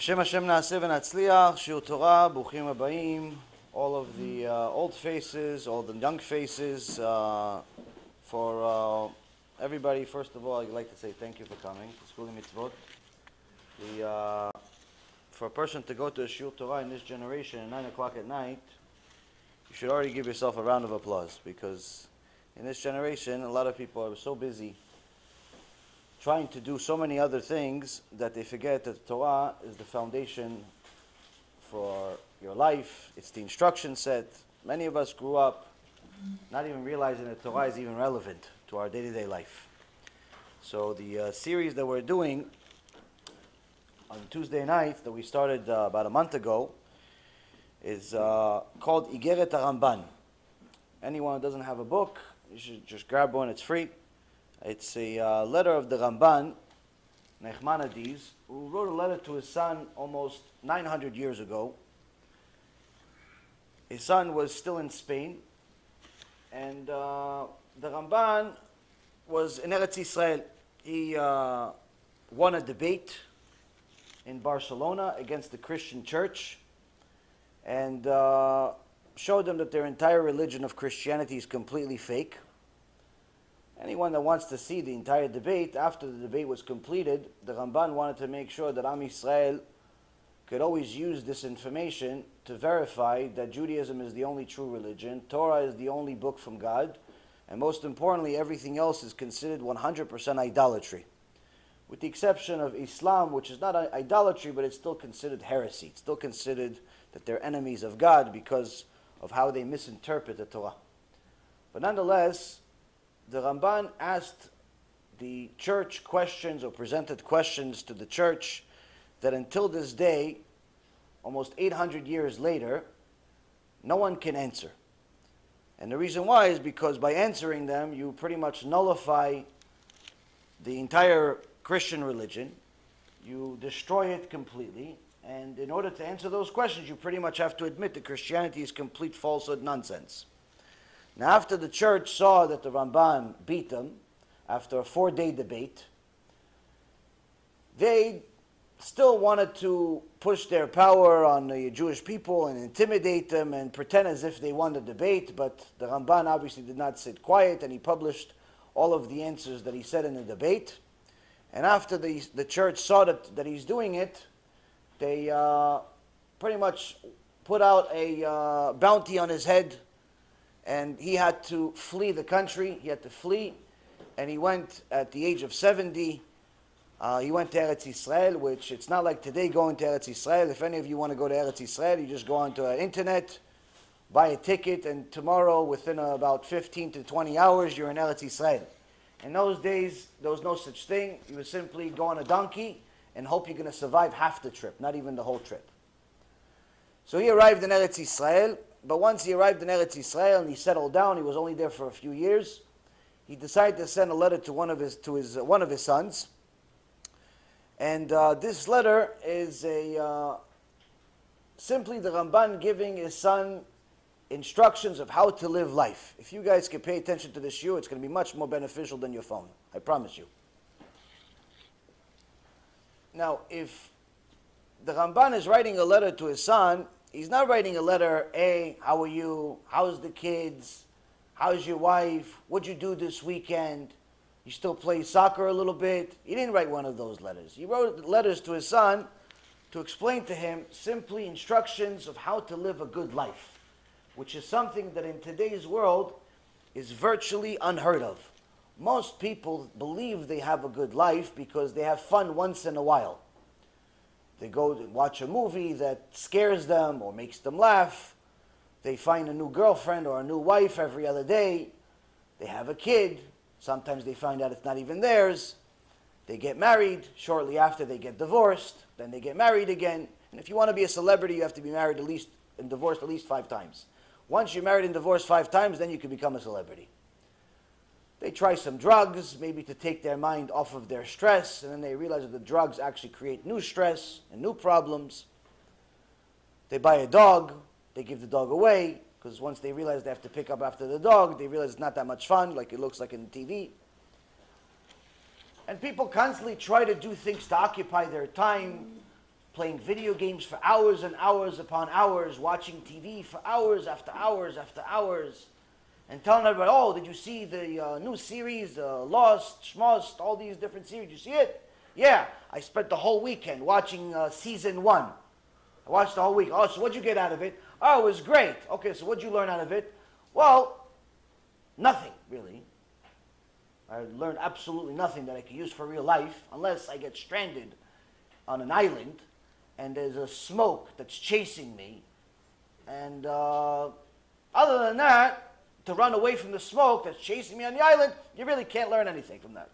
B'Shem Hashem Naaseh V'Natzliach, Shiur Torah, Buchim Habayim, all of the old faces, all the young faces. For everybody, first of all, I'd like to say thank you for coming to School of Mitzvot. For a person to go to a Shiur Torah in this generation at 9 o'clock at night, you should already give yourself a round of applause, because in this generation, a lot of people are so busy trying to do so many other things that they forget that the Torah is the foundation for your life. It's the instruction set. Many of us grew up not even realizing that Torah is even relevant to our day-to-day life. So the series that we're doing on Tuesday night that we started about a month ago is called Igeret HaRamban. Anyone who doesn't have a book, you should just grab one. It's free. It's a letter of the Ramban, Nachmanides, who wrote a letter to his son almost 900 years ago. His son was still in Spain, and the Ramban was in Eretz Yisrael. He won a debate in Barcelona against the Christian church, and showed them that their entire religion of Christianity is completely fake. Anyone that wants to see the entire debate, after the debate was completed, the Ramban wanted to make sure that Am Yisrael could always use this information to verify that Judaism is the only true religion, Torah is the only book from God, and most importantly, everything else is considered 100% idolatry, with the exception of Islam, which is not idolatry, but it's still considered heresy. It's still considered that they're enemies of God because of how they misinterpret the Torah. But nonetheless, the Ramban asked the church questions, or presented questions to the church, that until this day, almost 800 years later, no one can answer. And the reason why is because by answering them, you pretty much nullify the entire Christian religion. You destroy it completely. And in order to answer those questions, you pretty much have to admit that Christianity is complete falsehood, nonsense. Now, after the church saw that the Ramban beat them, after a 4-day debate, they still wanted to push their power on the Jewish people and intimidate them and pretend as if they won the debate, but the Ramban obviously did not sit quiet, and he published all of the answers that he said in the debate. And after the church saw that he's doing it, they pretty much put out a bounty on his head, and he had to flee the country. He had to flee, and he went at the age of 70. He went to Eretz Yisrael, which it's not like today going to Eretz Yisrael. If any of you want to go to Eretz Yisrael, you just go onto the internet, buy a ticket, and tomorrow, within about 15 to 20 hours, you're in Eretz Yisrael. In those days, there was no such thing. You would simply go on a donkey and hope you're going to survive half the trip, not even the whole trip. So he arrived in Eretz Yisrael. But once he arrived in Eretz Yisrael and he settled down, he was only there for a few years. He decided to send a letter to one of his sons, and this letter is a simply the Ramban giving his son instructions of how to live life. If you guys can pay attention to this shiur, it's going to be much more beneficial than your phone. I promise you. Now, if the Ramban is writing a letter to his son, he's not writing a letter, hey, how are you? How's the kids? How's your wife? What'd you do this weekend? You still play soccer a little bit? He didn't write one of those letters. He wrote letters to his son to explain to him simply instructions of how to live a good life, which is something that in today's world is virtually unheard of. Most people believe they have a good life because they have fun once in a while. They go and watch a movie that scares them or makes them laugh. They find a new girlfriend or a new wife every other day. They have a kid. Sometimes they find out it's not even theirs. They get married. Shortly after, they get divorced. Then they get married again. And if you want to be a celebrity, you have to be married at least and divorced at least 5 times. Once you're married and divorced 5 times, then you can become a celebrity. They try some drugs, maybe to take their mind off of their stress, and then they realize that the drugs actually create new stress and new problems. They buy a dog, they give the dog away, because once they realize they have to pick up after the dog, they realize it's not that much fun, like it looks like in the TV. And people constantly try to do things to occupy their time, playing video games for hours and hours upon hours, watching TV for hours after hours after hours, and telling everybody, oh, did you see the new series, Lost, Schmost, all these different series, did you see it? Yeah, I spent the whole weekend watching season 1. I watched the whole week. Oh, so what'd you get out of it? Oh, it was great. Okay, so what'd you learn out of it? Well, nothing, really. I learned absolutely nothing that I could use for real life, unless I get stranded on an island and there's a smoke that's chasing me. And other than that, to run away from the smoke that's chasing me on the island, you really can't learn anything from that.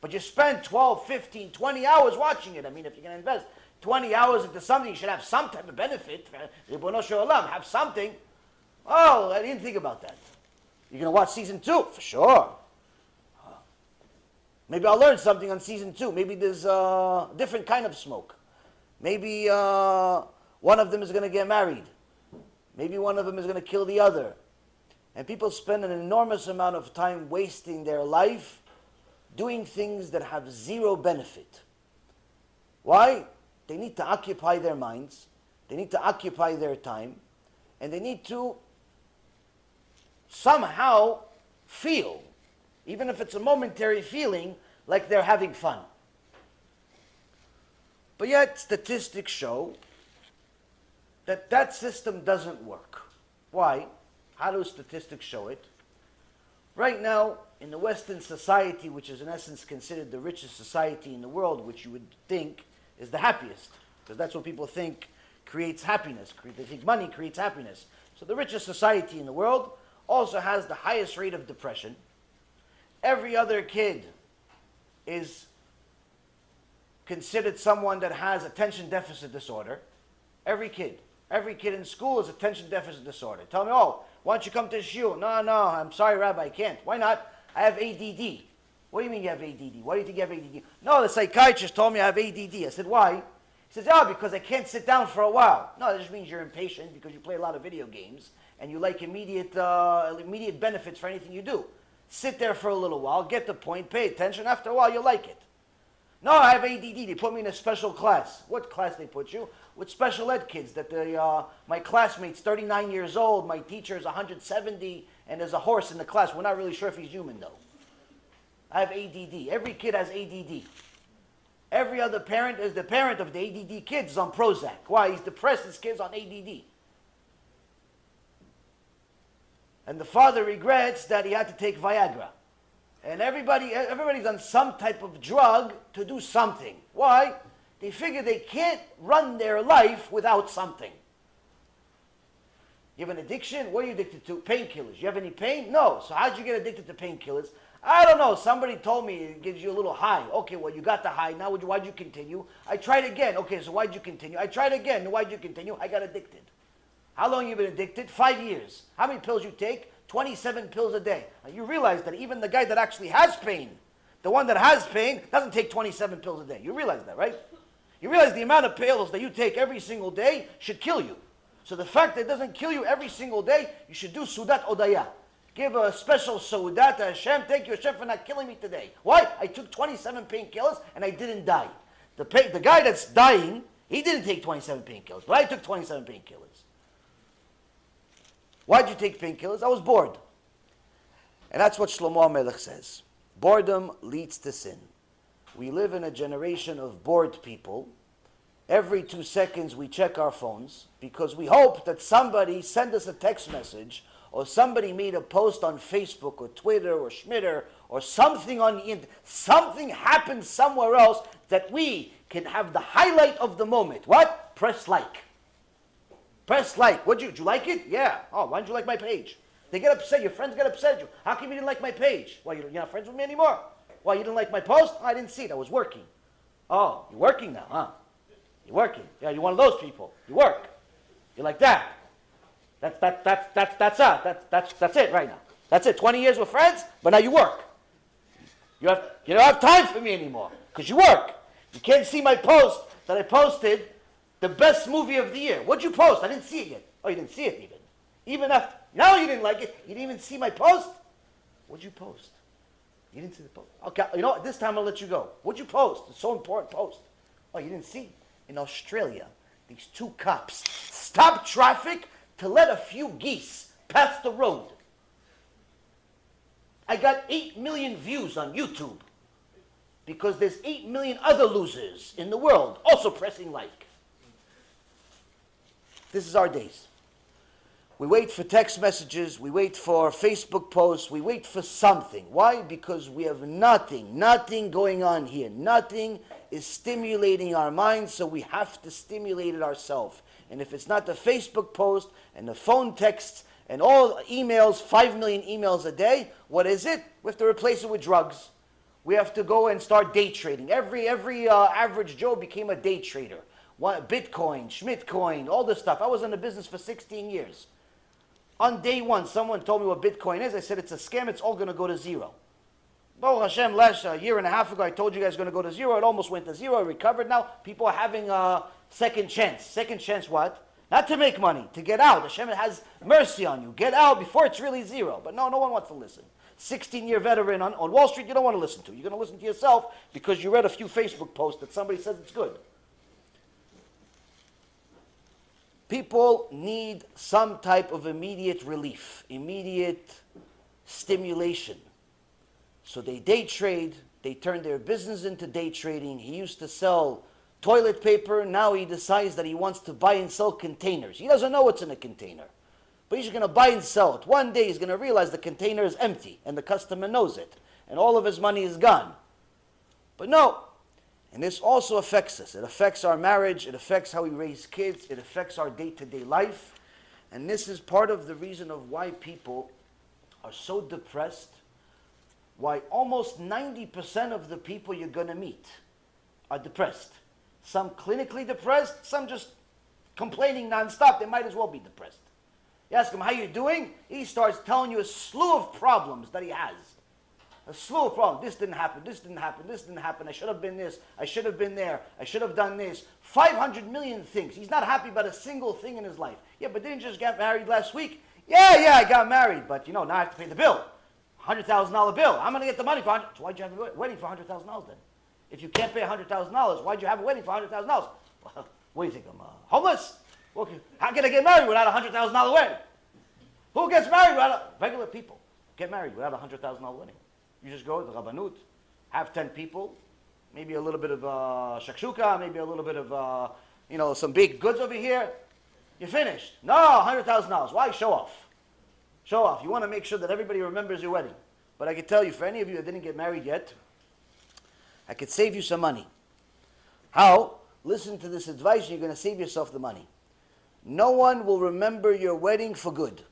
But you spend 12, 15, 20 hours watching it. I mean, if you're going to invest 20 hours into something, you should have some type of benefit. Have something. Oh, I didn't think about that. You're going to watch season 2? For sure. Maybe I'll learn something on season 2. Maybe there's a different kind of smoke. Maybe one of them is going to get married. Maybe one of them is going to kill the other. And people spend an enormous amount of time wasting their life doing things that have zero benefit. Why? They need to occupy their minds. They need to occupy their time. And they need to somehow feel, even if it's a momentary feeling, like they're having fun. But yet, statistics show that that system doesn't work. Why? How do statistics show it? Right now, in the Western society, which is in essence considered the richest society in the world, which you would think is the happiest, because that's what people think creates happiness. They think money creates happiness. So the richest society in the world also has the highest rate of depression. Every other kid is considered someone that has attention deficit disorder. Every kid in school is attention deficit disorder. Tell me, oh, why don't you come to shul? No, I'm sorry, Rabbi, I can't. Why not? I have ADD. What do you mean you have ADD? Why do you think you have ADD? No, the psychiatrist told me I have ADD. I said, why? He says, oh, because I can't sit down for a while. No, that just means you're impatient because you play a lot of video games and you like immediate benefits for anything you do. Sit there for a little while, get the point, pay attention. After a while, you'll like it. No, I have ADD. They put me in a special class. What class they put you? With special ed kids that my classmate's 39 years old, my teacher's 170, and there's a horse in the class. We're not really sure if he's human, though. I have ADD. Every kid has ADD. Every other parent is the parent of the ADD kids on Prozac. Why? He's depressed his kids on ADD. And the father regrets that he had to take Viagra. And everybody's on some type of drug to do something. Why? They figure they can't run their life without something. You have an addiction? What are you addicted to? Painkillers. You have any pain? No. So how'd you get addicted to painkillers? I don't know. Somebody told me it gives you a little high. Okay, well, you got the high. Now why'd you continue? I tried again. Okay, so why'd you continue? I tried again. Why'd you continue? I got addicted. How long have you been addicted? 5 years. How many pills you take? 27 pills a day. Now you realize that even the guy that actually has pain, the one that has pain, doesn't take 27 pills a day. You realize that, right? You realize the amount of pills that you take every single day should kill you. So the fact that it doesn't kill you every single day, you should do Sudat Odaya. Give a special Sudat to Hashem. Thank you, Hashem, for not killing me today. Why? I took 27 painkillers and I didn't die. The guy that's dying, he didn't take 27 painkillers, but I took 27 painkillers. Why did you take painkillers? I was bored. And that's what Shlomo Melech says. Boredom leads to sin. We live in a generation of bored people. Every 2 seconds we check our phones because we hope that somebody sent us a text message or somebody made a post on Facebook or Twitter or Schmitter or something on the internet. Something happened somewhere else that we can have the highlight of the moment. What? Press like. Press like. Did you like it? Yeah. Oh, why didn't you like my page? They get upset. Your friends get upset at you. How come you didn't like my page? Why, you're not friends with me anymore? Why, you didn't like my post? Oh, I didn't see it. I was working. Oh, you're working now, huh? You're working. Yeah, you're one of those people. You work. You're like that. That's it right now. That's it. 20 years with friends, but now you work. You don't have time for me anymore because you work. You can't see my post that I posted. The best movie of the year. What'd you post? I didn't see it yet. Oh, you didn't see it even. Even after. Now you didn't like it. You didn't even see my post. What'd you post? You didn't see the post. Okay, you know what? This time I'll let you go. What'd you post? It's so important. Post. Oh, you didn't see. in Australia, these two cops stopped traffic to let a few geese pass the road. I got 8 million views on YouTube because there's 8 million other losers in the world also pressing like. This is our days. We wait for text messages, we wait for Facebook posts, we wait for something. Why? Because we have nothing going on here. Nothing is stimulating our minds, so we have to stimulate it ourselves. And if it's not the Facebook post and the phone texts and all emails, 5 million emails a day, what is it? We have to replace it with drugs. We have to go and start day trading. Every average Joe became a day trader. Bitcoin, Schmidtcoin, all this stuff. I was in the business for 16 years. On day one, someone told me what Bitcoin is. I said, it's a scam. It's all going to go to zero. Baruch Hashem, last year and a half ago, I told you guys it's going to go to zero. It almost went to zero. It recovered now. People are having a second chance. Second chance what? Not to make money. To get out. Hashem has mercy on you. Get out before it's really zero. But no, no one wants to listen. 16-year veteran on Wall Street, you don't want to listen to. You're going to listen to yourself because you read a few Facebook posts that somebody says it's good. People need some type of immediate relief, immediate stimulation. So they day trade, they turn their business into day trading. He used to sell toilet paper, now he decides that he wants to buy and sell containers. He doesn't know what's in a container, but he's going to buy and sell it. One day he's going to realize the container is empty and the customer knows it, and all of his money is gone. But no. And this also affects us. It affects our marriage. It affects how we raise kids. It affects our day-to-day life. And this is part of the reason of why people are so depressed, why almost 90% of the people you're going to meet are depressed. Some clinically depressed, some just complaining nonstop. They might as well be depressed. You ask him, how you doing? He starts telling you a slew of problems that he has. A slew of problems. This didn't happen, this didn't happen, this didn't happen. I should have been this, I should have been there, I should have done this. 500 million things. He's not happy about a single thing in his life. Yeah, but didn't you just get married last week? Yeah, I got married, but you know, now I have to pay the bill. $100,000 bill. I'm going to get the money for $100,000. So why'd you have a wedding for $100,000 then? If you can't pay $100,000, why'd you have a wedding for $100,000? Well, what do you think, I'm homeless? Okay. How can I get married without a $100,000 wedding? Who gets married without a... Regular people get married without a $100,000 wedding. You just go to the Rabbanut, have 10 people, maybe a little bit of shakshuka, maybe a little bit of, you know, some baked goods over here. You're finished. No, $100,000. Why? Show off. Show off. You want to make sure that everybody remembers your wedding. But I can tell you, for any of you that didn't get married yet, I could save you some money. How? Listen to this advice and you're going to save yourself the money. No one will remember your wedding for good.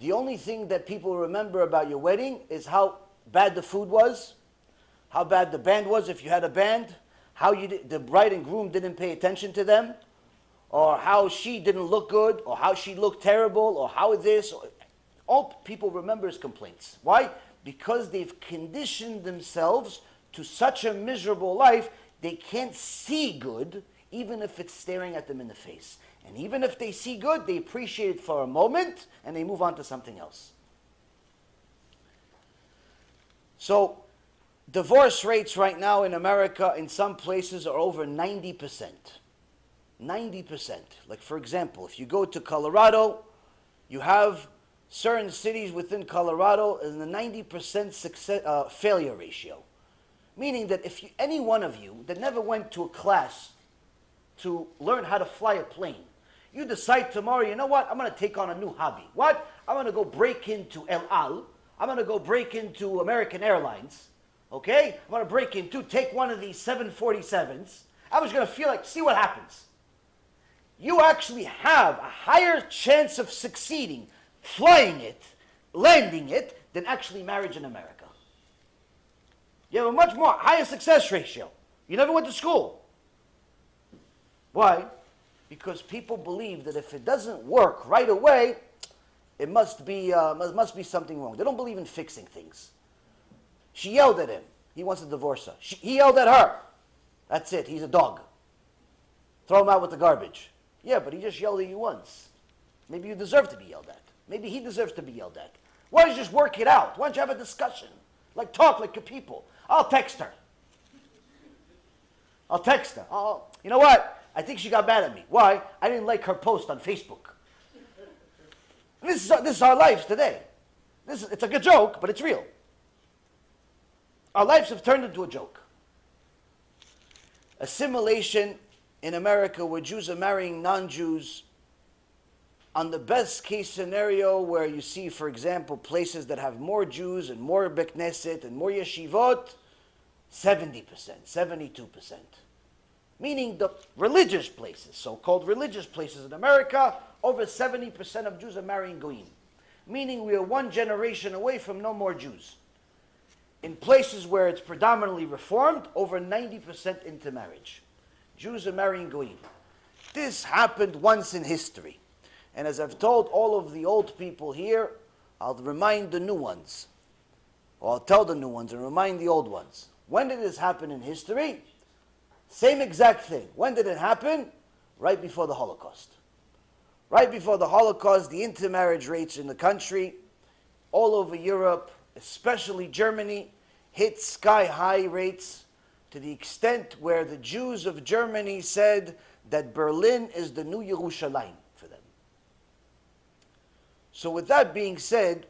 The only thing that people remember about your wedding is how bad the food was, how bad the band was if you had a band, how you the bride and groom didn't pay attention to them, or how she didn't look good, or how she looked terrible, or how this. All people remember is complaints. Why? Because they've conditioned themselves to such a miserable life, they can't see good, even if it's staring at them in the face. And even if they see good, they appreciate it for a moment, and they move on to something else. So, divorce rates right now in America, in some places, are over 90%. 90%. Like, for example, if you go to Colorado, you have certain cities within Colorado and a 90% success, failure ratio. Meaning that if you, any one of you that never went to a class to learn how to fly a plane, you decide tomorrow, you know what, I'm going to take on a new hobby. What? I'm going to go break into El Al. I'm going to go break into American Airlines, okay? I'm going to break into, take one of these 747s. I was going to feel like, see what happens. You actually have a higher chance of succeeding, flying it, landing it, than actually marriage in America. You have a much more higher success ratio. You never went to school. Why? Because people believe that if it doesn't work right away, it must be something wrong. They don't believe in fixing things. She yelled at him. He wants to divorce her. He yelled at her. That's it. He's a dog. Throw him out with the garbage. Yeah, but he just yelled at you once. Maybe you deserve to be yelled at. Maybe he deserves to be yelled at. Why don't you just work it out? Why don't you have a discussion? Like, talk like people. I'll text her. You know what? I I think she got mad at me. Why? I didn't like her post on Facebook. And this is our lives today. It's like a joke, but it's real. Our lives have turned into a joke. Assimilation in America, where Jews are marrying non-Jews, on the best case scenario, where you see, for example, places that have more Jews and more Bekneset and more yeshivot, 70%, 72%. Meaning the religious places, so-called religious places in America, over 70% of Jews are marrying goyim. Meaning we are one generation away from no more Jews. In places where it's predominantly Reformed, over 90% intermarriage. Jews are marrying goyim. This happened once in history. And as I've told all of the old people here, I'll remind the new ones. Or I'll tell the new ones and remind the old ones. When did this happen in history? Same exact thing. When did it happen? Right before the Holocaust. Right before the Holocaust, the intermarriage rates in the country, all over Europe, especially Germany, hit sky-high rates to the extent where the Jews of Germany said that Berlin is the new Yerushalayim. So with that being said,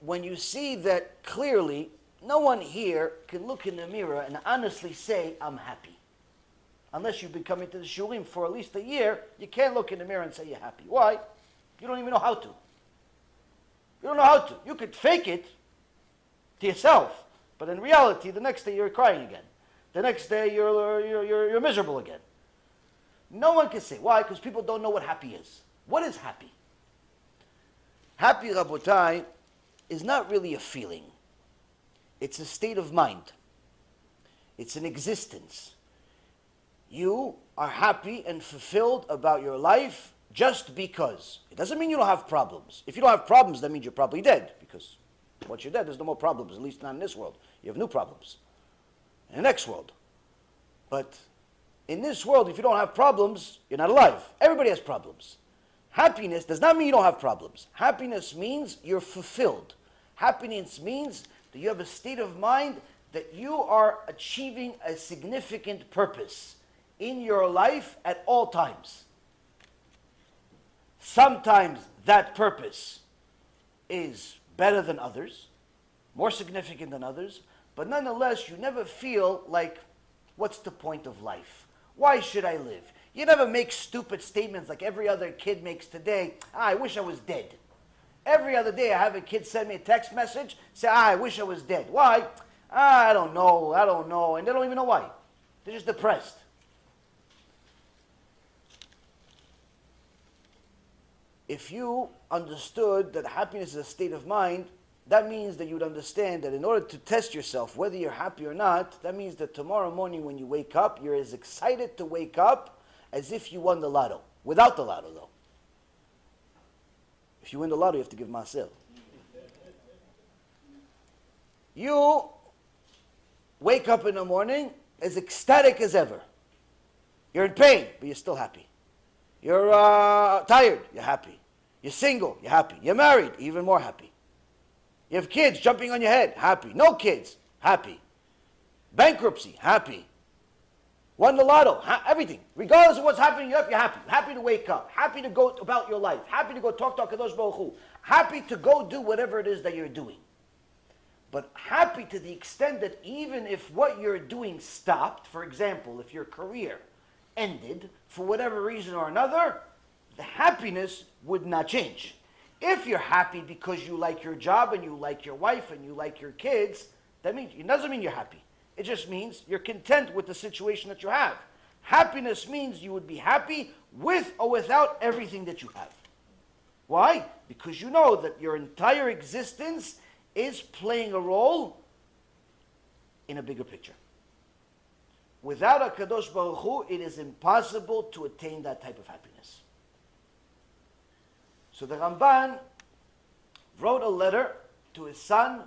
when you see that clearly, no one here can look in the mirror and honestly say, I'm happy. Unless you've been coming to the shurim for at least a year, you can't look in the mirror and say you're happy. Why? You don't even know how to. You don't know how to. You could fake it to yourself, but in reality, the next day you're crying again. The next day you're miserable again. No one can say. Why? Because people don't know what happy is. What is happy? Happy, Rabotai, is not really a feeling. It's a state of mind. It's an existence. You are happy and fulfilled about your life just because. It doesn't mean you don't have problems. If you don't have problems, that means you're probably dead, because once you're dead, there's no more problems, at least not in this world. You have new problems in the next world. But in this world, if you don't have problems, you're not alive. Everybody has problems. Happiness does not mean you don't have problems. Happiness means you're fulfilled. Happiness means that you have a state of mind that you are achieving a significant purpose in your life at all times. Sometimes that purpose is better than others, more significant than others, but nonetheless, you never feel like, what's the point of life? Why should I live? You never make stupid statements like every other kid makes today. Ah, I wish I was dead. Every other day I have a kid send me a text message, say, ah, I wish I was dead. Why? Ah, I don't know. And they don't even know why. They're just depressed. If you understood that happiness is a state of mind, that means that you would understand that in order to test yourself, whether you're happy or not, that means that tomorrow morning when you wake up, you're as excited to wake up as if you won the lotto. Without the lotto, though. If you win the lotto, you have to give masel. You wake up in the morning as ecstatic as ever. You're in pain, but you're still happy. You're tired, you're happy. You're single, you're happy. You're married, even more happy. You have kids jumping on your head, happy. No kids, happy. Bankruptcy, happy. Won the lotto, everything. Regardless of what's happening in your life, you're happy. Happy to wake up. Happy to go about your life. Happy to go talk to HaKadosh Baruch Hu. Happy to go do whatever it is that you're doing. But happy to the extent that even if what you're doing stopped, for example, if your career ended for whatever reason or another, the happiness would not change. If you're happy because you like your job and you like your wife and you like your kids, that means, it doesn't mean you're happy. It just means you're content with the situation that you have. Happiness means you would be happy with or without everything that you have. Why? Because you know that your entire existence is playing a role in a bigger picture. Without HaKadosh Baruch Hu, it is impossible to attain that type of happiness. So the Ramban wrote a letter to his son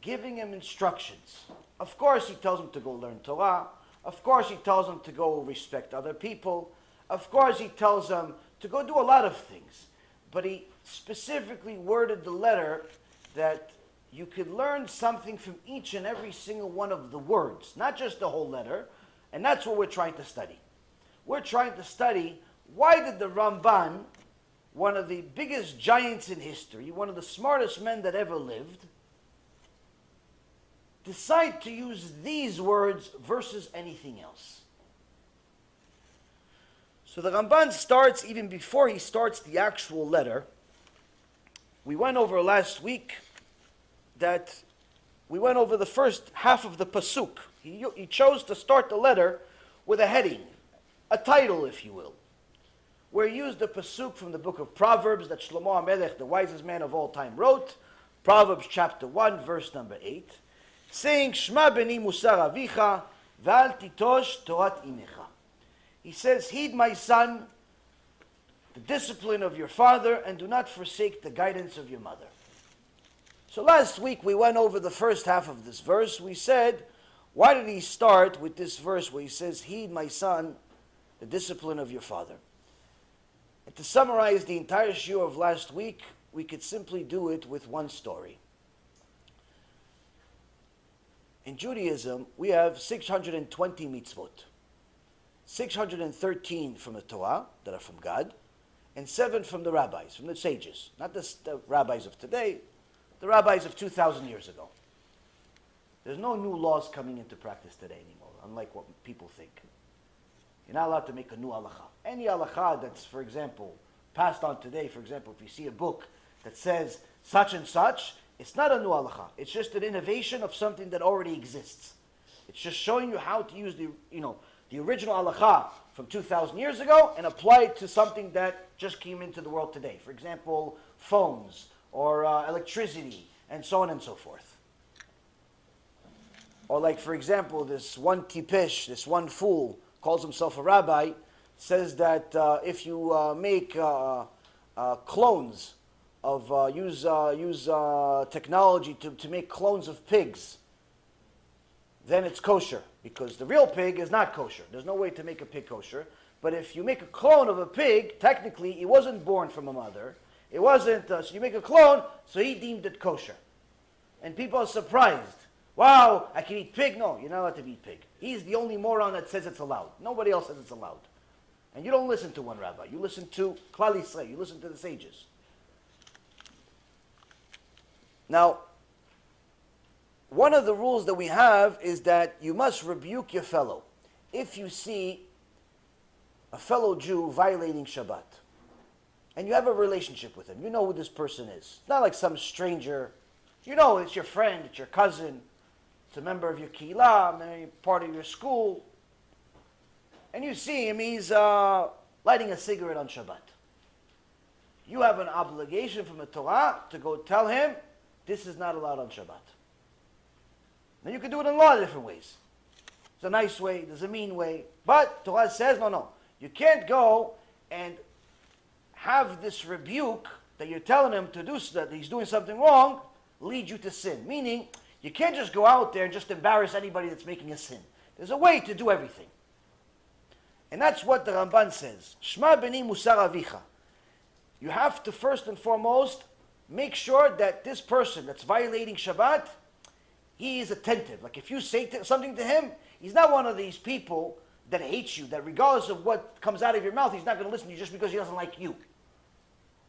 giving him instructions. Of course, he tells him to go learn Torah. Of course, he tells him to go respect other people. Of course, he tells him to go do a lot of things. But he specifically worded the letter that you could learn something from each and every single one of the words, not just the whole letter. And that's what we're trying to study. We're trying to study why did the Ramban, one of the biggest giants in history, one of the smartest men that ever lived, decide to use these words versus anything else. So the Ramban starts, even before he starts the actual letter, we went over last week that we went over the first half of the Pasuk. He chose to start the letter with a heading, a title, if you will. Where he used the Pasuk from the book of Proverbs that Shlomo Melech, the wisest man of all time, wrote, Proverbs chapter 1, verse number 8, saying, Shma beni musar avicha, v'al titosh torat imecha. He says, heed, my son, the discipline of your father, and do not forsake the guidance of your mother. So last week we went over the first half of this verse. We said, why did he start with this verse where he says, heed, my son, the discipline of your father? And to summarize the entire shiur of last week, we could simply do it with one story. In Judaism, we have 620 mitzvot. 613 from the Torah, that are from God, and 7 from the rabbis, from the sages. Not the rabbis of today, the rabbis of 2,000 years ago. There's no new laws coming into practice today anymore, unlike what people think. You're not allowed to make a new halacha. Any halacha that's, for example, passed on today, for example, if you see a book that says such and such, it's not a new halacha. It's just an innovation of something that already exists. It's just showing you how to use the original halacha from 2,000 years ago and apply it to something that just came into the world today. For example, phones or electricity and so on and so forth. Or like, for example, this one kipish, this one fool, calls himself a rabbi, says that if you make clones of, use technology to make clones of pigs, then it's kosher, because the real pig is not kosher. There's no way to make a pig kosher. But if you make a clone of a pig, technically, it wasn't born from a mother. It wasn't, so you make a clone, so he deemed it kosher. And people are surprised. Wow, I can eat pig? No, you're not allowed to eat pig. He's the only moron that says it's allowed. Nobody else says it's allowed. And you don't listen to one rabbi. You listen to Klal Yisrael. You listen to the sages. Now, one of the rules that we have is that you must rebuke your fellow. If you see a fellow Jew violating Shabbat, and you have a relationship with him, you know who this person is. It's not like some stranger. You know it's your friend, it's your cousin, it's a member of your keilah, part of your school. And you see him, he's lighting a cigarette on Shabbat. You have an obligation from the Torah to go tell him, this is not allowed on Shabbat. Now you can do it in a lot of different ways. There's a nice way, there's a mean way. But Torah says, no. You can't go and have this rebuke that you're telling him to do, so that he's doing something wrong, lead you to sin. Meaning, you can't just go out there and just embarrass anybody that's making a sin. There's a way to do everything. And that's what the Ramban says. Shma beni musar avicha. You have to first and foremost make sure that this person that's violating Shabbat, he is attentive. Like if you say something to him, he's not one of these people that hates you, that regardless of what comes out of your mouth, he's not going to listen to you just because he doesn't like you.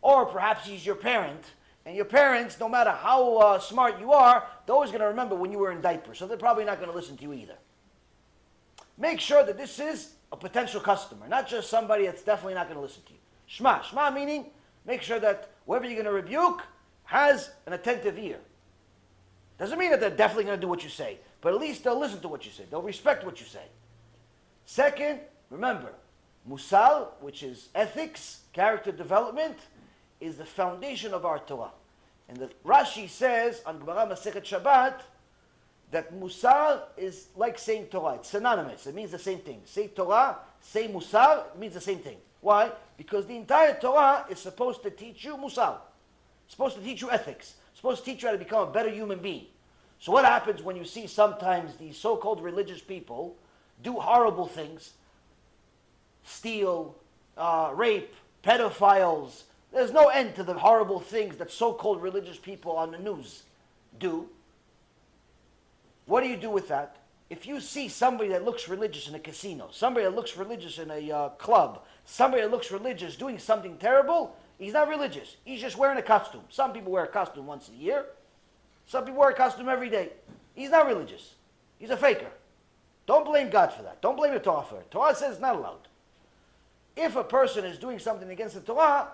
Or perhaps he's your parent, and your parents, no matter how smart you are, they're always going to remember when you were in diapers, so they're probably not going to listen to you either. Make sure that this is a potential customer, not just somebody that's definitely not going to listen to you. Shema. Shema meaning, make sure that whoever you're going to rebuke has an attentive ear. Doesn't mean that they're definitely going to do what you say, but at least they'll listen to what you say. They'll respect what you say. Second, remember, musal, which is ethics, character development, is the foundation of our Torah. And the Rashi says on Gemara Masechet Shabbat that Musar is like saying Torah. It's synonymous. It means the same thing. Say Torah, say Musar, it means the same thing. Why? Because the entire Torah is supposed to teach you Musar. It's supposed to teach you ethics. It's supposed to teach you how to become a better human being. So what happens when you see sometimes these so-called religious people do horrible things? Steal, rape, pedophiles. There's no end to the horrible things that so-called religious people on the news do. What do you do with that? If you see somebody that looks religious in a casino, somebody that looks religious in a club, somebody that looks religious doing something terrible, he's not religious. He's just wearing a costume. Some people wear a costume once a year. Some people wear a costume every day. He's not religious. He's a faker. Don't blame God for that. Don't blame the Torah for it. Torah says it's not allowed. If a person is doing something against the Torah,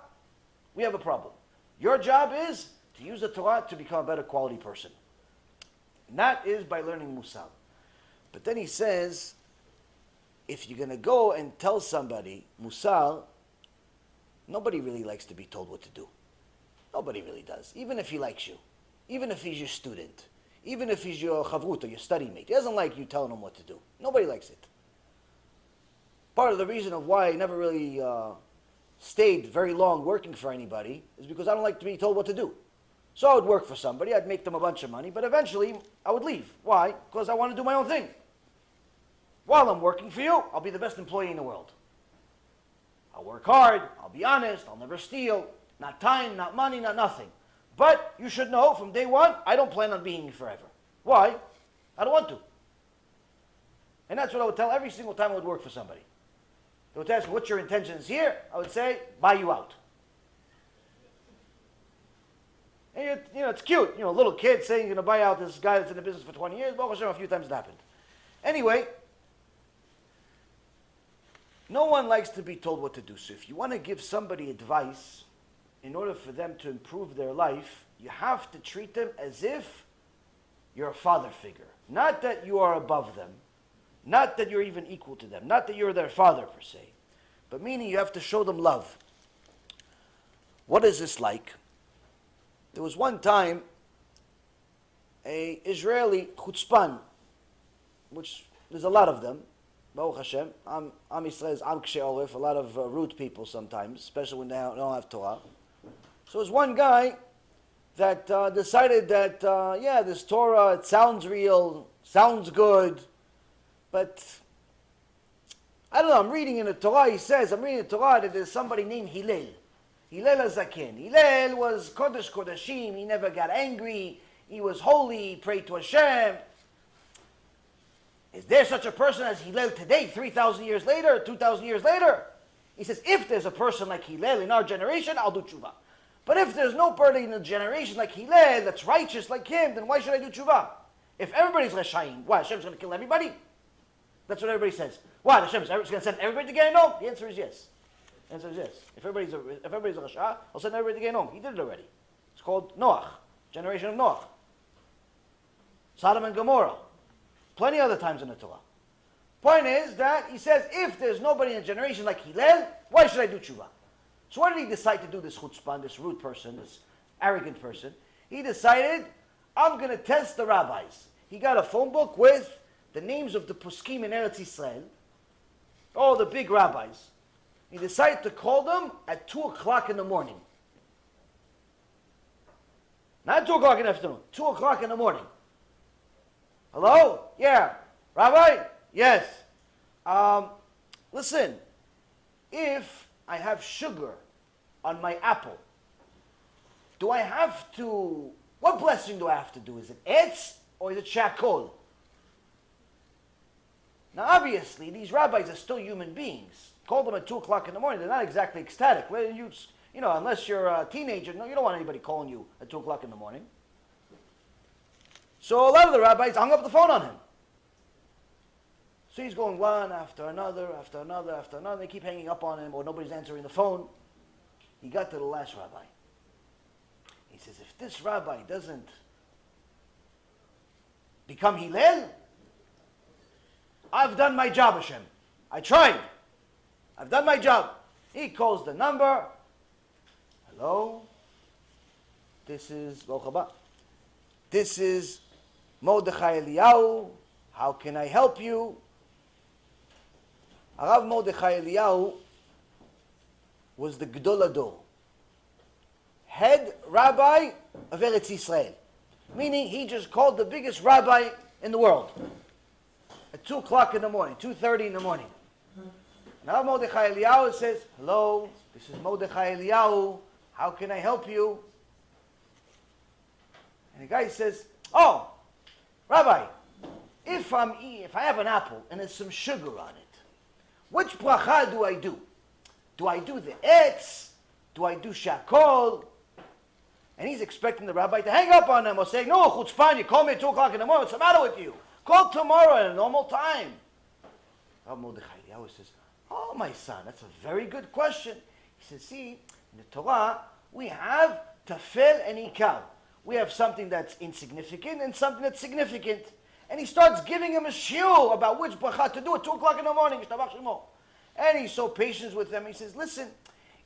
we have a problem. Your job is to use the Torah to become a better quality person. And that is by learning Musab. But then he says, if you're going to go and tell somebody Musal, nobody really likes to be told what to do. Nobody really does. Even if he likes you. Even if he's your student. Even if he's your chavruta or your study mate. He doesn't like you telling him what to do. Nobody likes it. Part of the reason of why I never really stayed very long working for anybody is because I don't like to be told what to do. So I would work for somebody, I'd make them a bunch of money, but eventually I would leave. Why? Because I want to do my own thing. While I'm working for you, I'll be the best employee in the world. I'll work hard, I'll be honest, I'll never steal. Not time, not money, not nothing. But you should know from day one, I don't plan on being here forever. Why? I don't want to. And that's what I would tell every single time I would work for somebody. They would ask me, what's your intentions here? I would say, buy you out. And you know, it's cute, you know, a little kid saying you're going to buy out this guy that's in the business for 20 years. Well, a few times it happened. Anyway, no one likes to be told what to do. So if you want to give somebody advice, in order for them to improve their life, you have to treat them as if you're a father figure. Not that you are above them. Not that you're even equal to them. Not that you're their father, per se. But meaning you have to show them love. What is this like? There was one time an Israeli chutzpan, which there's a lot of them. Baruch Hashem, Am Yisrael is Am Kshe Oref, a lot of rude people sometimes, especially when they don't have Torah. So there's one guy that decided that, yeah, this Torah, it sounds real, sounds good, but I don't know, I'm reading in the Torah, he says, I'm reading in the Torah that there's somebody named Hillel. Hillel HaZaken. Hillel was Kodesh Kodashim. He never got angry. He was holy. He prayed to Hashem. Is there such a person as Hillel today, 3,000 years later, 2,000 years later? He says, if there's a person like Hillel in our generation, I'll do tshuva. But if there's no person in a generation like Hillel that's righteous like him, then why should I do tshuva? If everybody's Reshayim, why? Hashem's going to kill everybody? That's what everybody says. Why? Hashem's going to send everybody to Canaan? The answer is yes. Answer is yes. If everybody's a Rasha, I'll send everybody to Canaan. He did it already. It's called Noach, generation of Noach. Sodom and Gomorrah. Plenty other times in the Torah. Point is that he says, if there's nobody in a generation like Hillel, why should I do tshuva? So why did he decide to do this chutzpan, this rude person, this arrogant person? He decided, I'm going to test the rabbis. He got a phone book with the names of the poskim in Eretz Yisrael, all the big rabbis. He decided to call them at 2 o'clock in the morning. Not 2 o'clock in the afternoon, 2 o'clock in the morning. Hello? Yeah. Rabbi? Yes. Listen, if I have sugar on my apple, do I have to, what blessing do I have to do? Is it etz or is it shakol? Now obviously, these rabbis are still human beings. Call them at 2 o'clock in the morning. They're not exactly ecstatic. You know, unless you're a teenager, no, you don't want anybody calling you at 2 o'clock in the morning. So a lot of the rabbis hung up the phone on him. So he's going one after another, after another, after another. They keep hanging up on him or nobody's answering the phone. He got to the last rabbi. He says, if this rabbi doesn't become Hillel, I've done my job, Hashem. I tried. I've done my job. He calls the number. Hello? This is Mordechai Eliyahu. How can I help you? Rav Mordechai Eliyahu was the Gdol Hador, head rabbi of Eretz Yisrael. Meaning he just called the biggest rabbi in the world at 2 o'clock in the morning, 2:30 in the morning. Now Mordechai Eliyahu says, hello, this is Mordechai Eliyahu. How can I help you? And the guy says, oh, Rabbi, If I have an apple and there's some sugar on it, which bracha do I do? Do I do the etz? Do I do shakol? And he's expecting the rabbi to hang up on him or say, no, chutzpan, you call me at 2 o'clock in the morning. What's the matter with you? Call tomorrow at a normal time. Rav Mordechai Eliyahu says, oh, my son, that's a very good question. He says, see, in the Torah, we have tafel and ikar. We have something that's insignificant and something that's significant. And he starts giving him a shiur about which bracha to do at 2 o'clock in the morning. And he's so patient with them. He says, listen,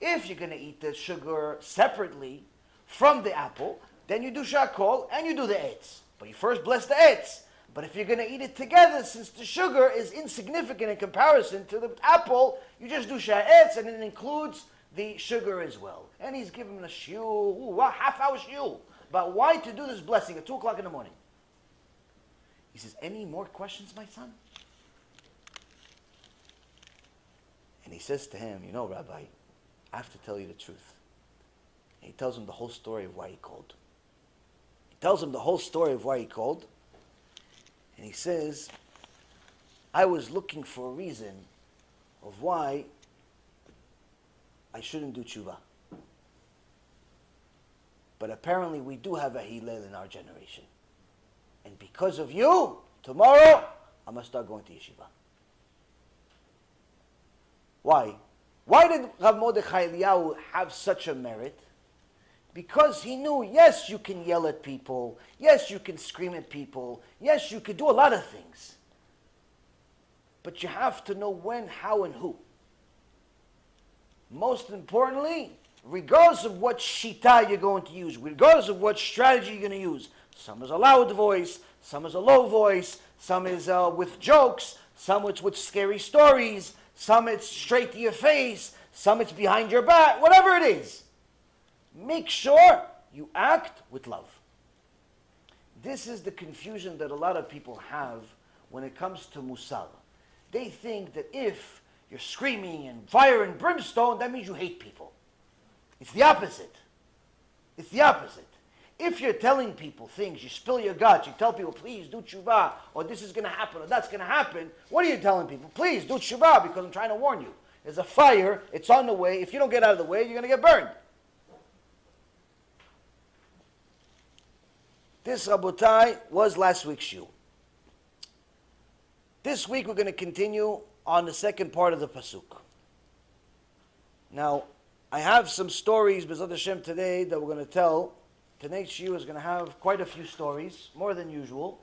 if you're going to eat the sugar separately from the apple, then you do shakol and you do the etz. But you first bless the etz. But if you're going to eat it together, since the sugar is insignificant in comparison to the apple, you just do sha'etz and it includes the sugar as well. And he's giving him a shiur, half-hour shiur. But why to do this blessing at 2 o'clock in the morning? He says, any more questions, my son? And he says to him, you know, Rabbi, I have to tell you the truth. And he tells him the whole story of why he called. He tells him the whole story of why he called. And he says, I was looking for a reason of why I shouldn't do tshuva. But apparently we do have a Hillel in our generation. And because of you, tomorrow, I must start going to yeshiva. Why? Why did Rav Mordechai Eliyahu have such a merit? Because he knew, yes, you can yell at people. Yes, you can scream at people. Yes, you can do a lot of things. But you have to know when, how, and who. Most importantly, regardless of what shita you're going to use, regardless of what strategy you're going to use, some is a loud voice, some is a low voice, some is with jokes, some it's with scary stories, some it's straight to your face, some it's behind your back, whatever it is. Make sure you act with love. This is the confusion that a lot of people have when it comes to musal. They think that if you're screaming and fire and brimstone, that means you hate people. It's the opposite. It's the opposite. If you're telling people things, you spill your guts, you tell people, please do tshuva, or this is going to happen, or that's going to happen, what are you telling people? Please do tshuva, because I'm trying to warn you. There's a fire, it's on the way. If you don't get out of the way, you're going to get burned. This, Rabotai, was last week's shiur. This week we're going to continue on the second part of the pasuk. Now, I have some stories, B'ezrat Hashem, today that we're going to tell. Tonight's shiur is going to have quite a few stories, more than usual.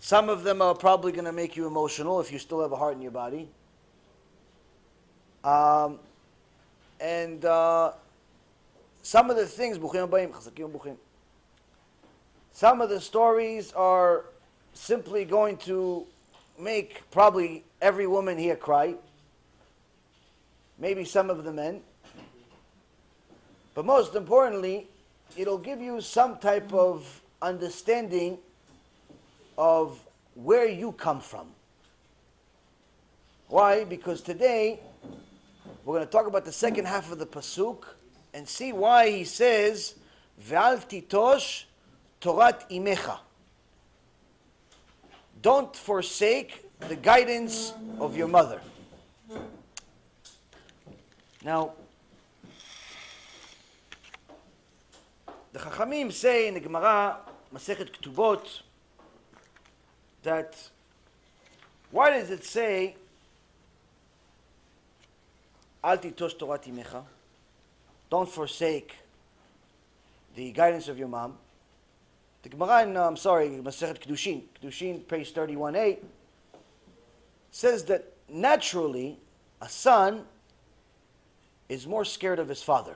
Some of them are probably going to make you emotional if you still have a heart in your body. Some of the things, some of the stories are simply going to make probably every woman here cry. Maybe some of the men. But most importantly, it'll give you some type of understanding of where you come from. Why? Because today, we're going to talk about the second half of the pasuk and see why he says, Ve'al titosh Torat imecha. Don't forsake the guidance of your mother. Now, the Chachamim say in the Gemara, Masechet Ketubot, that why does it say Al titosh Torat imecha? Don't forsake the guidance of your mom. The Gemara in, I'm sorry, Masechet Kedushin, page 31a, says that naturally a son is more scared of his father.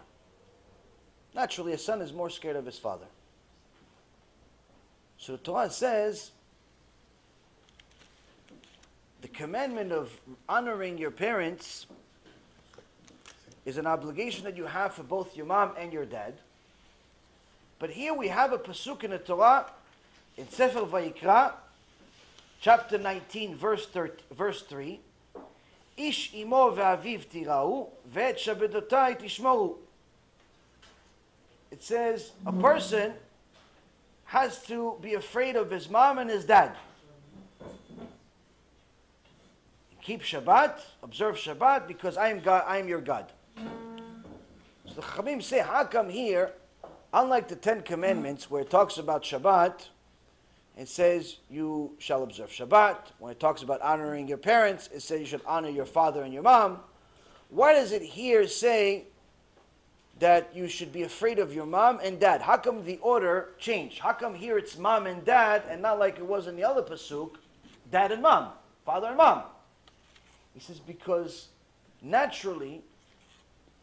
Naturally, a son is more scared of his father. So the Torah says the commandment of honoring your parents is an obligation that you have for both your mom and your dad. But here we have a pasuk in the Torah, in Sefer Vayikra, chapter 19, verse 3. Ish imo ve'aviv tirau, ve'et shabedotai tishmoru. It says a person has to be afraid of his mom and his dad. keep Shabbat, observe Shabbat, because I am God, I am your God. So the Chachamim say, how come here, unlike the Ten Commandments where it talks about Shabbat, it says you shall observe Shabbat. When it talks about honoring your parents, it says you should honor your father and your mom. Why does it here say that you should be afraid of your mom and dad? How come the order changed? How come here it's mom and dad and not like it was in the other pasuk, dad and mom, father and mom? He says because naturally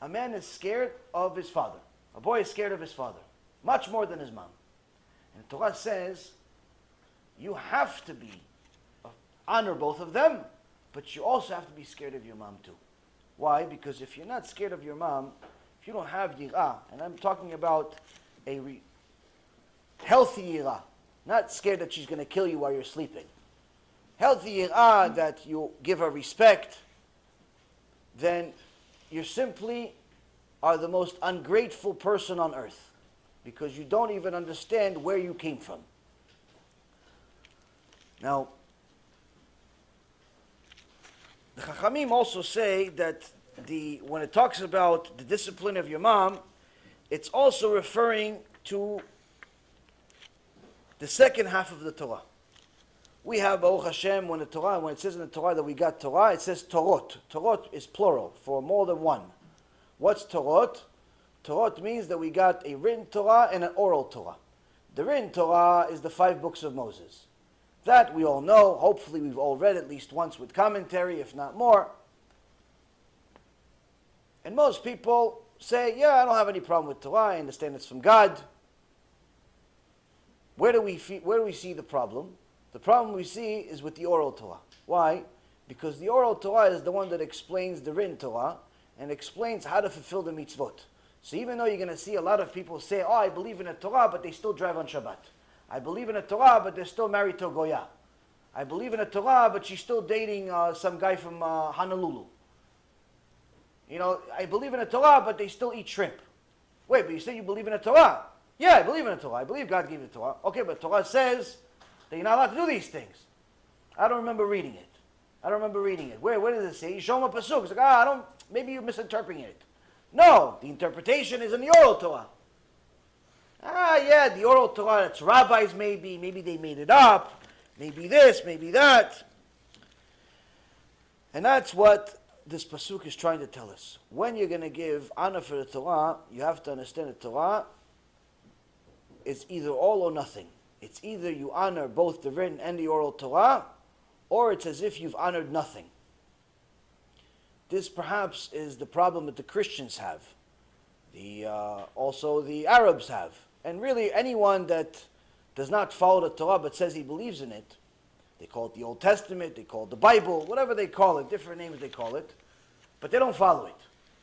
a man is scared of his father. A boy is scared of his father, much more than his mom. And the Torah says you have to be honor both of them, but you also have to be scared of your mom too. Why? Because if you're not scared of your mom, if you don't have yirah, and I'm talking about a healthy yirah, not scared that she's going to kill you while you're sleeping. Healthy yirah, that you give her respect, then you simply are the most ungrateful person on earth because you don't even understand where you came from. Now, the Chachamim also say that when it talks about the discipline of your mom, it's also referring to the second half of the Torah. We have Baruch Hashem when it says in the Torah that we got Torah, it says Torot. Torot is plural for more than one. What's Torot? Torot means that we got a written Torah and an oral Torah. The written Torah is the 5 books of Moses. That we all know. Hopefully we've all read at least once with commentary, if not more. And most people say, yeah, I don't have any problem with Torah. I understand it's from God. Where do we see the problem? The problem we see is with the oral Torah. Why? Because the oral Torah is the one that explains the written Torah and explains how to fulfill the mitzvot. So even though you're going to see a lot of people say, oh, I believe in a Torah, but they still drive on Shabbat. I believe in a Torah, but they're still married to a Goya. I believe in a Torah, but she's still dating some guy from Honolulu. You know, I believe in a Torah, but they still eat shrimp. Wait, but you say you believe in a Torah? Yeah, I believe in a Torah. I believe God gave the Torah. Okay, but Torah says that you're not allowed to do these things. I don't remember reading it. I don't remember reading it. Where does it say? You show him a pasuk. It's like, ah, I don't, maybe you're misinterpreting it. No, the interpretation is in the oral Torah. Ah, yeah, the oral Torah, that's rabbis maybe they made it up, maybe this, maybe that. And that's what this pasuk is trying to tell us. When you're going to give honor for the Torah, you have to understand the Torah is either all or nothing. It's either you honor both the written and the oral Torah, or it's as if you've honored nothing. This perhaps is the problem that the Christians have. Also the Arabs have. And really anyone that does not follow the Torah but says he believes in it, they call it the Old Testament, they call it the Bible, whatever they call it, different names they call it, but they don't follow it.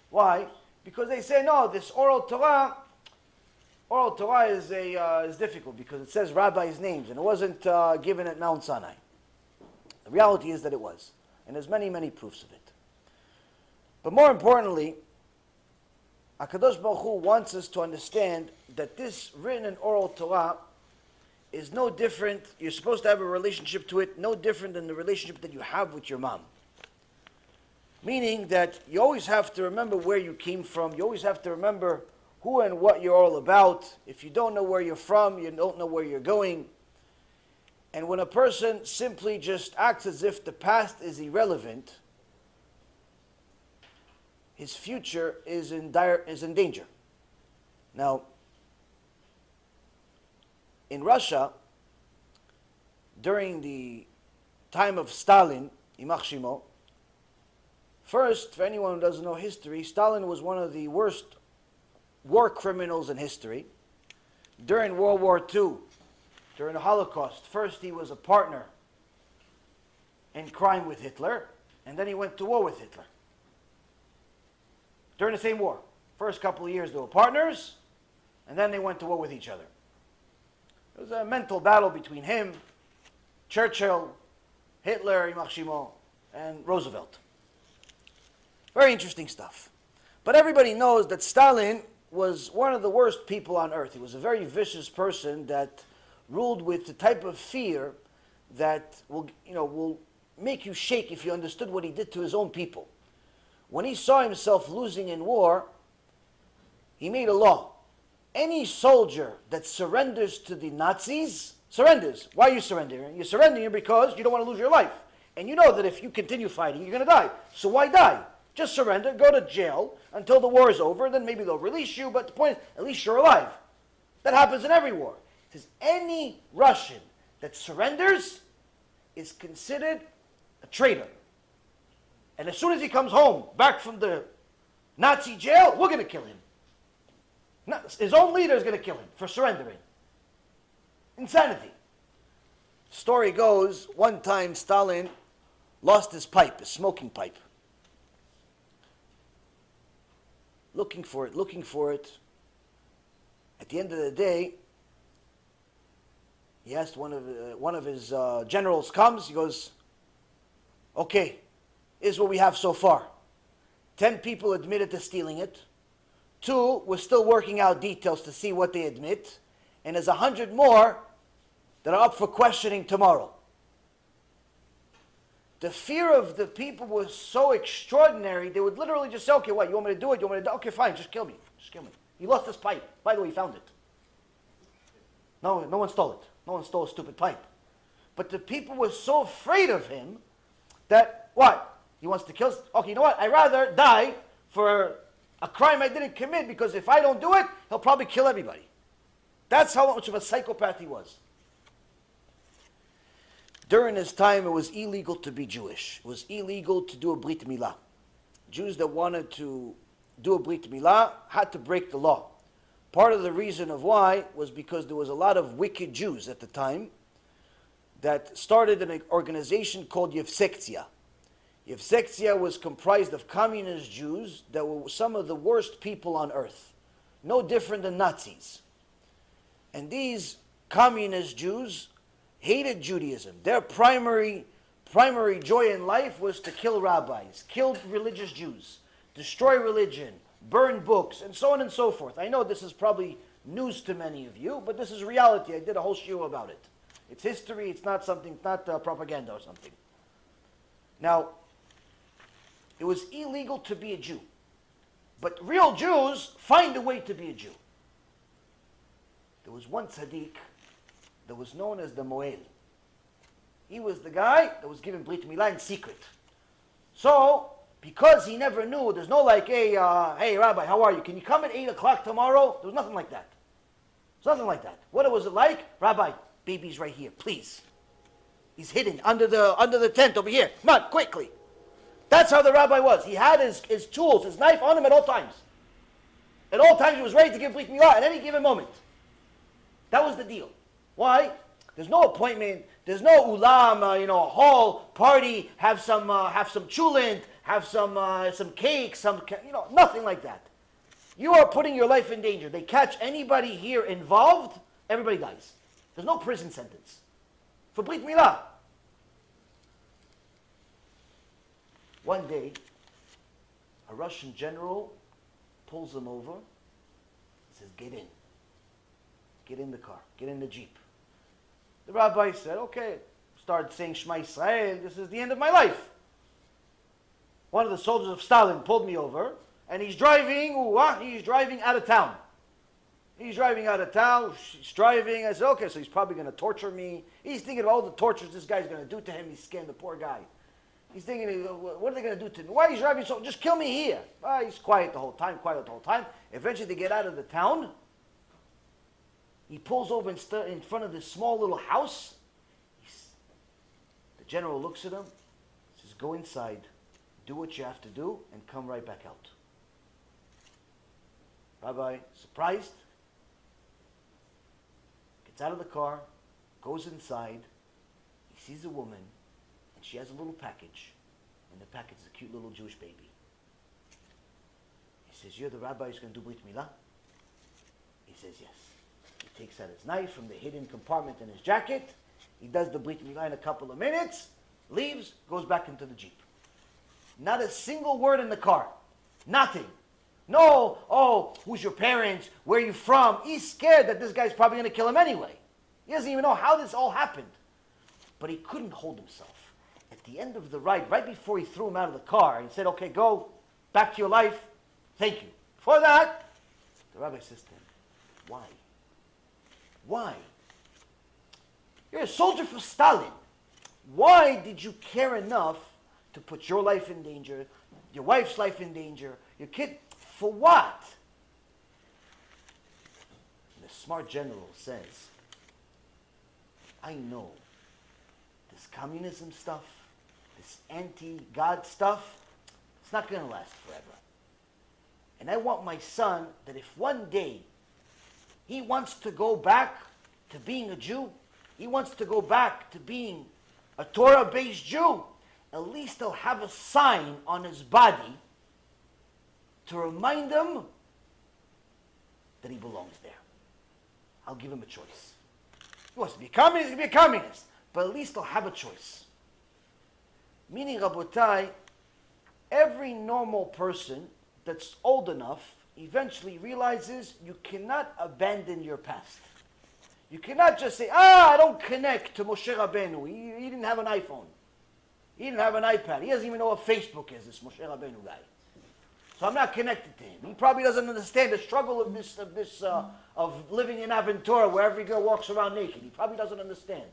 Why? Because they say, no, this oral Torah is difficult because it says rabbis' names and it wasn't given at Mount Sinai. The reality is that it was. And there's many, many proofs of it. But more importantly, HaKadosh Baruch Hu wants us to understand that this written and oral Torah is no different. You're supposed to have a relationship to it, no different than the relationship that you have with your mom. Meaning that you always have to remember where you came from. You always have to remember who and what you're all about. If you don't know where you're from, you don't know where you're going. And when a person simply just acts as if the past is irrelevant, his future is in danger. Now, in Russia, during the time of Stalin, Yimach Shimo, first, for anyone who doesn't know history, Stalin was one of the worst war criminals in history. During World War II, during the Holocaust, first he was a partner in crime with Hitler, and then he went to war with Hitler. During the same war. First couple of years they were partners, and then they went to war with each other. It was a mental battle between him, Churchill, Hitler, Yimach Shimo, and Roosevelt. Very interesting stuff. But everybody knows that Stalin was one of the worst people on earth. He was a very vicious person that ruled with the type of fear that will make you shake if you understood what he did to his own people. When he saw himself losing in war, he made a law. Any soldier that surrenders to the Nazis, surrenders. Why are you surrendering? You're surrendering because you don't want to lose your life. And you know that if you continue fighting, you're going to die. So why die? Just surrender, go to jail until the war is over, then maybe they'll release you, but the point is, at least you're alive. That happens in every war. It says any Russian that surrenders is considered a traitor. And as soon as he comes home, back from the Nazi jail, we're going to kill him. His own leader is going to kill him for surrendering. Insanity. Story goes, one time Stalin lost his pipe, his smoking pipe. Looking for it. At the end of the day, he asked one of his generals comes, he goes, okay, here's what we have so far. 10 people admitted to stealing it. 2 were still working out details to see what they admit. And there's 100 more that are up for questioning tomorrow. The fear of the people was so extraordinary, they would literally just say, okay, what, you want me to do it? You want me to do it? Okay, fine, just kill me. Just kill me. He lost his pipe. By the way, he found it. No one stole it. No one stole a stupid pipe. But the people were so afraid of him that, what? He wants to kill us? Okay, you know what? I'd rather die for a crime I didn't commit, because if I don't do it, he'll probably kill everybody. That's how much of a psychopath he was. During his time, it was illegal to be Jewish. It was illegal to do a brit milah. Jews that wanted to do a brit milah had to break the law. Part of the reason of why was because there was a lot of wicked Jews at the time that started an organization called Yevsektia. Yevsektia was comprised of communist Jews that were some of the worst people on earth, no different than Nazis. And these communist Jews hated Judaism. Their primary joy in life was to kill rabbis, kill religious Jews, destroy religion, burn books, and so on and so forth. I know this is probably news to many of you, but this is reality. I did a whole show about it. It's history. It's not something, it's not propaganda or something. Now, it was illegal to be a Jew, but real Jews find a way to be a Jew. There was one tzaddik that was known as the Moel. He was the guy that was given Brit Milah in secret. So, because he never knew, there's no like, hey, Rabbi, how are you? Can you come at 8 o'clock tomorrow? There was nothing like that. There's nothing like that. What was it like? Rabbi, baby's right here, please. He's hidden under the tent over here. Come on, quickly. That's how the rabbi was. He had his tools, his knife on him at all times. At all times, he was ready to give Brit Milah at any given moment. That was the deal. Why? There's no appointment. There's no ulam, hall, party, have some chulent, have some cake, nothing like that. You are putting your life in danger. They catch anybody here involved, everybody dies. There's no prison sentence for Brit Milah. One day, a Russian general pulls him over and says, get in. Get in the car. Get in the jeep. The rabbi said, okay, start saying Shema Yisrael, this is the end of my life. One of the soldiers of Stalin pulled me over, and he's driving out of town. I said, okay, so he's probably going to torture me. He's thinking of all the tortures this guy's going to do to him. He scammed the poor guy. He's thinking, what are they going to do to me? Why are you driving so? Just kill me here. Ah, he's quiet the whole time. Eventually they get out of the town. He pulls over in front of this small little house. The general looks at him, says, go inside, do what you have to do, and come right back out. Rabbi, surprised, gets out of the car, goes inside, he sees a woman, and she has a little package, and the package is a cute little Jewish baby. He says, you're the rabbi who's going to do Brit Milah? He says, yes. He takes out his knife from the hidden compartment in his jacket. He does the Brit Milah in a couple of minutes, leaves, goes back into the Jeep. Not a single word in the car. Nothing. No, oh, who's your parents? Where are you from? He's scared that this guy's probably going to kill him anyway. He doesn't even know how this all happened. But he couldn't hold himself. At the end of the ride, right before he threw him out of the car, he said, okay, go back to your life. Thank you. Before that, the rabbi says to him, why? Why? You're a soldier for Stalin. Why did you care enough to put your life in danger, your wife's life in danger, your kid? For what? And the smart general says, I know this communism stuff, this anti-God stuff, it's not going to last forever. And I want my son that if one day he wants to go back to being a Jew, he wants to go back to being a Torah-based Jew, at least he'll have a sign on his body to remind him that he belongs there. I'll give him a choice. He wants to be a communist, he'll be a communist, but at least he'll have a choice. Meaning, Rabotai, every normal person that's old enough eventually realizes you cannot abandon your past. You cannot just say, I don't connect to Moshe Rabbeinu. He didn't have an iPhone. He didn't have an iPad. He doesn't even know what Facebook is, this Moshe Rabbeinu guy. So I'm not connected to him. He probably doesn't understand the struggle of living in Aventura where every girl walks around naked. He probably doesn't understand.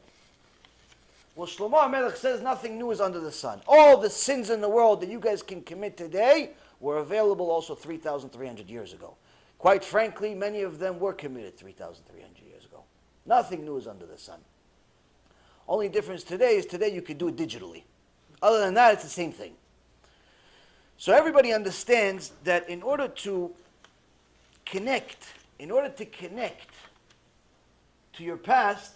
Well, Shlomo Melech says nothing new is under the sun. All the sins in the world that you guys can commit today were available also 3,300 years ago. Quite frankly, many of them were committed 3,300 years ago. Nothing new is under the sun. Only difference today is today you can do it digitally. Other than that, it's the same thing. So everybody understands that in order to connect to your past,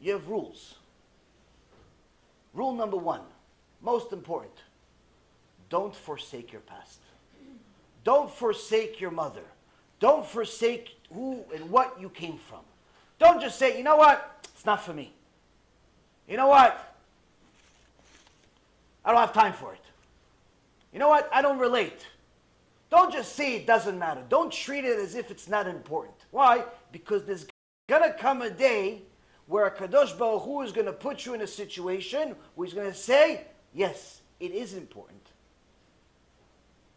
you have rules. Rule number one, most important, don't forsake your past. Don't forsake your mother. Don't forsake who and what you came from. Don't just say, you know what? It's not for me. You know what? I don't have time for it. You know what? I don't relate. Don't just say it doesn't matter. Don't treat it as if it's not important. Why? Because there's going to come a day where HaKadosh Baruch Hu is going to put you in a situation where he's going to say, yes, it is important.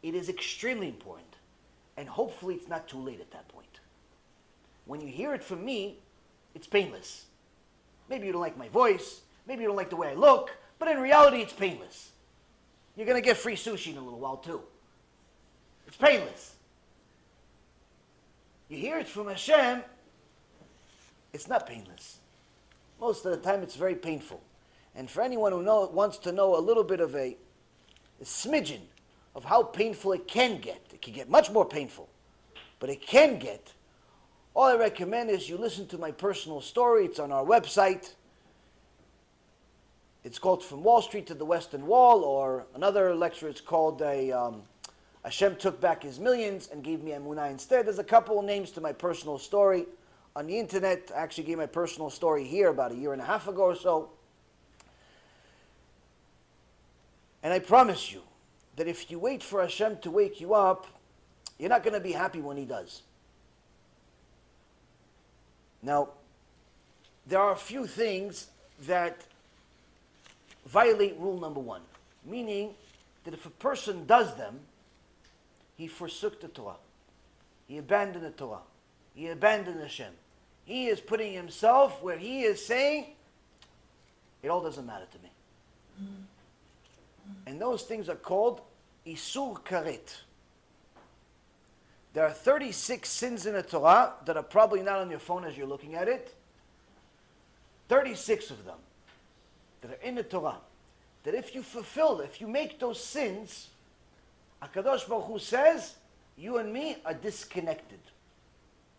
It is extremely important. And hopefully it's not too late at that point. When you hear it from me, it's painless. Maybe you don't like my voice. Maybe you don't like the way I look. But in reality, it's painless. You're going to get free sushi in a little while, too. It's painless. You hear it from Hashem, it's not painless. Most of the time, it's very painful. And for anyone who wants to know a little bit of a smidgen of how painful it can get. It can get much more painful, but it can get. All I recommend is you listen to my personal story. It's on our website. It's called From Wall Street to the Western Wall, or another lecture is called Hashem Took Back His Millions and Gave Me Emunah Instead. There's a couple of names to my personal story on the internet. I actually gave my personal story here about 1.5 years ago or so. And I promise you, that if you wait for Hashem to wake you up, you're not going to be happy when he does. Now, there are a few things that violate rule number one, meaning that if a person does them, he forsook the Torah. He abandoned the Torah. He abandoned Hashem. He is putting himself where he is saying, it all doesn't matter to me. And those things are called Isur Karet. There are 36 sins in the Torah that are probably not on your phone as you're looking at it. 36 of them that are in the Torah. That if you fulfill, if you make those sins, HaKadosh Baruch Hu says, you and me are disconnected.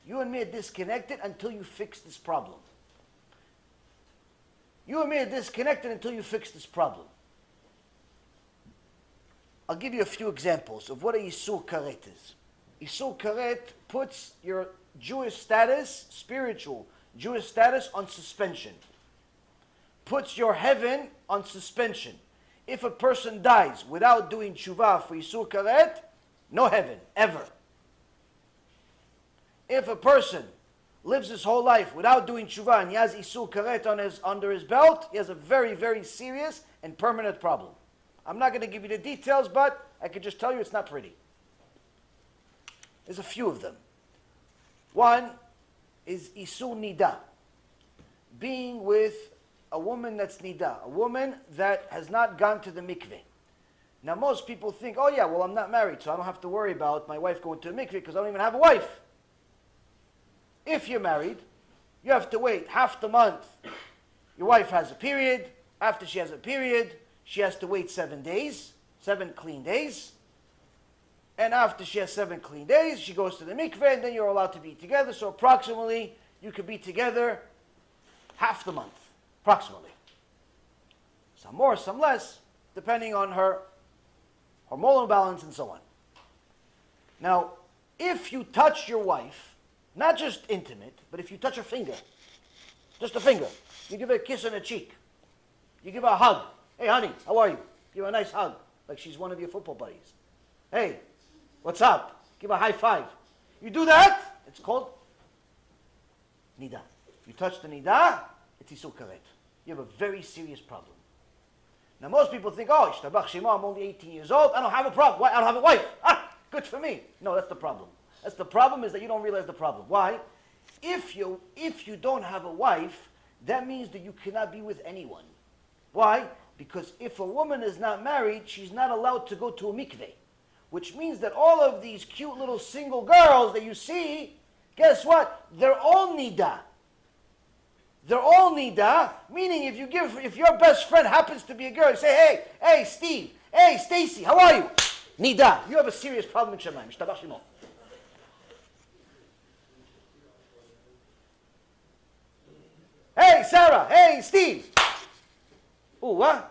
You and me are disconnected until you fix this problem. You and me are disconnected until you fix this problem. I'll give you a few examples of what a Yisur Karet is. Yisur Karet puts your Jewish status, spiritual Jewish status, on suspension. Puts your heaven on suspension. If a person dies without doing tshuva for Yisur Karet, no heaven, ever. If a person lives his whole life without doing tshuva, and he has Isur Karet under his belt, he has a very, very serious and permanent problem. I'm not going to give you the details, but I can just tell you it's not pretty. There's a few of them. One is Isur Nida, being with a woman that's Nida, a woman that has not gone to the mikveh. Now most people think, oh yeah, well I'm not married, so I don't have to worry about my wife going to a mikveh because I don't even have a wife. If you're married, you have to wait half the month. Your wife has a period. After she has a period, she has to wait 7 days, 7 clean days. And after she has 7 clean days, she goes to the mikveh, and then you're allowed to be together. So approximately, you could be together half the month, approximately. Some more, some less, depending on her hormonal balance and so on. Now, if you touch your wife, not just intimate, but if you touch her finger, just a finger, you give her a kiss on her cheek, you give her a hug. Hey, honey, how are you? Give her a nice hug, like she's one of your football buddies. Hey, what's up? Give her a high five. You do that, it's called nida. You touch the nida, it's isur karet. You have a very serious problem. Now, most people think, oh, ishtabach shema, I'm only 18 years old. I don't have a problem. I don't have a wife. Ah, good for me. No, that's the problem. That's the problem, is that you don't realize the problem. Why? If you don't have a wife, that means that you cannot be with anyone. Why? Because if a woman is not married, she's not allowed to go to a mikveh. Which means that all of these cute little single girls that you see, guess what? They're all nida. They're all nida, meaning if your best friend happens to be a girl, you say, hey, Steve, hey, Stacy, how are you? Nida. You have a serious problem in Shemaim. Ishtabach Shemo. Hey, Sarah, hey, Steve. Ooh, what?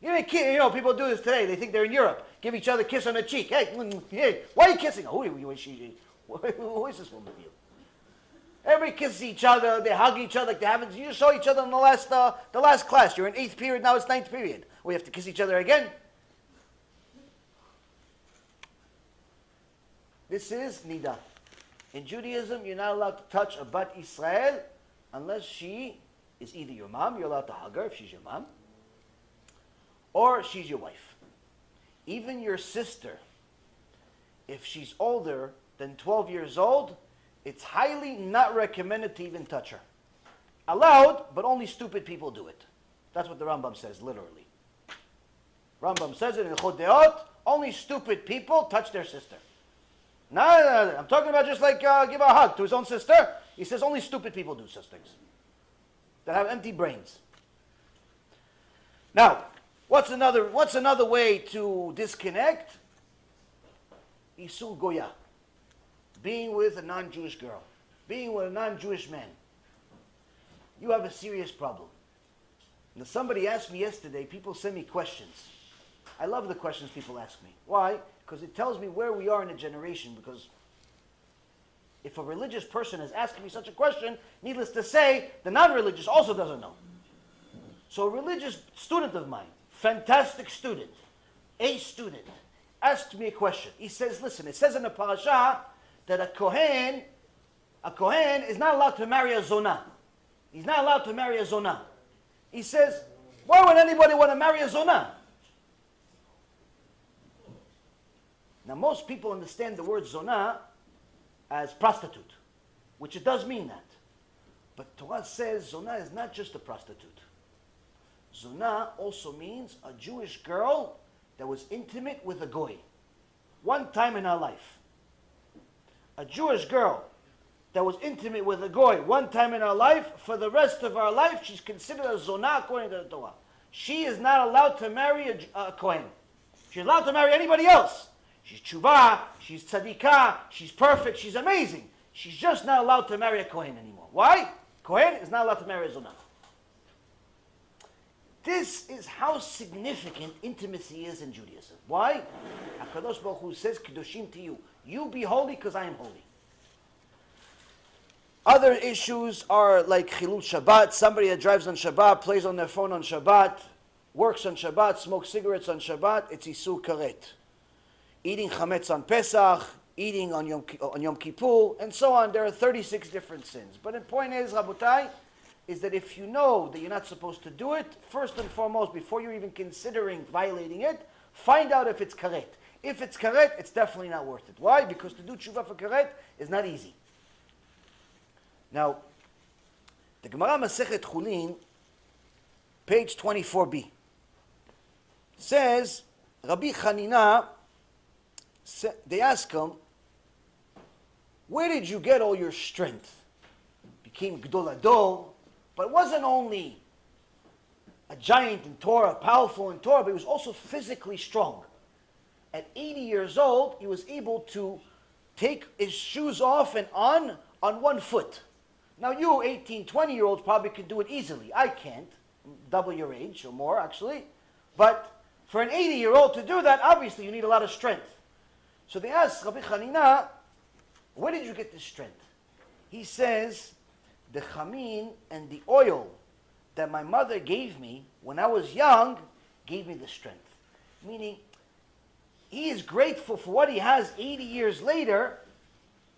Give me a kiss. You know, people do this today. They think they're in Europe. Give each other a kiss on the cheek. Hey, why are you kissing? Who is she? Who is this woman with you? Everybody kisses each other. They hug each other like they haven't. You saw each other in the last class. You're in 8th period. Now it's 9th period. We have to kiss each other again. This is nida. In Judaism, you're not allowed to touch a bat Israel unless she is either your mom. You're allowed to hug her if she's your mom, or she's your wife. Even your sister, if she's older than 12 years old, it's highly not recommended to even touch her. Allowed, but only stupid people do it. That's what the Rambam says, literally. Rambam says it in Hilchot Deot, only stupid people touch their sister. No, I'm talking about just like give a hug to his own sister. He says only stupid people do such things, that have empty brains. Now, what's another way to disconnect? Isur Goya. Being with a non-Jewish girl, being with a non-Jewish man, you have a serious problem. Now, somebody asked me yesterday, people send me questions. I love the questions people ask me. Why? Because it tells me where we are in a generation, because if a religious person is asking me such a question, needless to say, the non-religious also doesn't know. So a religious student of mine, fantastic student, a student, asked me a question. He says, listen, it says in the parasha that a Kohen is not allowed to marry a Zonah. He's not allowed to marry a Zonah. He says, why would anybody want to marry a Zonah? Now, most people understand the word Zonah as prostitute, which it does mean that. But Torah says Zonah is not just a prostitute. Zonah also means a Jewish girl that was intimate with a goy one time in her life. A Jewish girl that was intimate with a goy one time in her life, for the rest of her life, she's considered a zonah according to the Torah. She is not allowed to marry a Kohen. She's allowed to marry anybody else. She's tshuva, she's tzadikah, she's perfect, she's amazing. She's just not allowed to marry a Kohen anymore. Why? Kohen is not allowed to marry a zonah. This is how significant intimacy is in Judaism. Why? HaKadosh Baruch Hu says, Kedoshim to you. You be holy because I am holy. Other issues are like Chilul Shabbat. Somebody that drives on Shabbat, plays on their phone on Shabbat, works on Shabbat, smokes cigarettes on Shabbat. It's Isur Karet. Eating Chametz on Pesach, eating on Yom Kippur, and so on. There are 36 different sins. But the point is, Rabotai, is that if you know that you're not supposed to do it, first and foremost, before you're even considering violating it, find out if it's karet. If it's karet, it's definitely not worth it. Why? Because to do tshuva for karet is not easy. Now, the Gemara Masechet Chulin, page 24b, says, Rabbi Hanina, they ask him, where did you get all your strength? Became Gdol Ador, but wasn't only a giant in Torah, powerful in Torah, but he was also physically strong. At 80 years old, he was able to take his shoes off and on one foot. Now you, 18, 20-year-olds, probably can do it easily. I can't, double your age or more, actually. But for an 80-year-old to do that, obviously you need a lot of strength. So they asked Rabbi Hanina, where did you get this strength? He says, the chamin and the oil that my mother gave me when I was young gave me the strength. Meaning, he is grateful for what he has 80 years later.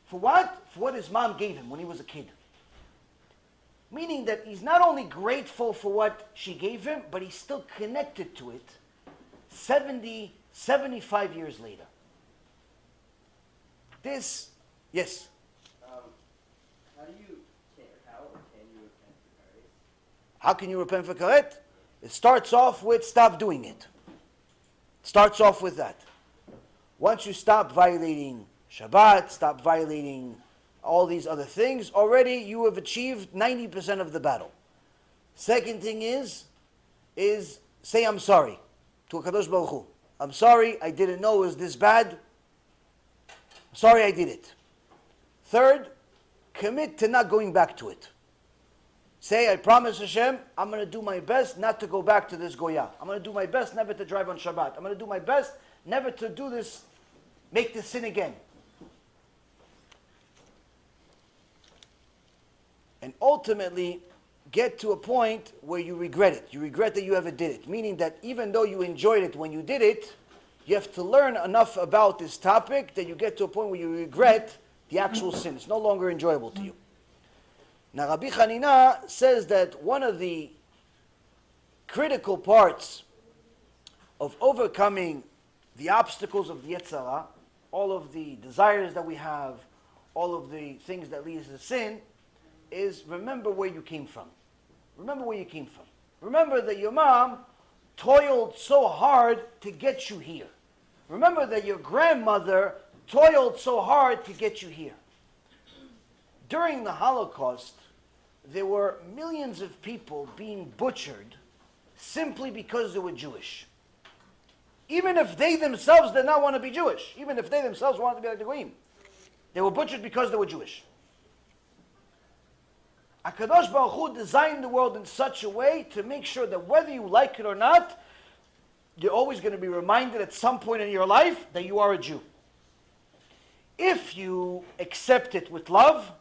For what? For what his mom gave him when he was a kid. Meaning that he's not only grateful for what she gave him, but he's still connected to it 70, 75 years later. This, yes? How can you repent for karet? It starts off with stop doing it. It starts off with that. Once you stop violating Shabbat, stop violating all these other things, already you have achieved 90% of the battle. Second thing is say I'm sorry to HaKadosh Baruch Hu. I'm sorry, I didn't know it was this bad. Sorry I did it. Third, commit to not going back to it. Say, I promise Hashem, I'm going to do my best not to go back to this Goya. I'm going to do my best never to drive on Shabbat. I'm going to do my best never to do this, make this sin again. And ultimately, get to a point where you regret it. You regret that you ever did it. Meaning that even though you enjoyed it when you did it, you have to learn enough about this topic that you get to a point where you regret the actual sin. It's no longer enjoyable to you. Now, Rabbi Hanina says that one of the critical parts of overcoming the obstacles of the Yetzer Hara, all of the desires that we have, all of the things that lead us to sin, is remember where you came from. Remember where you came from. Remember that your mom toiled so hard to get you here. Remember that your grandmother toiled so hard to get you here. During the Holocaust, there were millions of people being butchered simply because they were Jewish. Even if they themselves did not want to be Jewish, even if they themselves wanted to be like the Goyim, they were butchered because they were Jewish. HaKadosh Baruch Hu designed the world in such a way to make sure that whether you like it or not, you're always going to be reminded at some point in your life that you are a Jew. If you accept it with love,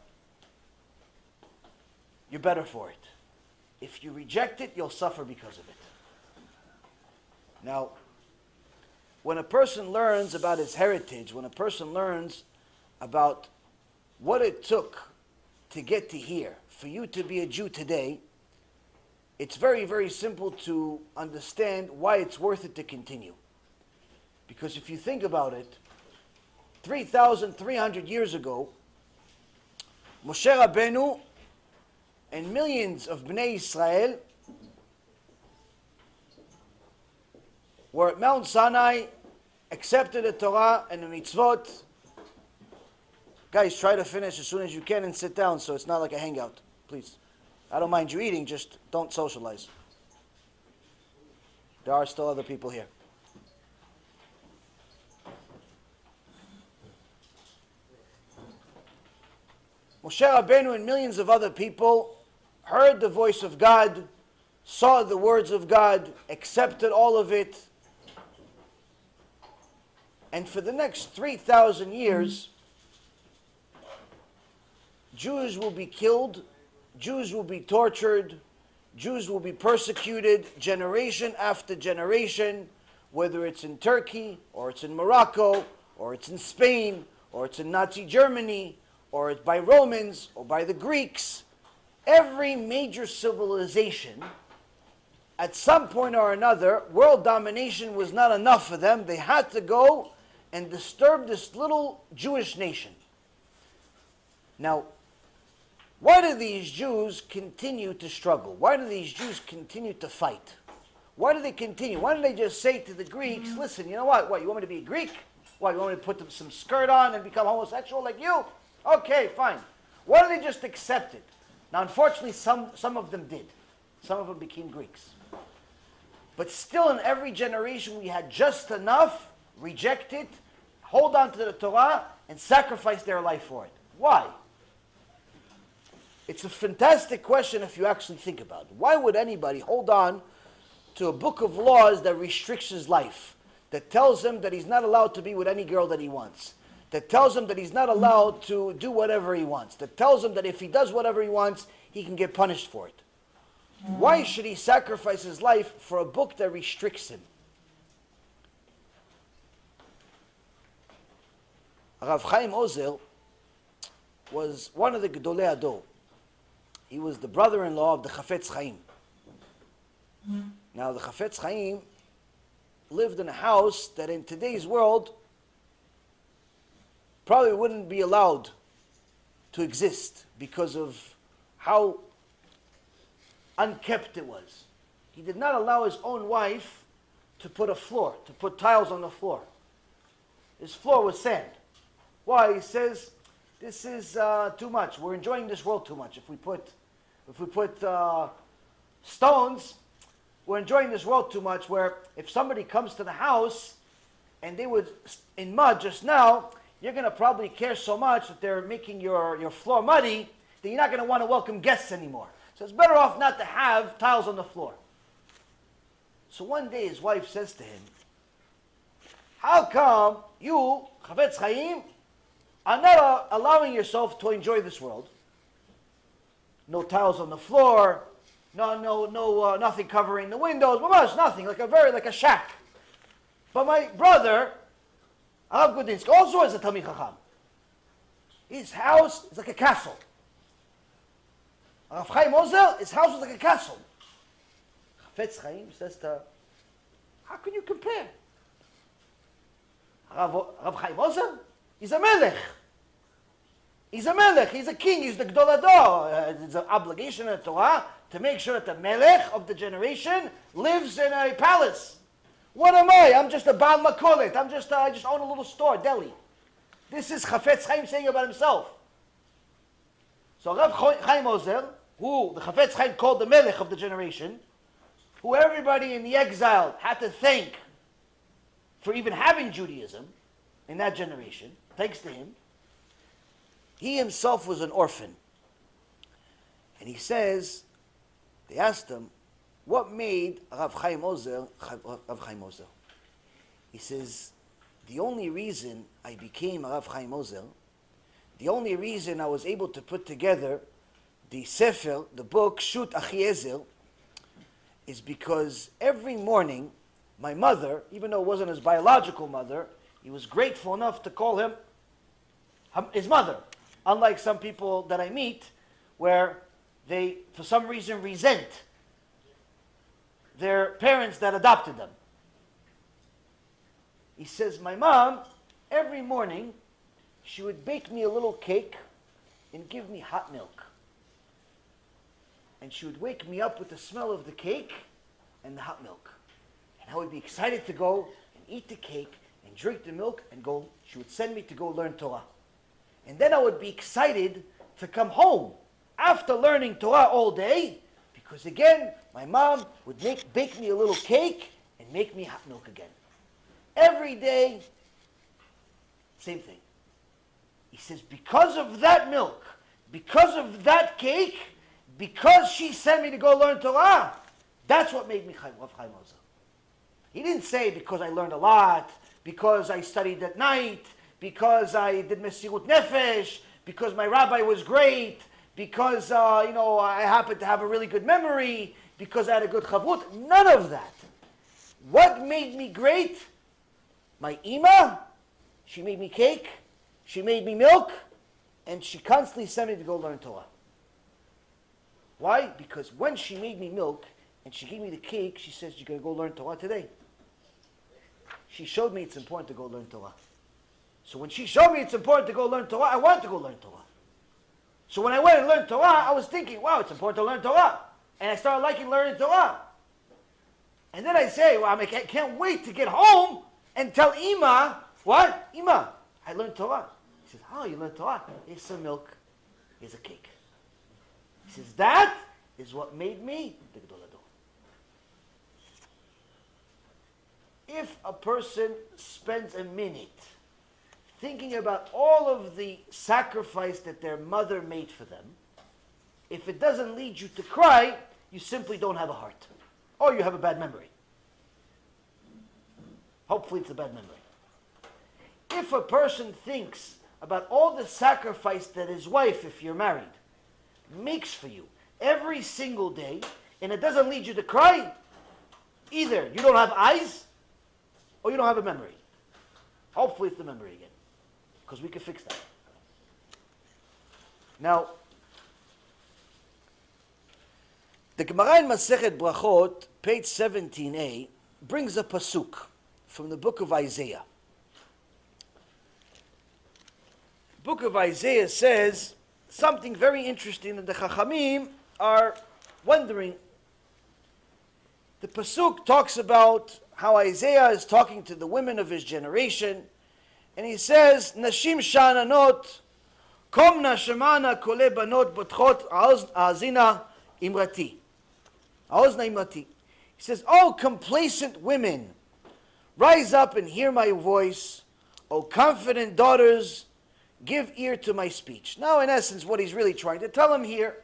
you're better for it. If you reject it, you'll suffer because of it. Now, when a person learns about his heritage, when a person learns about what it took to get to here, for you to be a Jew today, it's very, very simple to understand why it's worth it to continue. Because if you think about it, 3,300 years ago, Moshe Rabbeinu and millions of Bnei Israel were at Mount Sinai, accepted the Torah and the mitzvot. Guys, try to finish as soon as you can and sit down so it's not like a hangout, please. I don't mind you eating, just don't socialize. There are still other people here. Moshe Rabbeinu and millions of other people heard the voice of God, saw the words of God, accepted all of it. And for the next 3,000 years, Jews will be killed, Jews will be tortured, Jews will be persecuted generation after generation, whether it's in Turkey, or it's in Morocco, or it's in Spain, or it's in Nazi Germany, or it's by Romans, or by the Greeks. Every major civilization, at some point or another, world domination was not enough for them. They had to go and disturb this little Jewish nation. Now, why do these Jews continue to struggle? Why do these Jews continue to fight? Why do they continue? Why don't they just say to the Greeks, listen, you know what? What, you want me to be a Greek? What, you want me to put some skirt on and become homosexual like you? Okay, fine. Why don't they just accept it? Now, unfortunately, some of them did. Some of them became Greeks. But still, in every generation, we had just enough, reject it, hold on to the Torah, and sacrifice their life for it. Why? It's a fantastic question if you actually think about it. Why would anybody hold on to a book of laws that restricts his life, that tells him that he's not allowed to be with any girl that he wants, that tells him that he's not allowed to do whatever he wants, that tells him that if he does whatever he wants, he can get punished for it? Why should he sacrifice his life for a book that restricts him? Rav Chaim Ozer was one of the Gedolei Ador. He was the brother-in-law of the Chafetz Chaim. Now, the Chafetz Chaim lived in a house that in today's world probably wouldn't be allowed to exist because of how unkept it was. He did not allow his own wife to put a floor, to put tiles on the floor. His floor was sand. Why? He says, this is too much. We're enjoying this world too much. If we put stones, we're enjoying this world too much, where if somebody comes to the house and they were in mud just now, you're going to probably care so much that they're making your floor muddy that you're not going to want to welcome guests anymore. So it's better off not to have tiles on the floor. So one day his wife says to him, how come you, Chafetz Chaim, are not allowing yourself to enjoy this world? No tiles on the floor, no, nothing covering the windows, nothing, like a shack. But my brother, Rav Galinsky, also is a Talmid Chacham. His house is like a castle. Rav Chaim Ozer, his house was like a castle. Chafetz Chaim says to her, how can you compare? Rav Chaim Ozer, he's a melech. He's a melech, he's a king, he's the Gedolei Ador. It's an obligation in the Torah to make sure that the melech of the generation lives in a palace. What am I? I'm just a Baal Makolet. I just own a little store, deli. This is Chafetz Chaim saying about himself. So Rav Chaim Ozer, who the Chafetz Chaim called the Melech of the generation, who everybody in the exile had to thank for even having Judaism in that generation, thanks to him, he himself was an orphan. And he says, they asked him, what made Rav Chaim Ozer, Rav Chaim Ozer? He says, the only reason I became Rav Chaim Ozer, the only reason I was able to put together the sefer, the book, Shut Achiezer, is because every morning my mother, even though it wasn't his biological mother, he was grateful enough to call him his mother. Unlike some people that I meet, where they, for some reason, resent their parents that adopted them. He says, my mom, every morning, she would bake me a little cake and give me hot milk. And she would wake me up with the smell of the cake and the hot milk. And I would be excited to go and eat the cake and drink the milk and go. She would send me to go learn Torah. And then I would be excited to come home after learning Torah all day, because again, my mom would bake me a little cake and make me hot milk again. Every day, same thing. He says, because of that milk, because of that cake, because she sent me to go learn Torah, that's what made me Rav Chaim Ozer. He didn't say because I learned a lot, because I studied at night, because I did Mesirut Nefesh, because my rabbi was great, because I happened to have a really good memory, because I had a good chavut. None of that. What made me great? My ima, she made me cake. She made me milk, and she constantly sent me to go learn Torah. Why? Because when she made me milk and she gave me the cake, she says, you're going to go learn Torah today. She showed me it's important to go learn Torah. So when she showed me it's important to go learn Torah, I wanted to go learn Torah. So when I went and learned Torah, I was thinking, wow, it's important to learn Torah. And I started liking learning Torah. And then I say, well, I can't wait to get home and tell Ima, what? Ima, I learned Torah. He says, how you learned Torah? Here's some milk. Here's a cake. He says, that is what made me the Gedol Ador. If a person spends a minute thinking about all of the sacrifice that their mother made for them, if it doesn't lead you to cry, you simply don't have a heart. Or you have a bad memory. Hopefully it's a bad memory. If a person thinks about all the sacrifice that his wife, if you're married, makes for you every single day, and it doesn't lead you to cry, either you don't have eyes, or you don't have a memory. Hopefully it's the memory again. Because we can fix that. Now, the Gemara in Masechet Brachot, page 17a, brings a pasuk from the book of Isaiah. The book of Isaiah says something very interesting that the Chachamim are wondering. The pasuk talks about how Isaiah is talking to the women of his generation, and he says, Nashim Sha'ananot, Komna Shemana Kole Banot Botchot Azina Imrati. Aozna Imrati. He says, O complacent women, rise up and hear my voice. O confident daughters, give ear to my speech. Now, in essence, what he's really trying to tell them here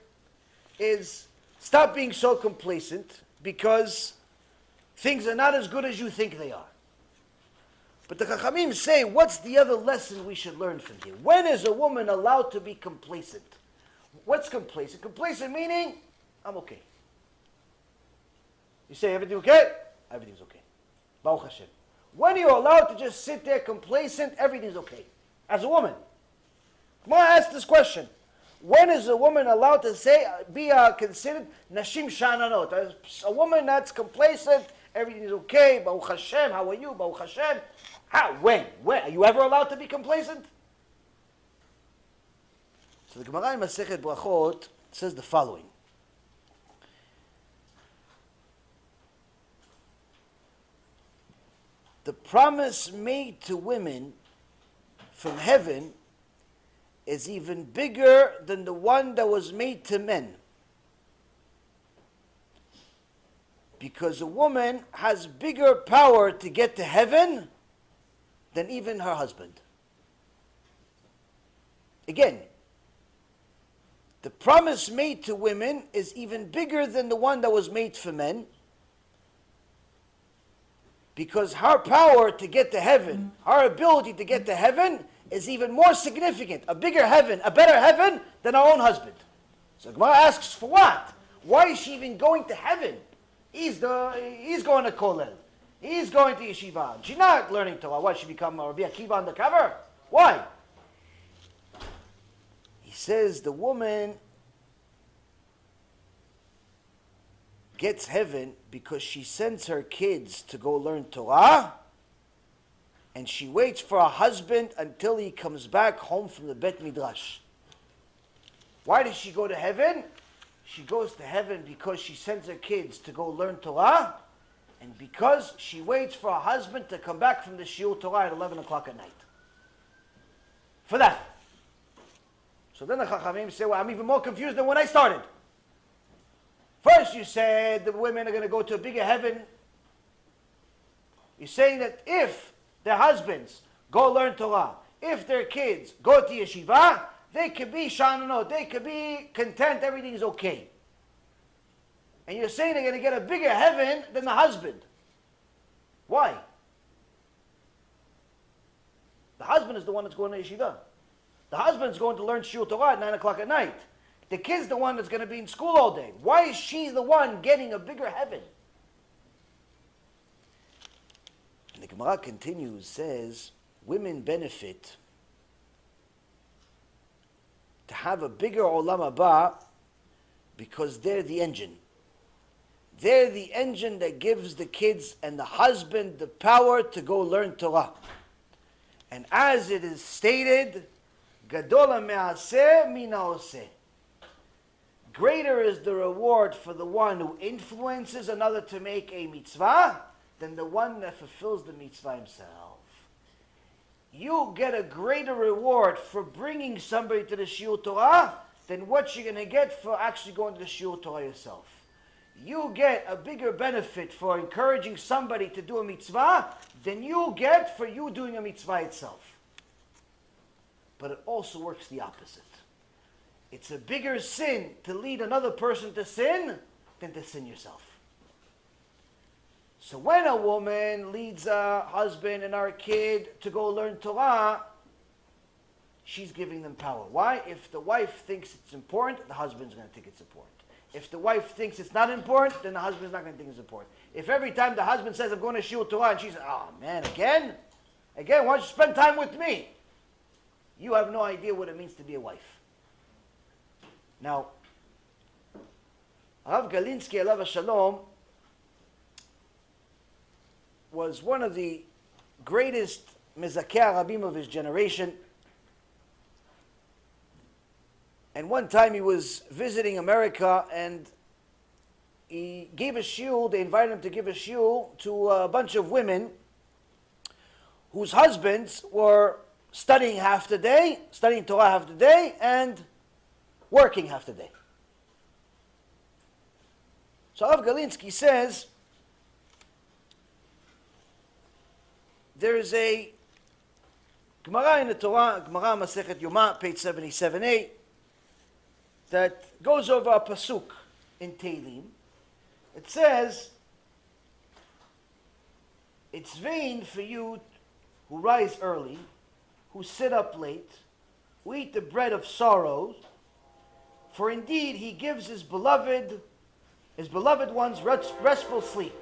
is, stop being so complacent, because things are not as good as you think they are. But the Chachamim say, what's the other lesson we should learn from here? When is a woman allowed to be complacent? What's complacent? Complacent meaning, I'm okay. You say, everything okay? Everything's okay. Baruch Hashem. When you're allowed to just sit there complacent, everything's okay. As a woman. Come on, ask this question. When is a woman allowed to say, be considered Nashim Sha'ananot? A woman that's complacent, everything is okay, Baruch Hashem, how are you, Baruch Hashem? How, when? Are you ever allowed to be complacent? So the Gemara in Masechet Brachot says the following. The promise made to women from heaven is even bigger than the one that was made to men. Because a woman has bigger power to get to heaven than even her husband. Again, the promise made to women is even bigger than the one that was made for men. Because her power to get to heaven, her ability to get to heaven, is even more significant, a bigger heaven, a better heaven than our own husband. So Gemara asks, for what? Why is she even going to heaven? He's going to Kollel. He's going to Yeshiva. She's not learning Torah. Why, she become Rabbi Akiva undercover? Why? He says the woman gets heaven because she sends her kids to go learn Torah, and she waits for her husband until he comes back home from the Beit Midrash. Why does she go to heaven? She goes to heaven because she sends her kids to go learn Torah, and because she waits for her husband to come back from the Shiur Torah at 11 o'clock at night. For that. So then the Chachamim say, well, I'm even more confused than when I started. First you said the women are going to go to a bigger heaven. You're saying that if their husbands go learn Torah, if their kids go to yeshiva, they could be sha'ananot, they could be content, everything is okay. And you're saying they're going to get a bigger heaven than the husband. Why? The husband is the one that's going to yeshiva. The husband's going to learn shiur Torah at 9 o'clock at night. The kid's the one that's going to be in school all day. Why is she the one getting a bigger heaven? And the Gemara continues, says, women benefit to have a bigger olam haba, because they're the engine. They're the engine that gives the kids and the husband the power to go learn Torah. And as it is stated, Gadola me'aseh mina oseh. Greater is the reward for the one who influences another to make a mitzvah than the one that fulfills the mitzvah himself. You get a greater reward for bringing somebody to the Shiur Torah than what you're going to get for actually going to the Shiur Torah yourself. You get a bigger benefit for encouraging somebody to do a mitzvah than you get for you doing a mitzvah itself. But it also works the opposite. It's a bigger sin to lead another person to sin than to sin yourself. So when a woman leads a husband and our kid to go learn Torah, she's giving them power. Why? If the wife thinks it's important, the husband's going to think it's important. If the wife thinks it's not important, then the husband's not going to think it's important. If every time the husband says, I'm going to Shiur Torah, and she says, oh man, again? Again, why don't you spend time with me? You have no idea what it means to be a wife. Now, Rav Galinsky, alav shalom, was one of the greatest mezakei harabim of his generation. And one time he was visiting America, and he gave a shiur, they invited him to give a shiur to a bunch of women whose husbands were studying half the day, studying Torah half the day, and working half the day. So Rav Galinsky says, there is a Gemara in the Torah, Gemara Masechet Yoma, page 77a, that goes over a pasuk in Tehilim. It says, it's vain for you who rise early, who sit up late, who eat the bread of sorrows, for indeed he gives his beloved ones restful sleep.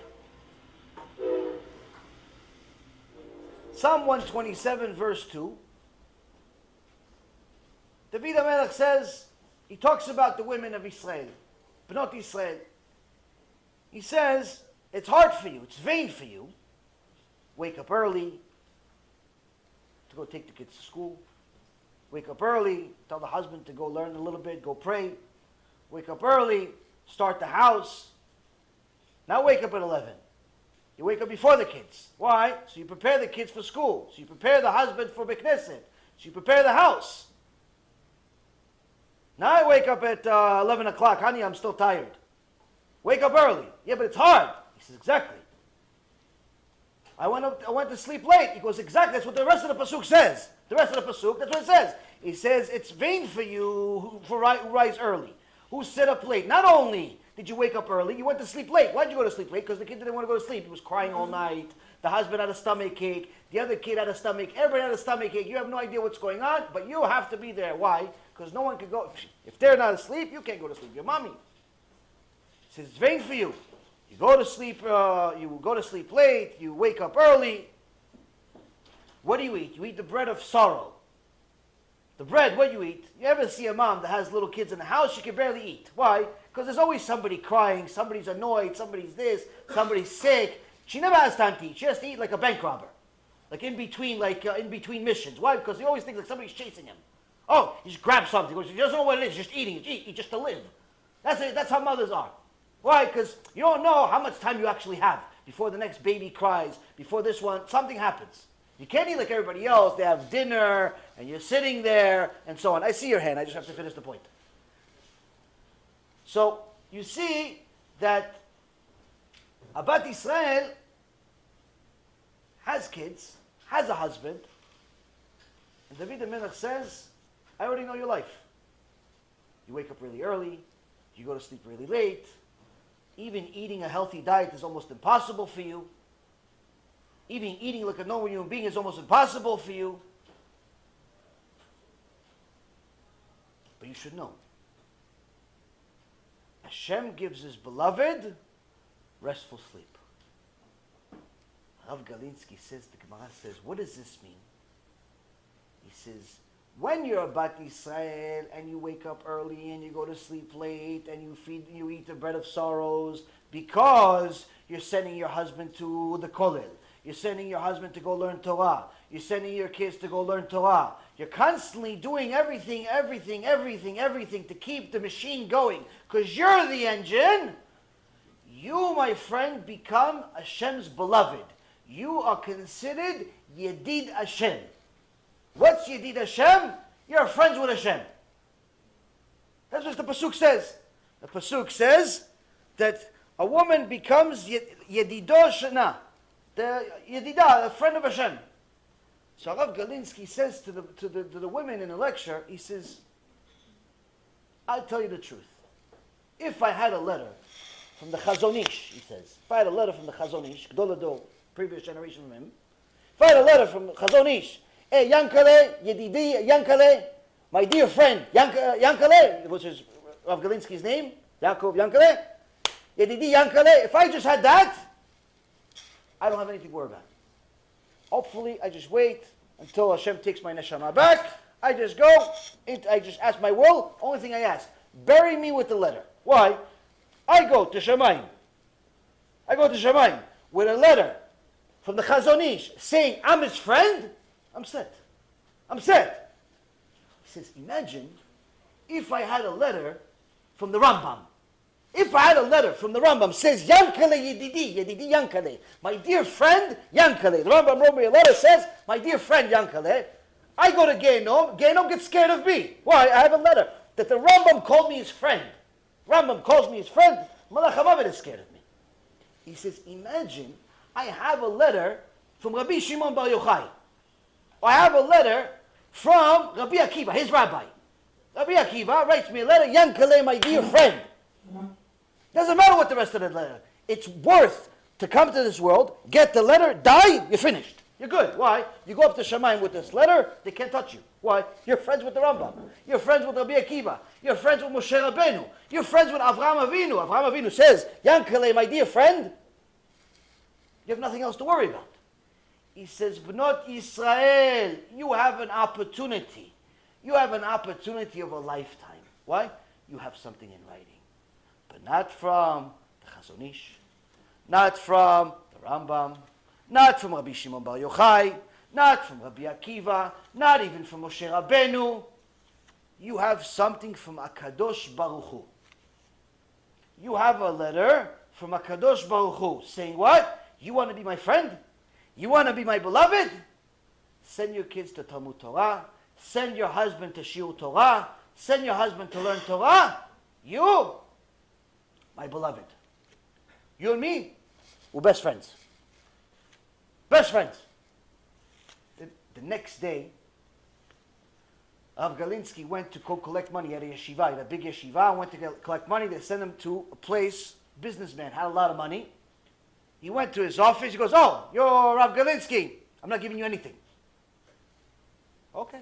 Psalm 127 verse 2. David HaMelech says, he talks about the women of Israel, Bnot Israel. He says, it's hard for you, it's vain for you, wake up early to go take the kids to school. Wake up early, tell the husband to go learn a little bit, go pray. Wake up early, start the house. Now wake up at 11. You wake up before the kids. Why? So you prepare the kids for school. So you prepare the husband for Bekneset. So you prepare the house. Now I wake up at 11 o'clock. Honey, I'm still tired. Wake up early. Yeah, but it's hard. He says, exactly. I went to sleep late. He goes, exactly. That's what the rest of the pasuk says. The rest of the pasuk, that's what it says. He says, it's vain for you who rise early, who sit up late. Not only did you wake up early, you went to sleep late. Why did you go to sleep late? Because the kid didn't want to go to sleep. He was crying all night. The husband had a stomachache. The other kid had a stomachache. Everybody had a stomachache. You have no idea what's going on, but you have to be there. Why? Because no one can go. If they're not asleep, you can't go to sleep. Your mommy. He says, it's vain for you. You go to sleep. You go to sleep late. You wake up early. What do you eat? You eat the bread of sorrow. The bread, what do you eat? You ever see a mom that has little kids in the house? She can barely eat. Why? Because there's always somebody crying, somebody's annoyed, somebody's this, somebody's sick. She never has time to eat. She has to eat like a bank robber, like in between missions. Why? Because he always thinks like somebody's chasing him. Oh, he just grabs something. He doesn't know what it is. He's just eating. Eat just to live. That's how mothers are. Why? Because you don't know how much time you actually have before the next baby cries, before this one, something happens. You can't eat like everybody else. They have dinner, and you're sitting there, and so on. I see your hand. I just have to finish the point. So you see that Abat Yisrael has kids, has a husband, and David HaMelech says, I already know your life. You wake up really early. You go to sleep really late. Even eating a healthy diet is almost impossible for you. Even eating like a normal human being is almost impossible for you. But you should know, Hashem gives his beloved restful sleep. Rav Galinsky says, the Gemara says, what does this mean? He says, When you're a Bat Yisrael and you wake up early and you go to sleep late and you eat the bread of sorrows because you're sending your husband to the Kollel. You're sending your husband to go learn Torah. You're sending your kids to go learn Torah. You're constantly doing everything to keep the machine going because you're the engine. You, my friend, become Hashem's beloved. You are considered Yedid Hashem. What's Yedid Hashem? You're friends with Hashem. That's what the Pasuk says. The Pasuk says that a woman becomes Yedidah Shana, the Yedidah, the friend of Hashem. So Rav Galinsky says to the women in the lecture, he says, I'll tell you the truth. If I had a letter from the Chazon Ish, he says, if I had a letter from the Chazon Ish, Gdolado, previous generation of him, if I had a letter from Chazon Ish, hey, Yankale, Yedidi, Yankale, my dear friend, Yankale, which is Rav Galinsky's name, Yaakov Yankale, Yedidi, Yankale, if I just had that, I don't have anything to worry about. Hopefully, I just wait until Hashem takes my neshama back. I just go, I just ask my will, only thing I ask, bury me with the letter. Why? I go to Shemayim with a letter from the Chazon Ish saying, I'm his friend, I'm set. He says, imagine if I had a letter from the Rambam. If I had a letter from the Rambam, says, Yankale Yedidi, Yankale, my dear friend, Yankale. The Rambam wrote me a letter, says, my dear friend, Yankale, I go to Gainom gets scared of me. Why? I have a letter that the Rambam called me his friend. Rambam calls me his friend, Malach HaMavet is scared of me. He says, imagine I have a letter from Rabbi Shimon bar Yochai. I have a letter from Rabbi Akiva, his rabbi. Rabbi Akiva writes me a letter, Yankale, my dear friend. Doesn't matter what the rest of the letter. It's worth to come to this world, get the letter, die, you're finished. You're good. Why? You go up to Shemayim with this letter, they can't touch you. Why? You're friends with the Rambam. You're friends with Rabbi Akiva. You're friends with Moshe Rabbeinu. You're friends with Avraham Avinu. Avraham Avinu says, Yankale, my dear friend, you have nothing else to worry about. He says, Bnot Yisrael, you have an opportunity. You have an opportunity of a lifetime. Why? You have something in writing. But not from the Chazon Ish, not from the Rambam, not from Rabbi Shimon bar Yochai, not from Rabbi Akiva, not even from Moshe Rabbeinu. You have something from HaKadosh Baruch Hu. You have a letter from HaKadosh Baruch Hu saying what? You want to be my friend? You want to be my beloved? Send your kids to Talmud Torah. Send your husband to Shiur Torah. Send your husband to learn Torah. You, my beloved. You and me, we're best friends. Best friends. The next day, Rav Galinsky went to go collect money at a yeshiva. He had a big yeshiva, went to collect money. They sent him to a place, businessman, had a lot of money. He went to his office. He goes, oh, you're Rav Galinsky. I'm not giving you anything. Okay.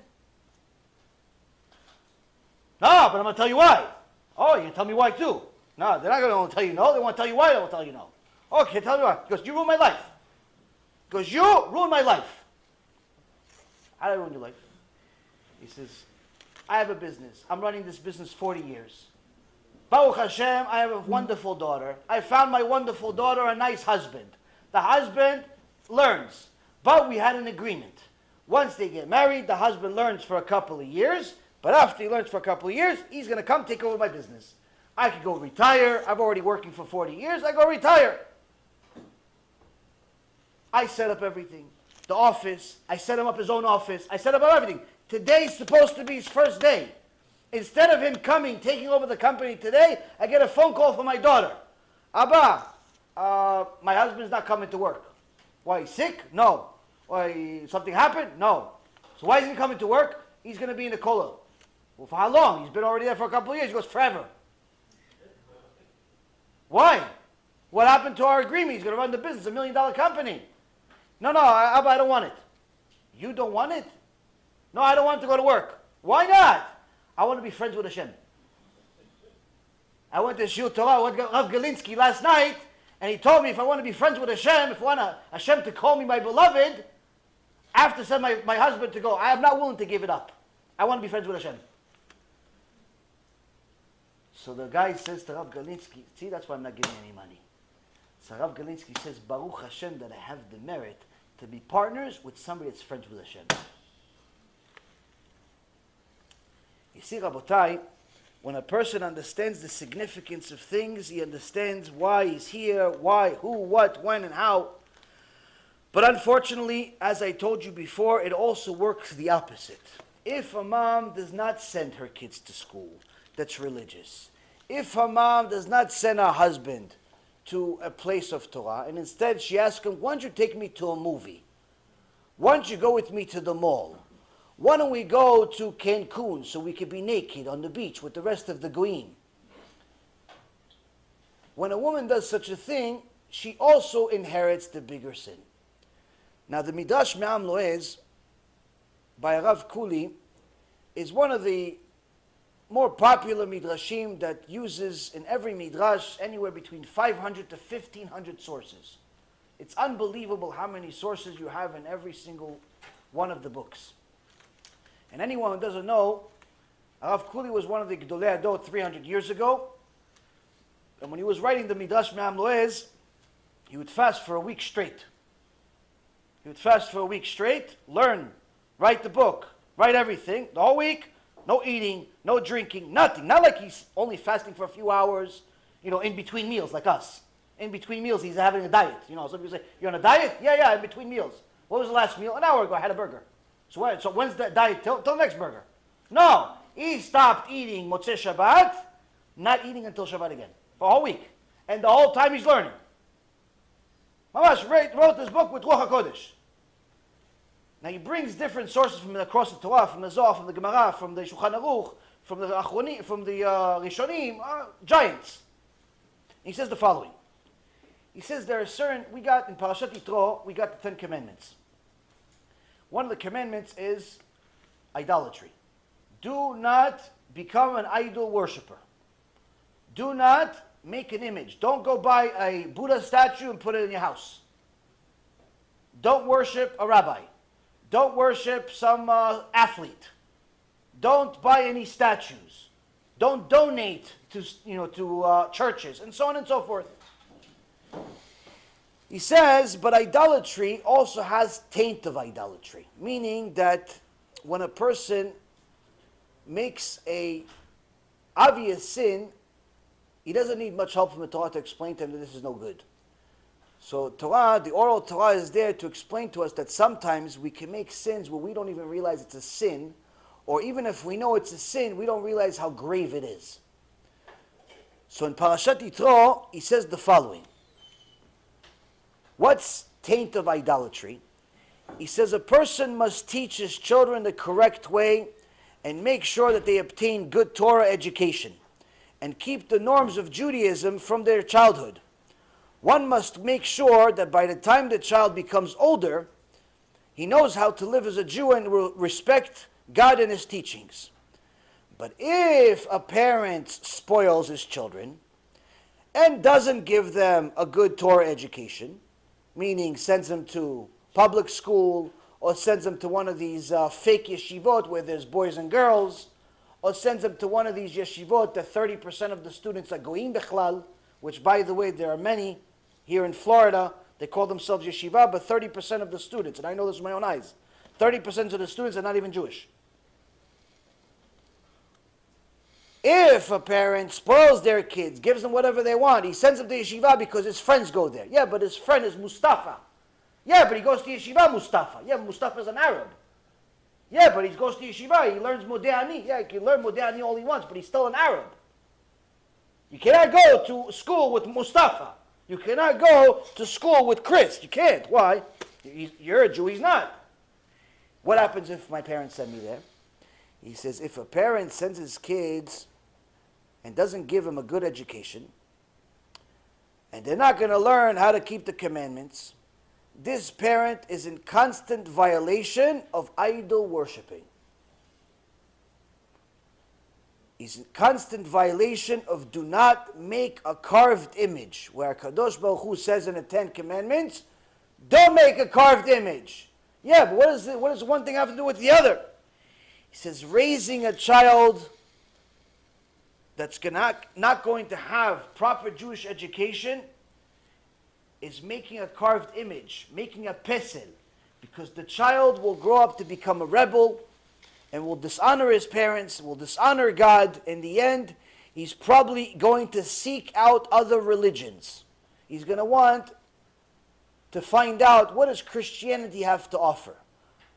No, but I'm going to tell you why. Oh, you tell me why too. No, they're not going to tell you no. They want to tell you why they won't tell you no. Okay, tell me why. He goes, you ruined my life. He goes, you ruined my life. How did I ruin your life? He says, I have a business. I'm running this business 40 years. Baruch Hashem, I have a wonderful daughter. I found my wonderful daughter a nice husband. The husband learns, but we had an agreement. Once they get married, the husband learns for a couple of years, but after he learns for a couple of years, he's going to come take over my business. I could go retire. I'm already working for 40 years. I go retire. I set up everything. The office. I set him up his own office. I set up everything. Today's supposed to be his first day. Instead of him coming, taking over the company today, I get a phone call from my daughter. Abba, my husband's not coming to work. Why, he's sick? No. Why, something happened? No. So why isn't he coming to work? He's going to be in the kollel. Well, for how long? He's been already there for a couple of years. He goes, forever. Why? What happened to our agreement? He's going to run the business, $1 million company. No, Abba, I don't want it. You don't want it? No, I don't want to go to work. Why not? I want to be friends with Hashem. I went to Shiur Torah. I went to Rav Galinsky last night, and he told me if I want to be friends with Hashem, if I want Hashem to call me my beloved, I have to send my husband to go. I am not willing to give it up. I want to be friends with Hashem. So the guy says to Rav Galinsky, see, that's why I'm not giving any money. So Rav Galinsky says, Baruch Hashem that I have the merit to be partners with somebody that's friends with Hashem. You see, Rabotai, when a person understands the significance of things, he understands why he's here, why, who, what, when, and how. But unfortunately, as I told you before, it also works the opposite. If a mom does not send her kids to school that's religious, if her mom does not send her husband to a place of Torah, and instead she asks him, why don't you take me to a movie? Why don't you go with me to the mall? Why don't we go to Cancun so we could be naked on the beach with the rest of the green? When a woman does such a thing, she also inherits the bigger sin. Now, the Midrash Me'am Loez by Rav Kuli is one of the more popular midrashim that uses in every midrash anywhere between 500 to 1,500 sources. It's unbelievable how many sources you have in every single one of the books. And anyone who doesn't know, Rav Kuli was one of the Gdolei Ador 300 years ago. And when he was writing the Midrash Me'am Loez, he would fast for a week straight. He would fast for a week straight, learn, write the book, write everything, the whole week, no eating, no drinking, nothing. Not like he's only fasting for a few hours, you know, in between meals like us. In between meals, he's having a diet. You know, some people say, you're on a diet? Yeah, yeah, in between meals. What was the last meal? An hour ago, I had a burger. So when's the diet? Till next burger. No, he stopped eating Motzei Shabbat, not eating until Shabbat again, for a whole week. And the whole time he's learning. Mamash wrote this book with Ruach HaKodesh. Now he brings different sources from across the Torah, from the Zohar, from the Gemara, from the Shulchan Aruch, from the Achronim, from the Rishonim, giants. And he says the following. He says there are certain, we got in Parashat Yitro, we got the 10 commandments. One of the commandments is idolatry. Do not become an idol worshiper. Do not make an image. Don't go buy a Buddha statue and put it in your house. Don't worship a rabbi. Don't worship some athlete. Don't buy any statues. Don't donate to, you know, to churches, and so on and so forth. He says, but idolatry also has taint of idolatry, meaning that when a person makes a obvious sin, he doesn't need much help from the Torah to explain to him that this is no good. So Torah, the oral Torah is there to explain to us that sometimes we can make sins where we don't even realize it's a sin, or even if we know it's a sin, we don't realize how grave it is. So in Parashat Yitro, he says the following. What's taint of idolatry? He says a person must teach his children the correct way and make sure that they obtain good Torah education and keep the norms of Judaism from their childhood. One must make sure that by the time the child becomes older, he knows how to live as a Jew and will respect God and his teachings. But if a parent spoils his children and doesn't give them a good Torah education, meaning sends them to public school or sends them to one of these fake yeshivot where there's boys and girls, or sends them to one of these yeshivot that 30% of the students are goyim bechlal, which, by the way, there are many here in Florida. They call themselves yeshiva, but 30% of the students, and I know this with my own eyes, 30% of the students are not even Jewish. If a parent spoils their kids, gives them whatever they want, he sends them to yeshiva because his friends go there. Yeah, but his friend is Mustafa. Yeah, but he goes to yeshiva, Mustafa. Yeah, Mustafa's an Arab. Yeah, but he goes to yeshiva, he learns Modeh Ani. Yeah, he can learn Modeh Ani all he wants, but he's still an Arab. You cannot go to school with Mustafa. You cannot go to school with Chris. You can't. Why? You're a Jew, he's not. What happens if my parents send me there? He says, if a parent sends his kids and doesn't give them a good education, and they're not going to learn how to keep the commandments, this parent is in constant violation of idol worshiping. He's in constant violation of do not make a carved image, where Kadosh Baruch Hu says in the 10 commandments, don't make a carved image. Yeah, but what does one thing have to do with the other? He says, raising a child that's not going to have proper Jewish education is making a carved image, making a pesel, because the child will grow up to become a rebel and will dishonor his parents, will dishonor God. In the end, he's probably going to seek out other religions. He's going to want to find out, what does Christianity have to offer?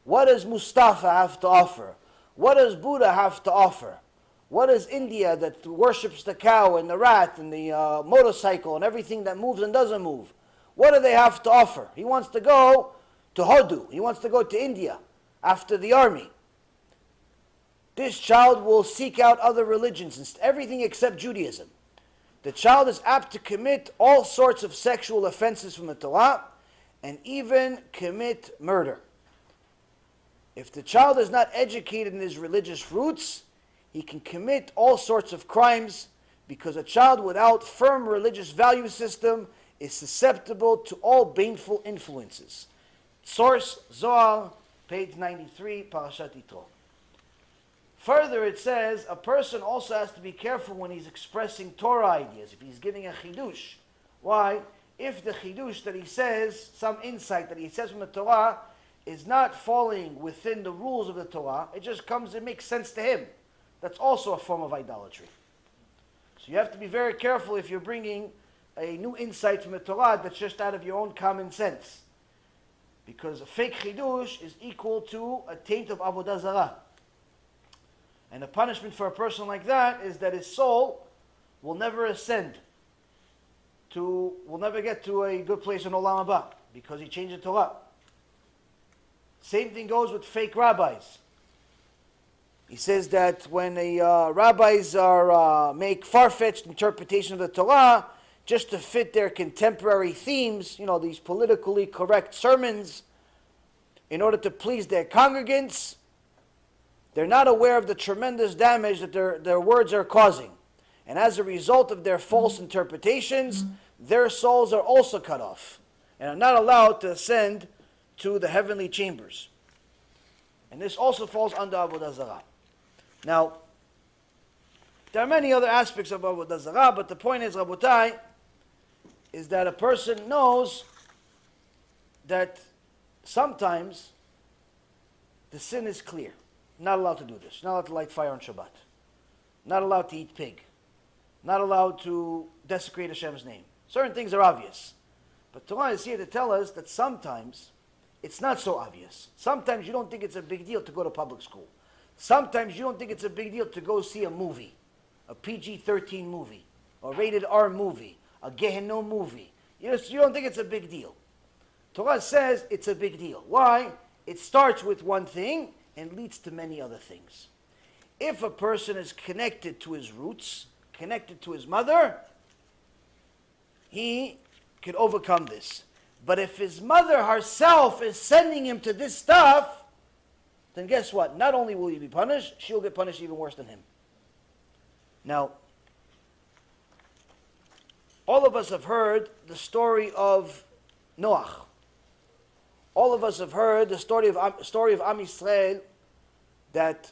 What does Mustafa have to offer? What does Buddha have to offer? What is India that worships the cow and the rat and the motorcycle and everything that moves and doesn't move? What do they have to offer? He wants to go to Hodu. He wants to go to India after the army. This child will seek out other religions, and everything except Judaism. The child is apt to commit all sorts of sexual offenses from the Torah and even commit murder. If the child is not educated in his religious roots, he can commit all sorts of crimes, because a child without firm religious value system is susceptible to all baneful influences. Source, Zohar, page 93, Parashat Yitro. Further, it says, a person also has to be careful when he's expressing Torah ideas, if he's giving a chidush. Why? If the chidush that he says, some insight that he says from the Torah, is not falling within the rules of the Torah, it just comes and makes sense to him. That's also a form of idolatry. So you have to be very careful if you're bringing a new insight from the Torah that's just out of your own common sense. Because a fake chidush is equal to a taint of avodah zarah. And the punishment for a person like that is that his soul will never get to a good place in Olam Haba, because he changed the Torah. Same thing goes with fake rabbis. He says that when the rabbis make far-fetched interpretation of the Torah just to fit their contemporary themes, you know, these politically correct sermons, in order to please their congregants, they're not aware of the tremendous damage that their words are causing. And as a result of their false interpretations, their souls are also cut off and are not allowed to ascend to the heavenly chambers. And this also falls under Avodah Zarah. Now, there are many other aspects of Avodah Zarah, but the point is, Rabotai, is that a person knows that sometimes the sin is clear. Not allowed to do this. Not allowed to light fire on Shabbat. Not allowed to eat pig. Not allowed to desecrate Hashem's name. Certain things are obvious. But Torah is here to tell us that sometimes it's not so obvious. Sometimes you don't think it's a big deal to go to public school. Sometimes you don't think it's a big deal to go see a movie, a PG-13 movie, a rated R movie, a Gehenom movie. You don't think it's a big deal. Torah says it's a big deal. Why? It starts with one thing and leads to many other things. If a person is connected to his roots, connected to his mother, he could overcome this. But if his mother herself is sending him to this stuff, then guess what? Not only will he be punished, she'll get punished even worse than him. Now, all of us have heard the story of Noach. All of us have heard the story of Am Yisrael that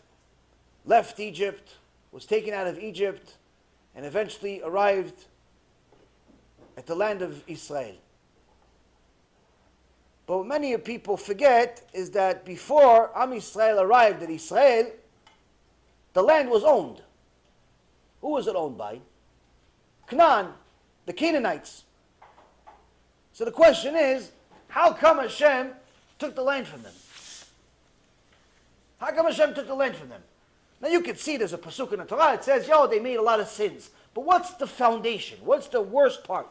left Egypt, was taken out of Egypt, and eventually arrived at the land of Israel. But what many people forget is that before Am Yisrael arrived at Israel, the land was owned. Who was it owned by? Canaan, the Canaanites. So the question is, how come Hashem took the land from them? How come Hashem took the land from them? Now you can see there's a pasuk in the Torah. It says, yo, they made a lot of sins. But what's the foundation? What's the worst part?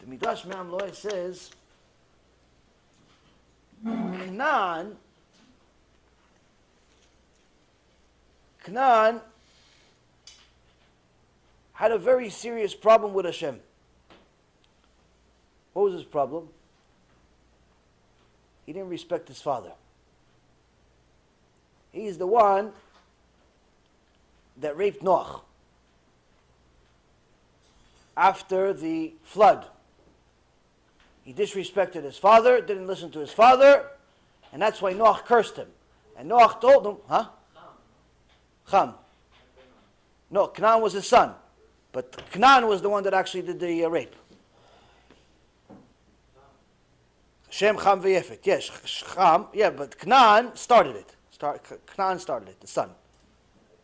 The Midrash Me'am Loez says, Canaan had a very serious problem with Hashem. What was his problem? He didn't respect his father. He's the one that raped Noach after the flood. He disrespected his father, didn't listen to his father, and that's why Noach cursed him. And Noach told them, huh? Cham. No, Canaan was his son. But Canaan was the one that actually did the rape. Shem, Cham, V'yefet. Yes, Cham. Yeah, but Canaan started it. Canaan started it, the son.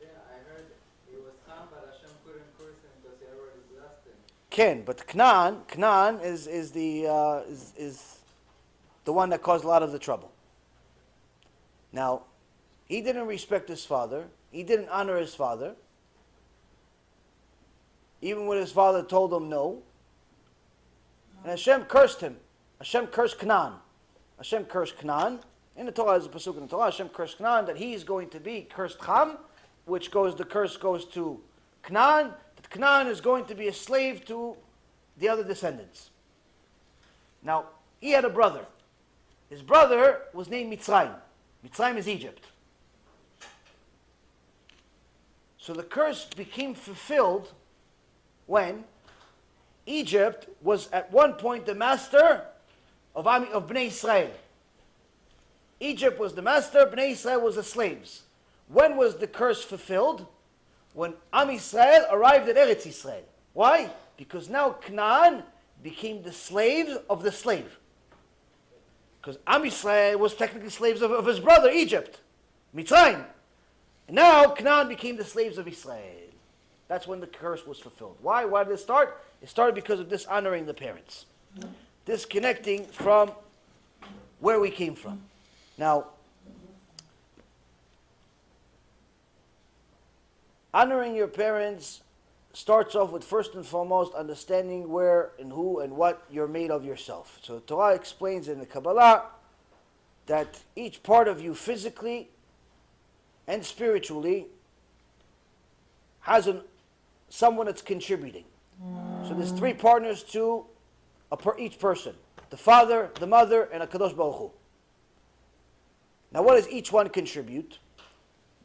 Yeah, I heard it was Cham, but Hashem couldn't curse him because he already blessed him. Ken, but Canaan is the one that caused a lot of the trouble. Now, he didn't respect his father. He didn't honor his father. Even when his father told him no. And Hashem cursed him. Hashem cursed Canaan. Hashem cursed Canaan. In the Torah, there's a pasuk in the Torah, Hashem cursed Canaan, that he is going to be cursed Cham, which goes, the curse goes to Canaan, that Canaan is going to be a slave to the other descendants. Now, he had a brother. His brother was named Mitzrayim. Mitzrayim is Egypt. So the curse became fulfilled when Egypt was at one point the master of Bnei Israel. Egypt was the master, Bnei Israel was the slaves. When was the curse fulfilled? When Am Yisrael arrived at Eretz Yisrael. Why? Because now Canaan became the slaves of the slave. Because Am Yisrael was technically slaves of his brother, Egypt, Mitzrayim. And now Canaan became the slaves of Israel. That's when the curse was fulfilled. Why? Why did it start? It started because of dishonoring the parents. Disconnecting from where we came from. Now, honoring your parents starts off with, first and foremost, understanding where and who and what you're made of yourself. So the Torah explains in the Kabbalah that each part of you physically and spiritually has someone that's contributing. So there's three partners to each person. The father, the mother, and HaKadosh Baruch Hu. Now what does each one contribute?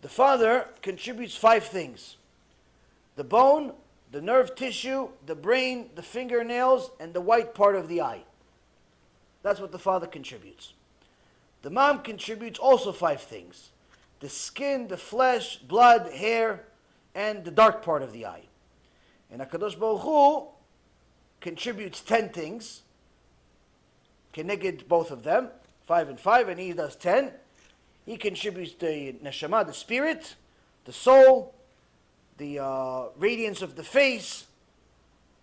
The father contributes 5 things. The bone, the nerve tissue, the brain, the fingernails, and the white part of the eye. That's what the father contributes. The mom contributes also 5 things. The skin, the flesh, blood, hair, and the dark part of the eye. And HaKadosh Baruch Hu contributes 10 things. Keneged both of them, 5 and 5, and he does 10. He contributes the neshama, the spirit, the soul, the radiance of the face.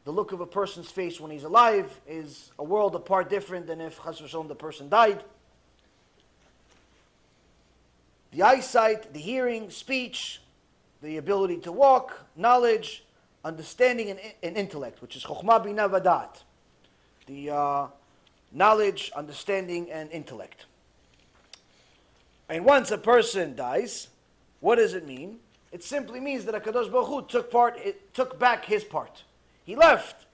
The look of a person's face when he's alive is a world apart different than if Chas v'Shalom the person died. The eyesight, the hearing, speech, the ability to walk, knowledge, understanding, and intellect, which is Chokhmah Bina Vadat. The knowledge, understanding, and intellect. And once a person dies, what does it mean? It simply means that HaKadosh Baruch Hu took back his part. He left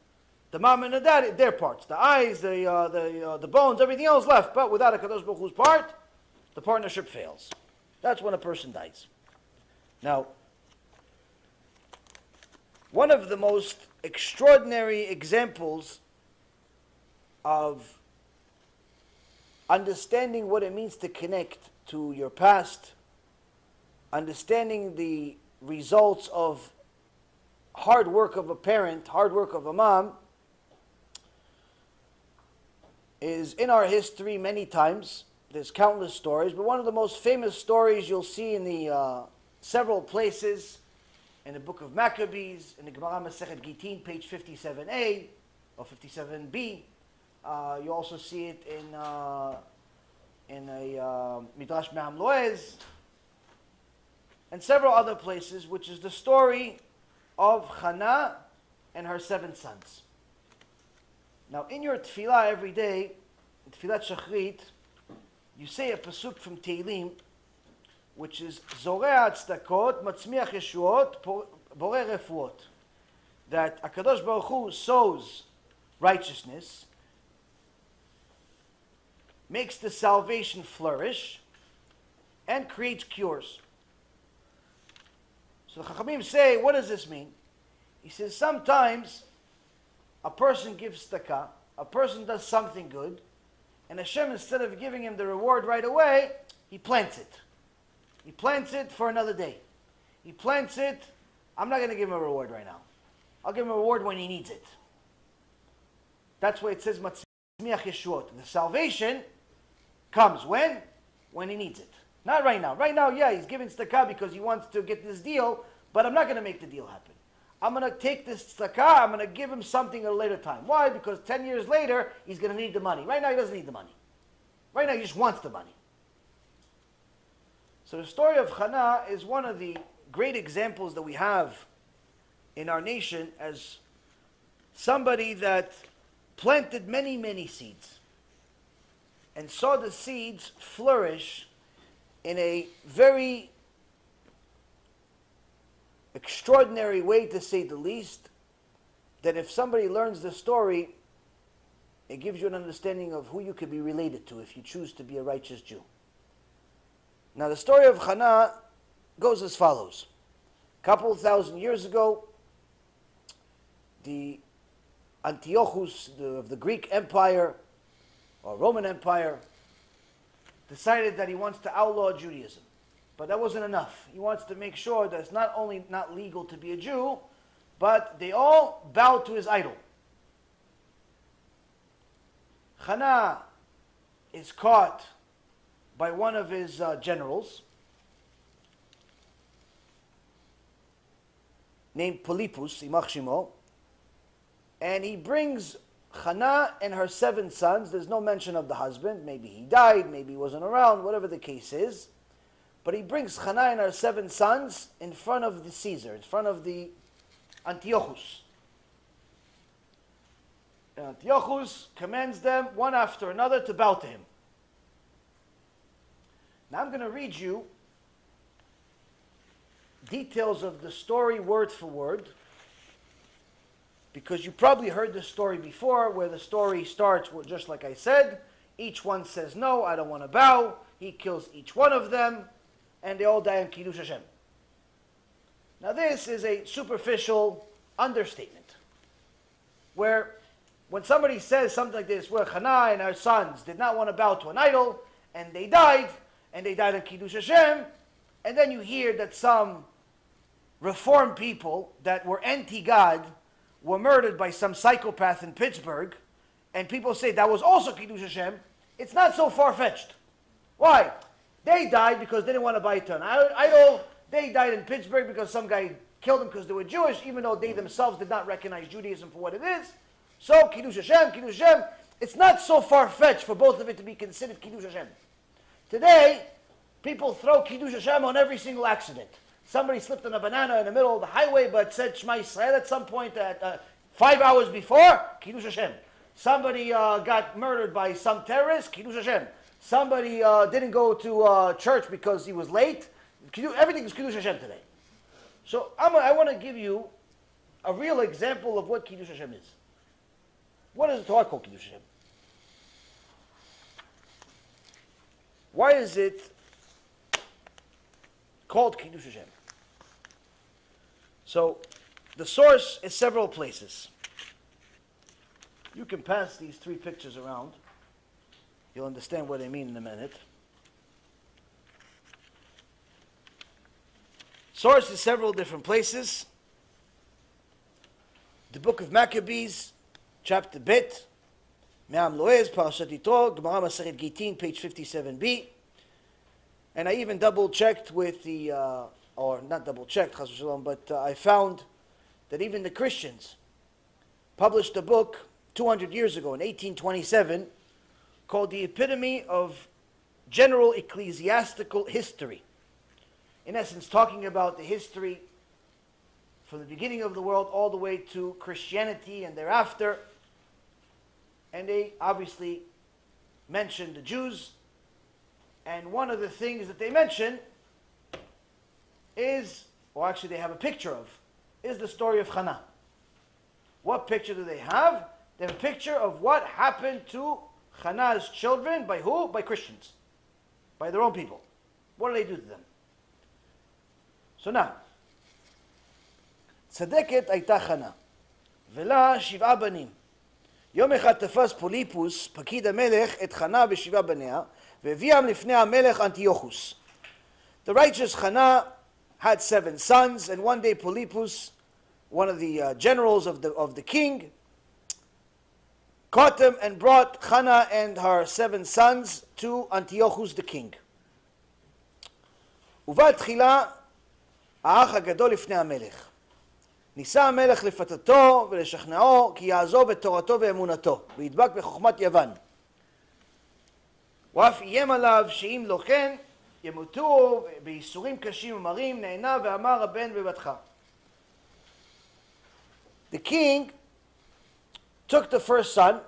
the mom and the dad, their parts. The eyes, the bones, everything else left. But without HaKadosh Baruch Hu's part, the partnership fails. That's when a person dies. Now, one of the most extraordinary examples of understanding what it means to connect to your past, understanding the results of hard work of a parent, hard work of a mom, is in our history many times. There's countless stories, but one of the most famous stories you'll see in the several places, in the book of Maccabees, in the Gemara Masechet Gitin, page 57a or 57b. You also see it in a Midrash Me'am Loez and several other places, which is the story of Hannah and her 7 sons. Now, in your tefillah every day, in tefillat shachrit, you say a pasuk from Tehilim, which is Zoreh Tzedakot, Matzmiach Yeshuot, Boreh Refuot, that HaKadosh Baruch Hu sows righteousness, makes the salvation flourish, and creates cures. So the Chachamim say, what does this mean? He says, sometimes a person gives tzedakah, a person does something good, and Hashem, instead of giving him the reward right away, he plants it. He plants it for another day. He plants it. I'm not going to give him a reward right now. I'll give him a reward when he needs it. That's why it says Matzmiach Yeshuot. The salvation comes when? When he needs it. Not right now. Right now, yeah, he's giving tzedakah because he wants to get this deal, but I'm not going to make the deal happen. I'm going to take this tzedakah, I'm going to give him something at a later time. Why? Because 10 years later, he's going to need the money. Right now, he doesn't need the money. Right now, he just wants the money. So the story of Hannah is one of the great examples that we have in our nation as somebody that planted many, many seeds and saw the seeds flourish in a very extraordinary way, to say the least, that if somebody learns the story, it gives you an understanding of who you could be related to if you choose to be a righteous Jew. Now the story of Hannah goes as follows. A couple thousand years ago, the Antiochus of the Greek Empire, or Roman Empire, decided that he wants to outlaw Judaism. But that wasn't enough. He wants to make sure that it's not only not legal to be a Jew, but they all bow to his idol. Hannah is caught by one of his generals named Polypus, Imach Shimo, and he brings Hannah and her 7 sons. There's no mention of the husband. Maybe he died, maybe he wasn't around, whatever the case is. But he brings Hannah and her 7 sons in front of the Caesar, in front of the Antiochus. And Antiochus commands them, one after another, to bow to him. Now I'm going to read you details of the story word for word, because you probably heard this story before, where the story starts just like I said. Each one says, no, I don't want to bow. He kills each one of them, and they all die in Kiddush Hashem. Now this is a superficial understatement, where when somebody says something like this, where Hannah and her sons did not want to bow to an idol, and they died in Kiddush Hashem, and then you hear that some reformed people that were anti-God were murdered by some psychopath in Pittsburgh, and people say that was also Kiddush Hashem, it's not so far-fetched. Why? They died because they didn't want to buy an idol. They died in Pittsburgh because some guy killed them because they were Jewish, even though they themselves did not recognize Judaism for what it is. So, Kiddush Hashem, it's not so far-fetched for both of it to be considered Kiddush Hashem. Today, people throw Kiddush Hashem on every single accident. Somebody slipped on a banana in the middle of the highway, but said Shema Yisrael at some point, 5 hours before, Kiddush Hashem. Somebody got murdered by some terrorist, Kiddush Hashem. Somebody didn't go to church because he was late. Everything is Kiddush Hashem today. So I want to give you a real example of what Kiddush Hashem is. What is the Torah called Kiddush Hashem? Why is it called Kiddush Hashem? So the source is several places. You can pass these 3 pictures around. You'll understand what I mean in a minute. Source is several different places. The book of Maccabees, chapter Bet, Me'am Loez, Parashat Yitro, Gemara Masechet Gitin, page 57b. And I even double-checked with the, or not double-checked, Chas v'Shalom, but I found that even the Christians published a book 200 years ago in 1827, called The Epitome of General Ecclesiastical History. In essence, talking about the history from the beginning of the world all the way to Christianity and thereafter. And they obviously mentioned the Jews. And one of the things that they mention is, or actually they have a picture of, is the story of Hannah. What picture do they have? They have a picture of what happened to Hannah's children, by who? By Christians. By their own people. What do they do to them? So now, Tzadeket Aita Hannah, Vela Shiv'a Banim. Yom Echad Tafas Polypus, Pakid HaMelech, Et Hannah V'Shiv'a Banea, Ve'viam Lifnei HaMelech Antiochus. The righteous Hannah had 7 sons, and one day Polypus, one of the generals of the king, caught them and brought Hannah and her 7 sons to Antiochus the king. ובהתחילה האח הגדול לפני המלך. ניסה המלך לפתתו ולשכנעו כי יעזוב את תורתו ואמונתו, וידבק בחוכמת יוון. הוא אף איים עליו שאם לא כן ימותו בייסורים קשים ומרים. נענה ואמר הבן בבתך. The king took the first son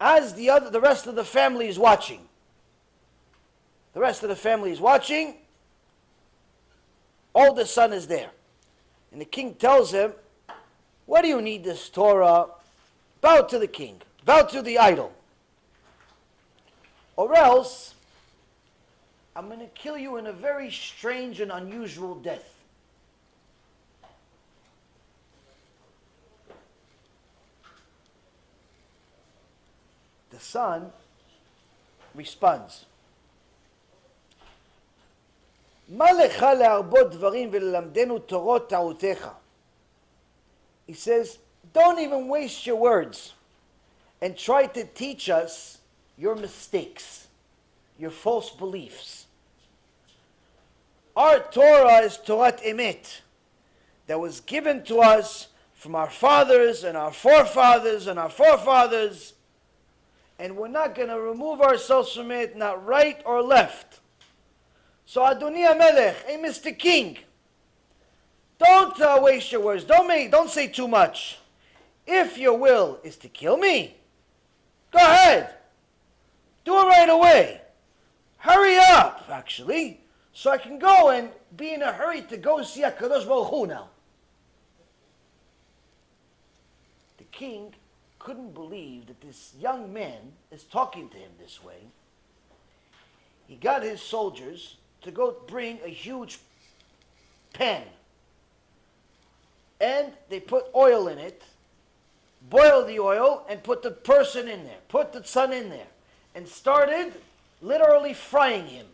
as the rest of the family is watching. The rest of the family is watching. Oldest son is there. And the king tells him, "What do you need this Torah? Bow to the king. Bow to the idol. Or else, I'm going to kill you in a very strange and unusual death." The son responds, "Ma lecha le'arbot dvarim ve'lelamdenu torot ta'utecha." He says, "Don't even waste your words and try to teach us your mistakes, your false beliefs. Our Torah is Torat Emet, that was given to us from our fathers and our forefathers and our forefathers, and we're not going to remove ourselves from it, not right or left. So Adoni HaMelech, hey Mr. King, don't waste your words. Don't say too much. If your will is to kill me, go ahead. Do it right away. Hurry up, actually, so I can go and be in a hurry to go see HaKadosh Baruch Hu now." The king couldn't believe that this young man is talking to him this way. He got his soldiers to go bring a huge pan, and they put oil in it, boiled the oil, and put the person in there, put the son in there, and started literally frying him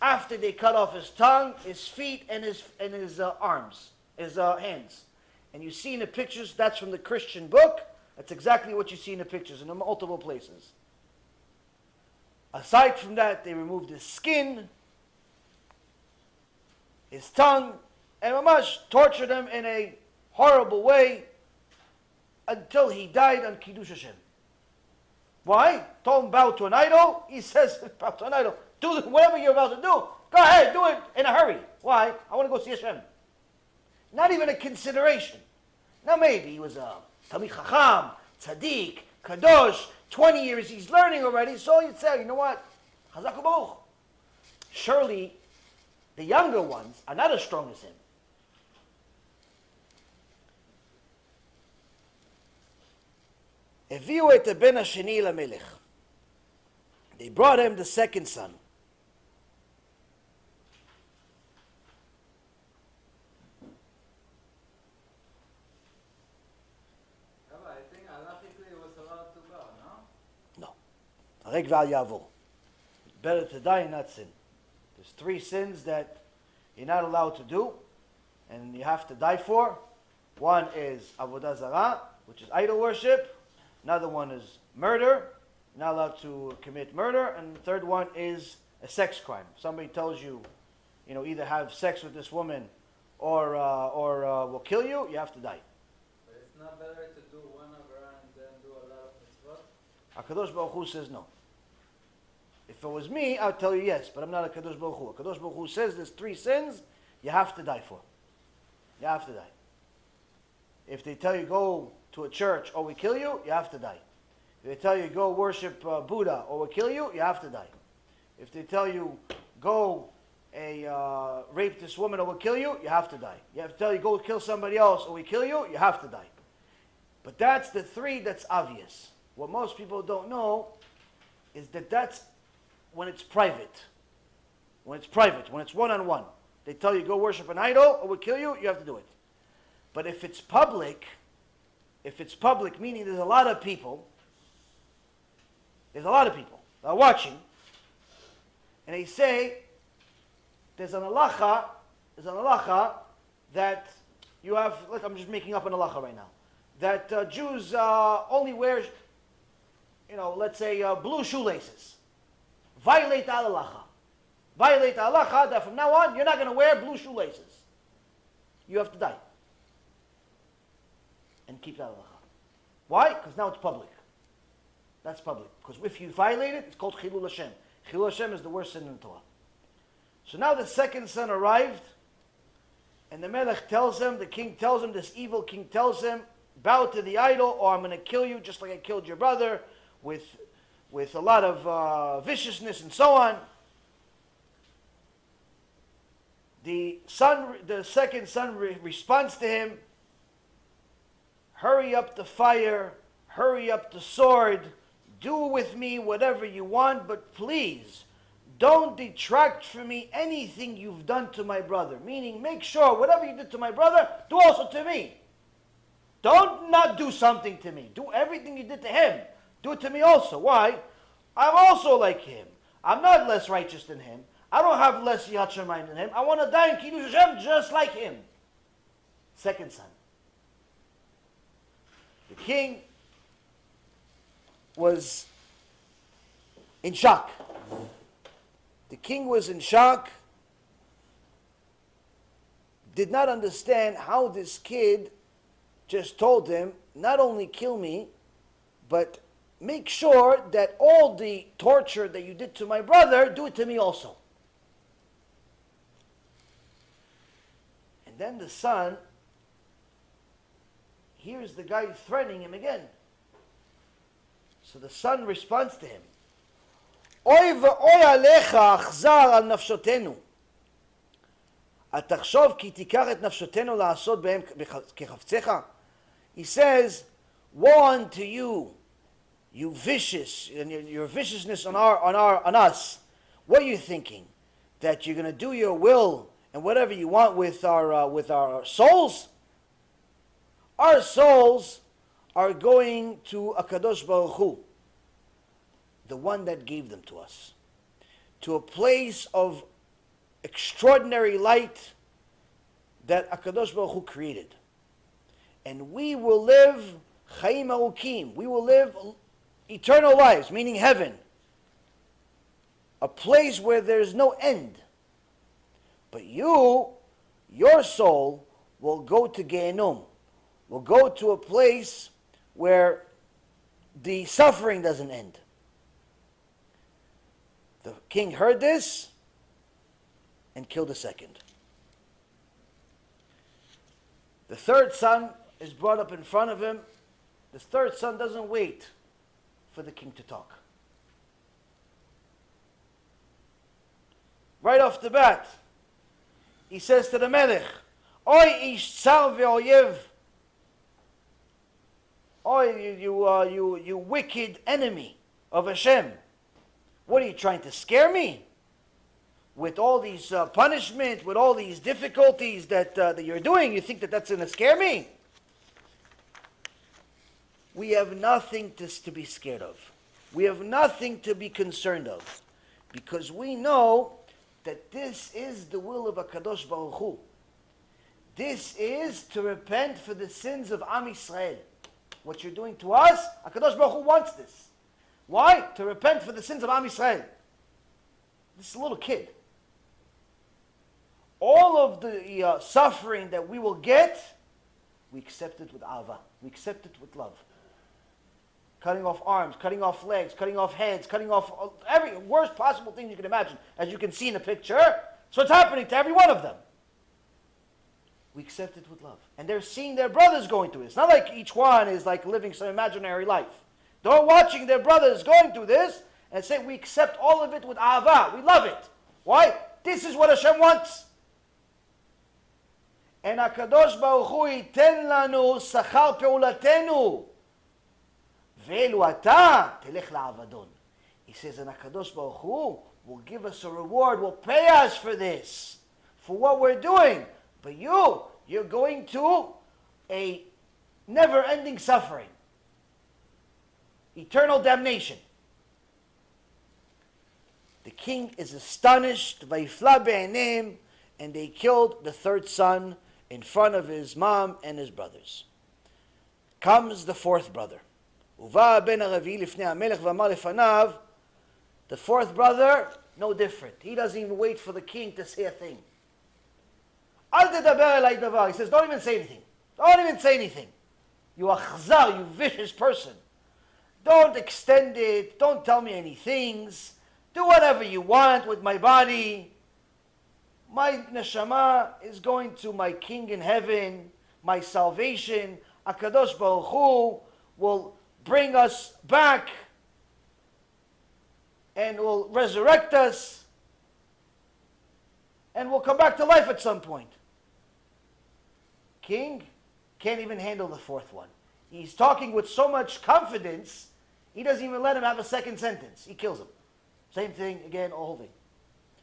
after they cut off his tongue, his feet, and his arms, his hands. And you see in the pictures, that's from the Christian book. That's exactly what you see in the pictures in multiple places. Aside from that, they removed his skin, his tongue, and mamash tortured him in a horrible way until he died on Kiddush Hashem. Why? Told him bow to an idol. He says, "Bow to an idol. Do whatever you're about to do. Go ahead, do it in a hurry. Why? I want to go see Hashem." Not even a consideration. Now maybe he was a Tamid Chacham, Tzaddik, Kadosh, 20 years he's learning already, so you'd say, you know what? Chazak u'baruch. Surely the younger ones are not as strong as him. Eviu et ben hasheni lamelech. They brought him the second son. Better to die and not sin. There's 3 sins that you're not allowed to do and you have to die for. One is Avodah Zarah, which is idol worship. Another one is murder. You're not allowed to commit murder. And the third one is a sex crime. If somebody tells you, you know, either have sex with this woman or will kill you, you have to die. But it's not better to do one Avrah and then do a lot of mitzvot? HaKadosh Baruch Hu says no. If it was me, I'd tell you yes, but I'm not a Kadosh Baruch Hu. A Kadosh Baruch Hu says there's 3 sins you have to die for. You have to die. If they tell you go to a church or we kill you, you have to die. If they tell you go worship Buddha or we kill you, you have to die. If they tell you go rape this woman or we kill you, you have to die. You have to tell you go kill somebody else or we kill you, you have to die. But that's the 3 that's obvious. What most people don't know is that that's when it's private. When it's private, when it's one-on-one. They tell you go worship an idol or we'll kill you, you have to do it. But if it's public, meaning there's a lot of people that are watching, and they say, There's an halacha that you have. Like, I'm just making up an halacha right now. That Jews only wear, let's say blue shoelaces. Violate the halacha. Violate the halacha that from now on you're not going to wear blue shoelaces. You have to die. And keep that halacha. Why? Because now it's public. That's public. Because if you violate it, it's called Chilul Hashem. Chilul Hashem is the worst sin in the Torah. So now the second son arrived, and the Melech tells him, the king tells him, this evil king tells him, bow to the idol, or I'm going to kill you just like I killed your brother, with a lot of viciousness and so on. The second son responds to him, hurry up the fire, hurry up the sword, do with me whatever you want, but please don't detract from me anything you've done to my brother. Meaning, make sure whatever you did to my brother, do also to me. Don't not do something to me. Do everything you did to him. Do it to me also. Why? I'm also like him. I'm not less righteous than him. I don't have less Yad Shamayim than him. I want to die in Kiddush Hashem just like him. Second son. The king was in shock. The king was in shock, did not understand how this kid just told him, not only kill me, but make sure that all the torture that you did to my brother, do it to me also. And then the son hears the guy threatening him again. So the son responds to him. אוי ואוי עליך אכזר על נפשותנו. התחשוב כי תיקח את נפשותנו לעשות בהם כחפצך. He says, woe unto you, you vicious, and your viciousness on us. What are you thinking? That you're going to do your will and whatever you want with our souls? Our souls are going to HaKadosh Baruch Hu, the one that gave them to us, to a place of extraordinary light that HaKadosh Baruch Hu created. And we will live Chaim Arukim. We will live eternal lives, meaning heaven. A place where there's no end. But you, your soul, will go to Gehenom. Will go to a place where the suffering doesn't end. The king heard this and killed the second. The third son is brought up in front of him. The third son doesn't wait for the king to talk. Right off the bat, he says to the Melech, Oy ish tsar ve'oyev. Oy, you wicked enemy of Hashem. What are you trying to scare me? With all these punishment, with all these difficulties that you're doing, you think that that's going to scare me? We have nothing to be scared of. We have nothing to be concerned of. Because we know that this is the will of HaKadosh Baruch Hu. This is to repent for the sins of Am Yisrael. What you're doing to us, HaKadosh Baruch Hu wants this. Why? To repent for the sins of Am Yisrael. This is a little kid. All of the suffering that we will get, we accept it with Ava. We accept it with love. Cutting off arms, cutting off legs, cutting off heads, cutting off every worst possible thing you can imagine, as you can see in the picture. So it's happening to every one of them. We accept it with love. And they're seeing their brothers going through it. It's not like each one is like living some imaginary life. They're watching their brothers going through this and say, we accept all of it with Ahava. We love it. Why? This is what Hashem wants. And HaKadosh Baruch Hu yiten lanu sachar peulatenu. Ve'elu ata telech la'avadon. He says, and HaKadosh Baruch Hu will give us a reward, will pay us for this, for what we're doing. But you're going to a never-ending suffering. Eternal damnation. The king is astonished, and they killed the third son in front of his mom and his brothers. Comes the fourth brother. The fourth brother, no different. He doesn't even wait for the king to say a thing. He says, don't even say anything. Don't even say anything. You achzar, you vicious person. Don't extend it. Don't tell me any things. Do whatever you want with my body. My neshama is going to my king in heaven. My salvation, HaKadosh Baruch Hu, will bring us back and will resurrect us and will come back to life at some point. King can't even handle the fourth one. He's talking with so much confidence, he doesn't even let him have a second sentence. He kills him. Same thing again, all holding.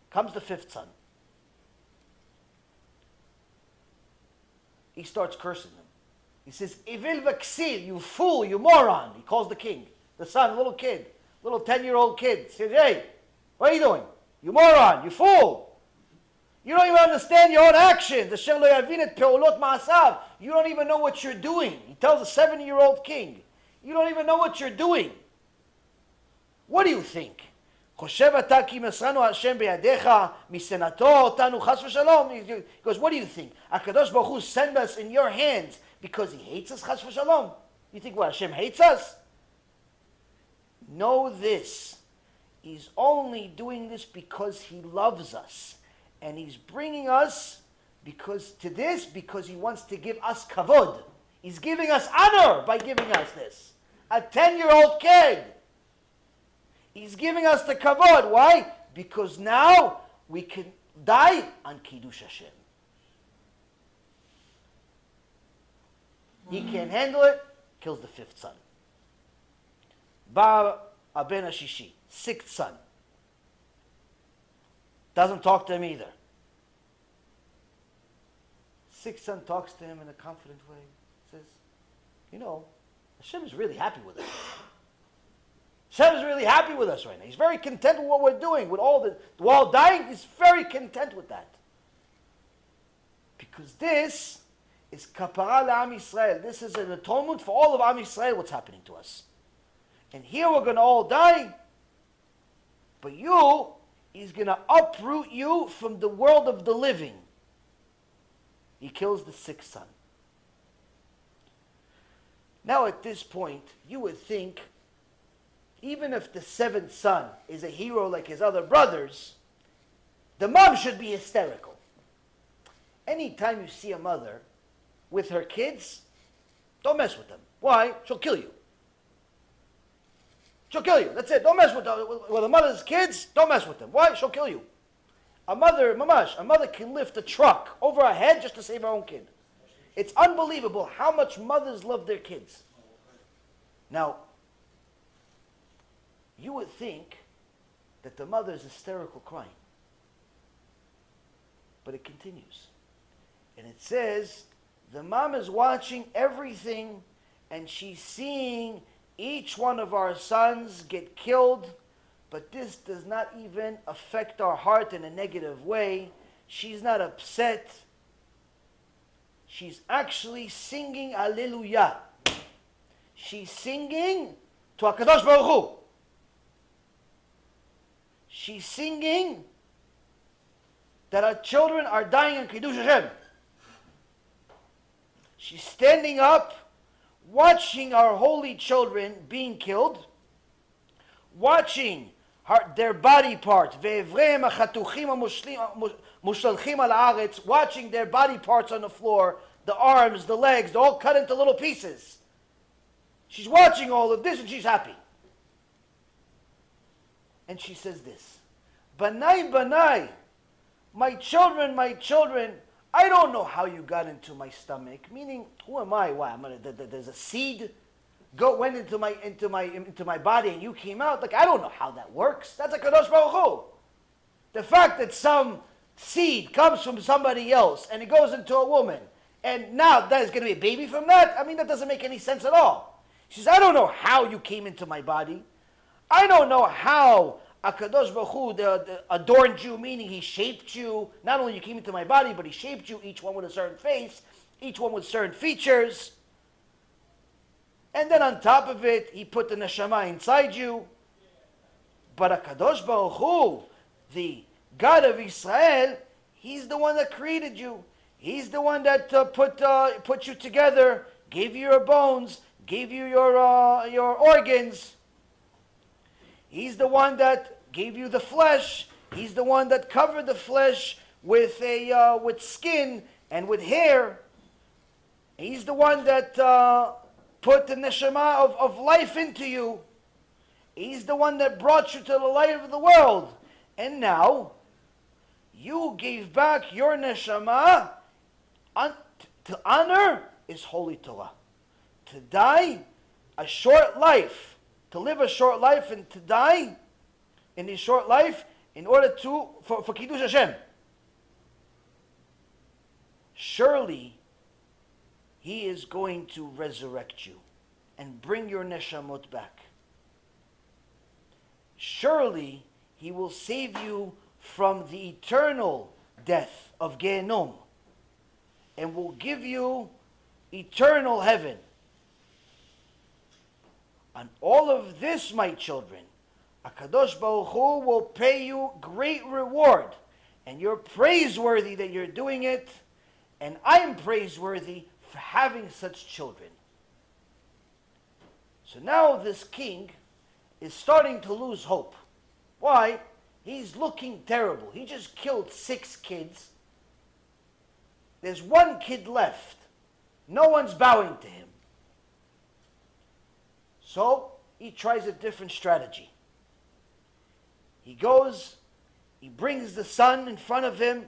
Comes the fifth son. He starts cursing him. He says, Evil Vaxil, you fool, you moron. He calls the king, the son, little kid, little 10-year-old kid. Says, hey, what are you doing? You moron, you fool. You don't even understand your own actions. You don't even know what you're doing. He tells a 7-year-old king, you don't even know what you're doing. What do you think? He goes, what do you think? HaKadosh Baruch Hu send us in your hands because he hates us, chas v'shalom. You think, what, Hashem hates us? Know this. He's only doing this because he loves us. And he's bringing us because he wants to give us kavod. He's giving us honor by giving us this. A 10-year-old kid. He's giving us the kavod. Why? Because now we can die on Kiddush Hashem. He can't handle it, kills the fifth son. Bar Aben Ashishi, sixth son. Doesn't talk to him either. Sixth son talks to him in a confident way. Says, you know, Hashem is really happy with us. Hashem is really happy with us right now. He's very content with what we're doing. With all the while dying, he's very content with that. Because this is kapara le'am Yisrael. This is an atonement for all of Am Yisrael, what's happening to us. And here we're going to all die. But you, he's going to uproot you from the world of the living. He kills the sixth son. Now at this point, you would think, even if the seventh son is a hero like his other brothers, the mom should be hysterical. Anytime you see a mother with her kids, don't mess with them. Why? She'll kill you. She'll kill you. That's it. Don't mess with them. With a mother's kids, don't mess with them. Why? She'll kill you. A mother, mamash, a mother can lift a truck over her head just to save her own kid. It's unbelievable how much mothers love their kids. Now, you would think that the mother is hysterical crying. But it continues. And it says, the mom is watching everything and she's seeing each one of our sons get killed, but this does not even affect our heart in a negative way. She's not upset. She's actually singing Alleluia. She's singing to HaKadosh Baruch Hu. She's singing that our children are dying in Kiddush Hashem. She's standing up, watching our holy children being killed, watching their body parts, watching their body parts on the floor, the arms, the legs, they're all cut into little pieces. She's watching all of this and she's happy. And she says this, Banai, Banai, my children, I don't know how you got into my stomach. Meaning, who am I? Why? There's a seed went into my body, and you came out. Like I don't know how that works. That's a Kadosh Baruch Hu. The fact that some seed comes from somebody else and it goes into a woman, and now there's going to be a baby from that. I mean, that doesn't make any sense at all. She says, I don't know how you came into my body. I don't know how HaKadosh Baruch Hu adorned you, meaning he shaped you. Not only you came into my body, but he shaped you, each one with a certain face, each one with certain features. And then on top of it, he put the neshama inside you. But HaKadosh Baruch Hu, the God of Israel, he's the one that created you. He's the one that put you together, gave you your bones, gave you your organs. He's the one that gave you the flesh. He's the one that covered the flesh with skin and with hair. He's the one that put the neshama of life into you. He's the one that brought you to the light of the world. And now, you gave back your neshama to honor his holy Torah. To die a short life, to live a short life and to die in his short life in order to, for Kiddush Hashem. Surely, he is going to resurrect you and bring your neshamot back. Surely, he will save you from the eternal death of Gehenom and will give you eternal heaven. On all of this, my children, HaKadosh Baruch Hu will pay you great reward, and you're praiseworthy that you're doing it, and I'm praiseworthy for having such children. So now this king is starting to lose hope. Why? He's looking terrible. He just killed 6 kids. There's 1 kid left. No one's bowing to him. So he tries a different strategy. He goes, he brings the son in front of him.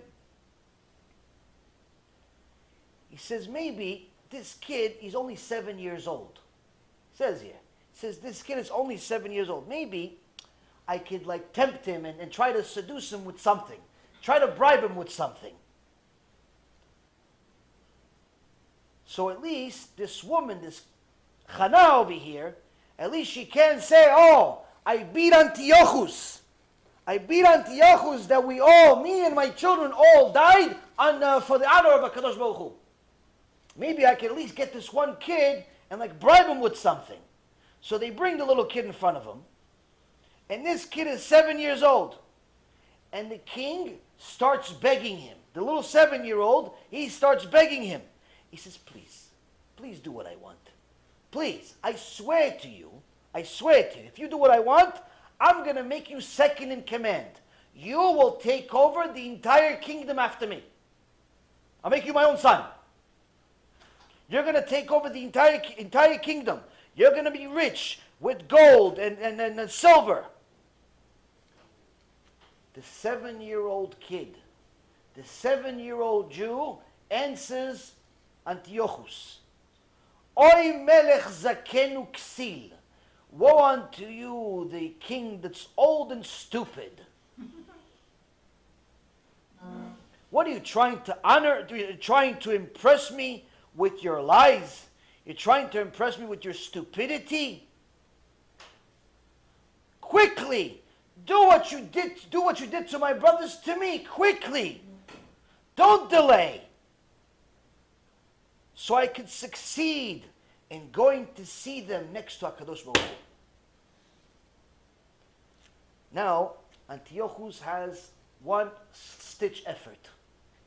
He says, maybe this kid, he's only 7 years old. He says here, he says, this kid is only 7 years old. Maybe I could like tempt him and try to seduce him with something. Try to bribe him with something. So at least this woman, this Hannah over here, at least she can say, oh, I beat Antiochus. I beat Antiochus that we all, me and my children, all died for the honor of HaKadosh Baruch Hu. Maybe I can at least get this 1 kid and like bribe him with something. So they bring the little kid in front of him. And this kid is 7 years old. And the king starts begging him. The little 7-year-old, he starts begging him. He says, please, please do what I want. Please, I swear to you, if you do what I want, I'm going to make you second in command. You will take over the entire kingdom after me. I'll make you my own son. You're going to take over the entire kingdom. You're going to be rich with gold and silver. The 7-year-old kid, the 7-year-old Jew answers Antiochus. Oy melech zakenu ksil. Woe unto you, the king that's old and stupid. What are you trying to honor? You're trying to impress me with your lies? You're trying to impress me with your stupidity? Quickly, do what you did to my brothers to me, quickly. Don't delay. So I could succeed in going to see them next to HaKadosh Baruch Hu. Now, Antiochus has one stitch effort.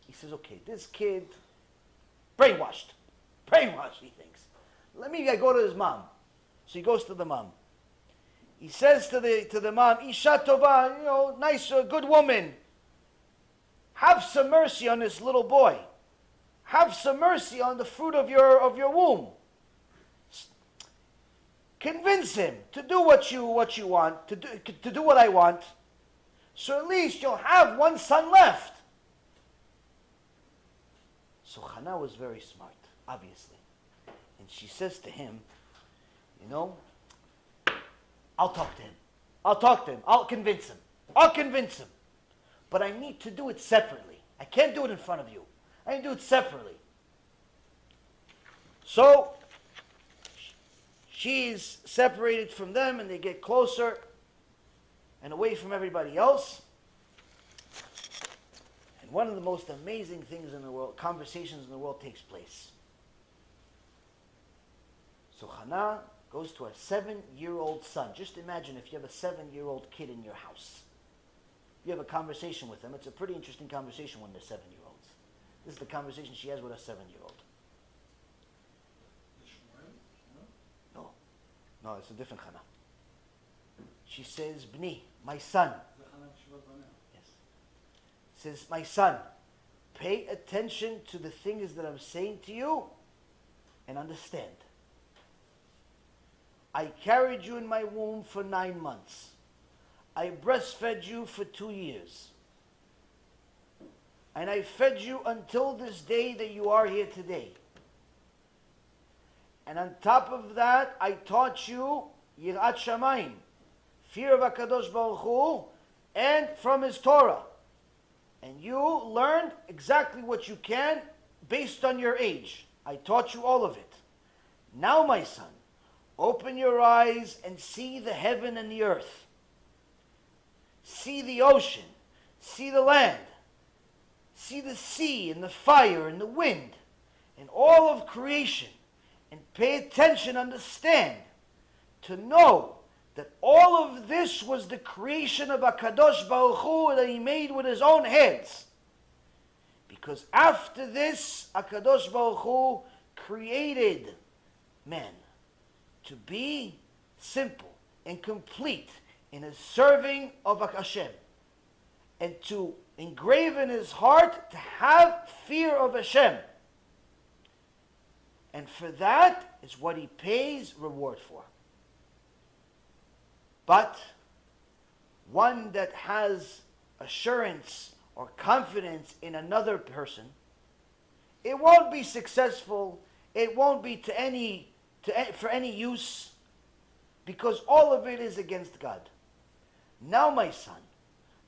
He says, okay, this kid, brainwashed, he thinks. Let me go to his mom. So he goes to the mom. He says to the mom, Isha Tova, you know, nice, good woman. Have some mercy on this little boy. Have some mercy on the fruit of your womb. Convince him to do what you want, to do what I want. So at least you'll have 1 son left. So Hannah was very smart, obviously. And she says to him, you know, I'll talk to him. I'll convince him. But I need to do it separately. I can't do it in front of you. I do it separately. So she's separated from them and they get closer. and away from everybody else. And one of the most amazing things in the world, conversations in the world, takes place. So Hannah goes to her 7-year-old son. Just imagine if you have a 7-year-old kid in your house. You have a conversation with them. It's a pretty interesting conversation when they're 7-year-olds. This is the conversation she has with her 7-year-old. No. No, it's a different Hannah. She says, Bni, my son. Yes. Says, my son, pay attention to the things that I'm saying to you and understand. I carried you in my womb for 9 months. I breastfed you for 2 years. And I fed you until this day that you are here today. And on top of that, I taught you Yirat Shamayim, fear of HaKadosh Baruch Hu, and from his Torah. And you learned exactly what you can based on your age. I taught you all of it. Now, my son, open your eyes and see the heaven and the earth. See the ocean. See the land. See the sea and the fire and the wind and all of creation. And pay attention, understand, to know that all of this was the creation of HaKadosh Baruch Hu that he made with his own hands. Because after this, HaKadosh Baruch Hu created man to be simple and complete in his serving of Hashem, and to engrave in his heart to have fear of Hashem. And for that is what he pays reward for. But one that has assurance or confidence in another person, it won't be successful, it won't be for any use, because all of it is against God. Now, my son,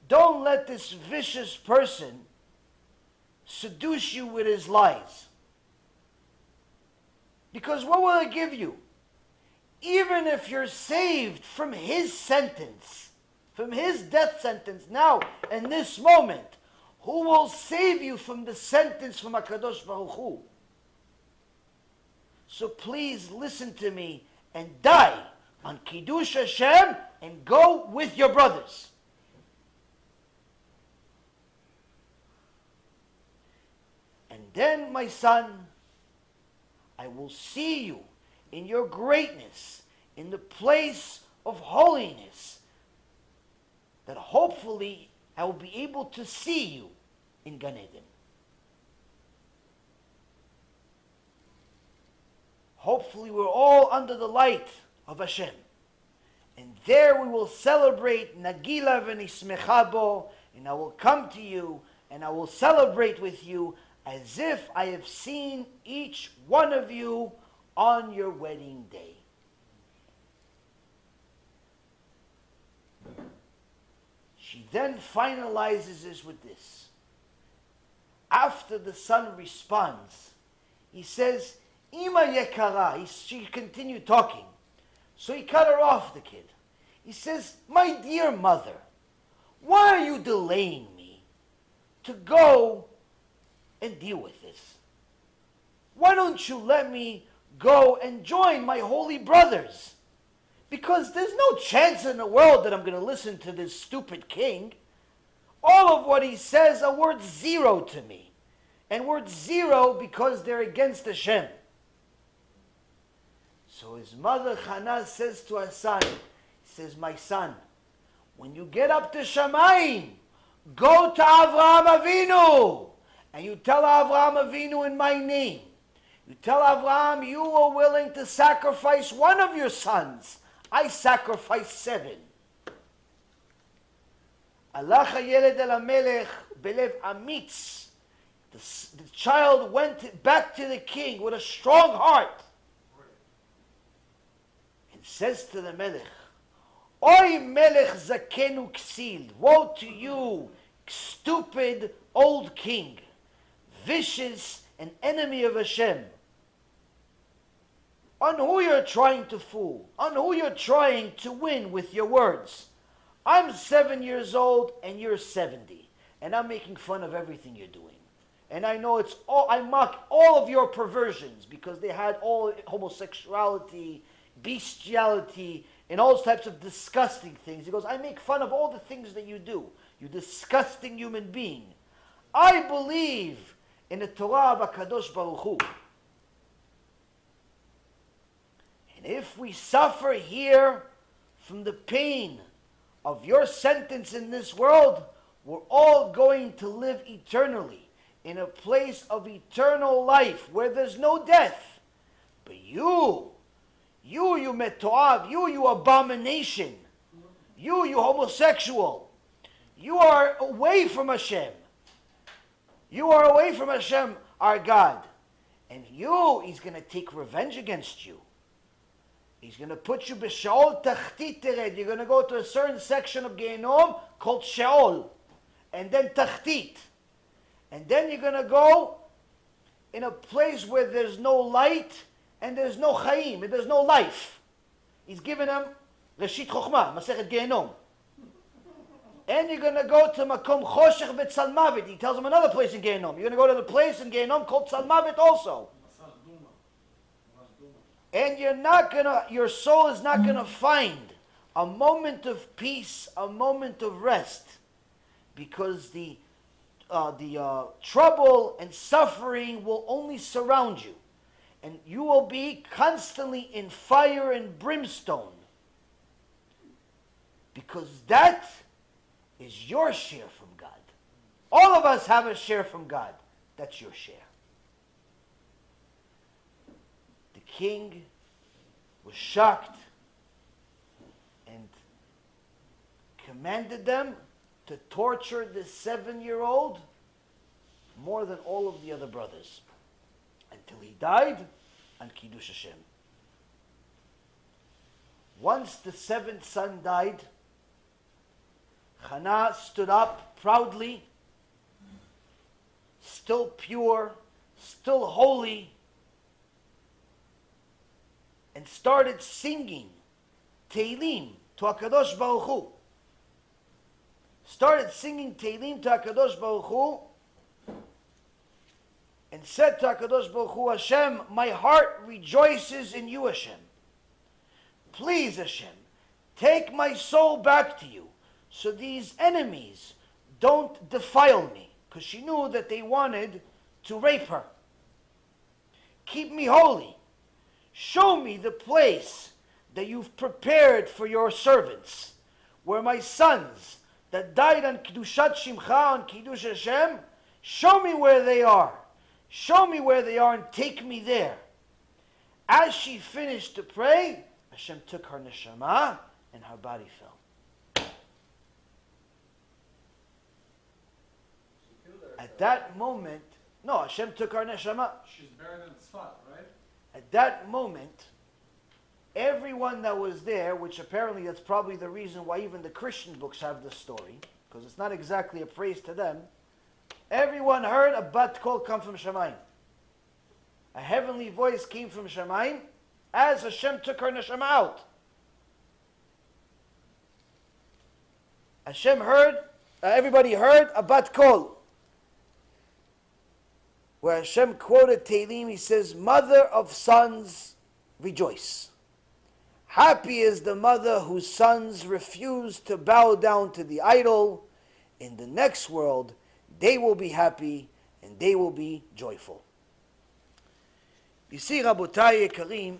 don't let this vicious person seduce you with his lies. Because what will it give you? Even if you're saved from his sentence, from his death sentence now, in this moment, who will save you from the sentence from HaKadosh Baruch Hu? So please listen to me and die on Kiddush Hashem and go with your brothers. And then, my son, I will see you in your greatness, in the place of holiness, that hopefully I will be able to see you in Gan Eden. Hopefully we're all under the light of Hashem. And there we will celebrate Nagila v'nismecha bo, and I will come to you, and I will celebrate with you as if I have seen each one of you on your wedding day. She then finalizes this with this. After the son responds, he says, Ima Yekara, she continued talking. So he cut her off, the kid. He says, my dear mother, why are you delaying me to go and deal with this? Why don't you let me go and join my holy brothers? Because there's no chance in the world that I'm going to listen to this stupid king. All of what he says are worth zero to me. And worth zero because they're against Hashem. So his mother Hannah says to her son, says, my son, when you get up to Shamayim, go to Avraham Avinu, and you tell Avraham Avinu in my name. You tell Avraham you were willing to sacrifice one of your sons. I sacrificed 7. Alach hayeled el hamelech belev amitz. The child went back to the king with a strong heart. Says to the Melech, Oy Melech Zakenu Ksil, woe to you, stupid old king, vicious and enemy of Hashem, on who you're trying to fool, on who you're trying to win with your words. I'm 7 years old and you're 70, and I'm making fun of everything you're doing. And I know it's all, I mock all of your perversions, because they had all homosexuality, bestiality, and all types of disgusting things. He goes, I make fun of all the things that you do, you disgusting human being. I believe in the Torah of HaKadosh Baruch Hu. And if we suffer here from the pain of your sentence in this world, we're all going to live eternally in a place of eternal life where there's no death. But you metoav, you abomination, you homosexual, you are away from Hashem. You are away from Hashem, our God. And you, He's going to take revenge against you. He's going to put you b'Sheol Tachtit Tered. You're going to go to a certain section of Gehenom called Sheol. And then Tachtit. And then you're going to go in a place where there's no light and there's no Chaim, and there's no life. He's given him Reshit Chochmah, Masechet Gehenom. And you're going to go to Makom Choshech V'Tzalmavet. He tells him another place in Gehenom. You're going to go to the place in Gehenom called Tzalmavet also. And you're not going to, your soul is not going to find a moment of peace, a moment of rest, because the trouble and suffering will only surround you. And you will be constantly in fire and brimstone, because that is your share from God. All of us have a share from God. That's your share. The king was shocked and commanded them to torture this 7-year-old more than all of the other brothers, until he died on Kiddush Hashem. Once the 7th son died, Hannah stood up proudly, still pure, still holy, and started singing Tehilim to HaKadosh Baruch Hu. Started singing Tehilim to HaKadosh Baruch Hu, and said to HaKadosh Baruch Hu, Hashem, my heart rejoices in you, Hashem. Please, Hashem, take my soul back to you, so these enemies don't defile me, because she knew that they wanted to rape her. Keep me holy. Show me the place that you've prepared for your servants, where my sons that died on Kedushat Shimcha, on Kiddush Hashem, show me where they are. Show me where they are and take me there. As she finished to pray, Hashem took her neshama and her body fell. At that moment, no, Hashem took her neshama. She's buried in Tzfat, right? At that moment, everyone that was there, which apparently that's probably the reason why even the Christian books have this story, because it's not exactly a praise to them, everyone heard a bat kol come from Shemayim. A heavenly voice came from Shemayim as Hashem took her neshama out. Hashem heard, everybody heard a bat kol. Where Hashem quoted Tehillim, He says, Mother of sons, rejoice. Happy is the mother whose sons refuse to bow down to the idol. In the next world, they will be happy and they will be joyful. You see, Rabotai Karim,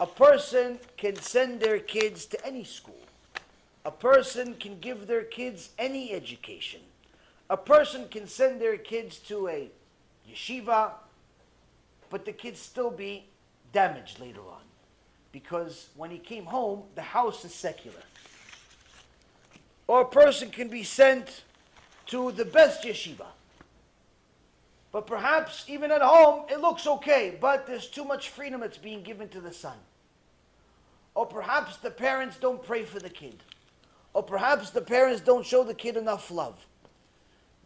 a person can send their kids to any school. A person can give their kids any education. A person can send their kids to a yeshiva, but the kids still be damaged later on, because when he came home, the house is secular. Or a person can be sent to the best yeshiva, but perhaps even at home, it looks okay, but there's too much freedom that's being given to the son. Or perhaps the parents don't pray for the kid. Or perhaps the parents don't show the kid enough love.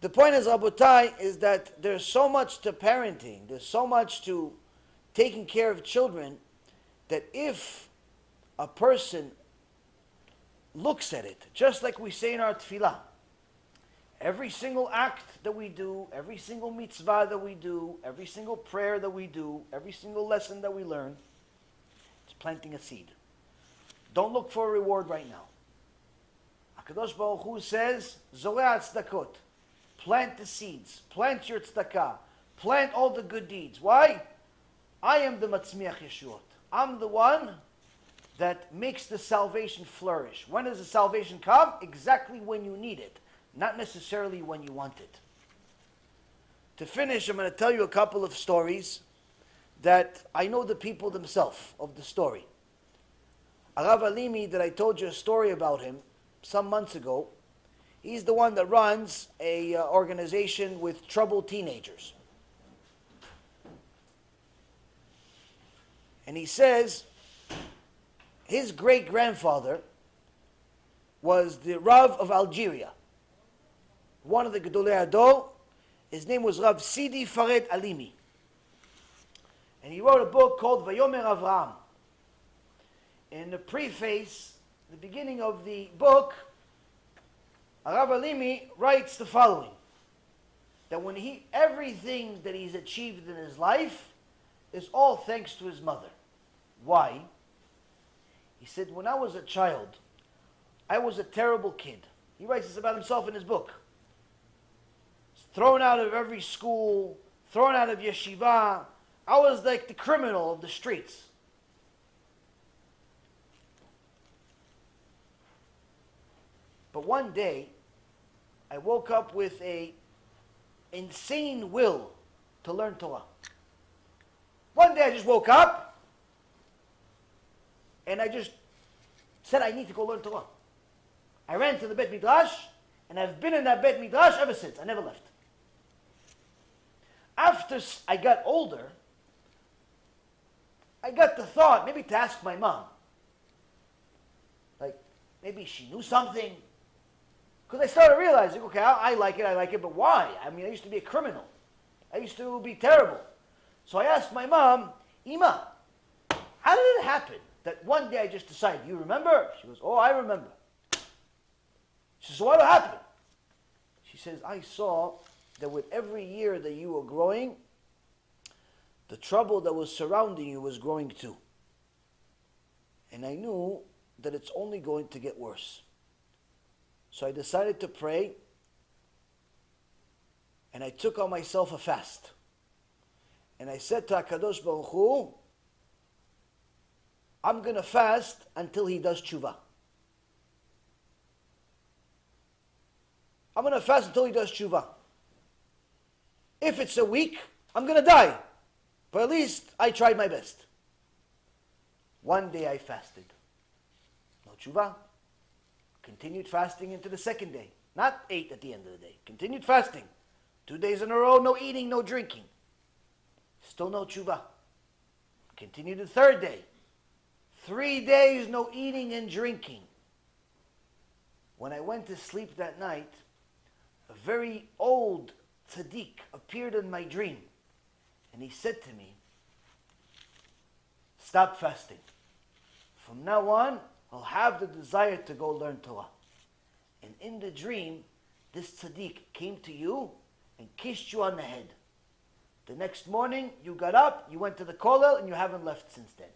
The point is, Rabotai, is that there's so much to parenting, there's so much to taking care of children, that if a person looks at it, just like we say in our tefillah. Every single act that we do, every single mitzvah that we do, every single prayer that we do, every single lesson that we learn, it's planting a seed. Don't look for a reward right now. HaKadosh Baruch Hu says, Zoreh tzedakot. Plant the seeds. Plant your tzedakah. Plant all the good deeds. Why? I am the Matzmiach Yeshuot. I'm the one that makes the salvation flourish. When does the salvation come? Exactly when you need it. Not necessarily when you want it. To finish, I'm going to tell you a couple of stories that I know the people themselves of the story. Arav Alimi, that I told you a story about him some months ago, he's the one that runs an organization with troubled teenagers. And he says his great-grandfather was the Rav of Algeria. One of the Gedolei Hador, his name was Rav Sidi Farid Alimi. And he wrote a book called Vayomer Avraham. In the preface, the beginning of the book, Rav Alimi writes the following, that when everything that he's achieved in his life is all thanks to his mother. Why? He said, when I was a child, I was a terrible kid. He writes this about himself in his book. Thrown out of every school, thrown out of yeshiva. I was like the criminal of the streets. But one day, I woke up with an insane will to learn Torah. One day I just woke up, and I just said I need to go learn Torah. I ran to the Beit Midrash, and I've been in that Beit Midrash ever since. I never left. After I got older, I got the thought maybe to ask my mom. Like, maybe she knew something. Because I started realizing, okay, I like it, but why? I mean, I used to be a criminal. I used to be terrible. So I asked my mom, Ima, how did it happen that one day I just decided, you remember? She goes, oh, I remember. She says, what happened? She says, I saw that with every year that you were growing, the trouble that was surrounding you was growing too. And I knew that it's only going to get worse. So I decided to pray, and I took on myself a fast. And I said to HaKadosh Baruch Hu, I'm going to fast until he does tshuva. I'm going to fast until he does tshuva. If it's a week, I'm going to die. But at least I tried my best. One day I fasted. No tshuva. Continued fasting into the second day. Not 8 at the end of the day. Continued fasting. 2 days in a row, no eating, no drinking. Still no tshuva. Continued the third day. 3 days, no eating and drinking. When I went to sleep that night, a very old tzaddik appeared in my dream, and he said to me, stop fasting. From now on, I'll have the desire to go learn Torah. And in the dream, this tzaddik came to you and kissed you on the head. The next morning, you got up, you went to the Kollel, and you haven't left since then.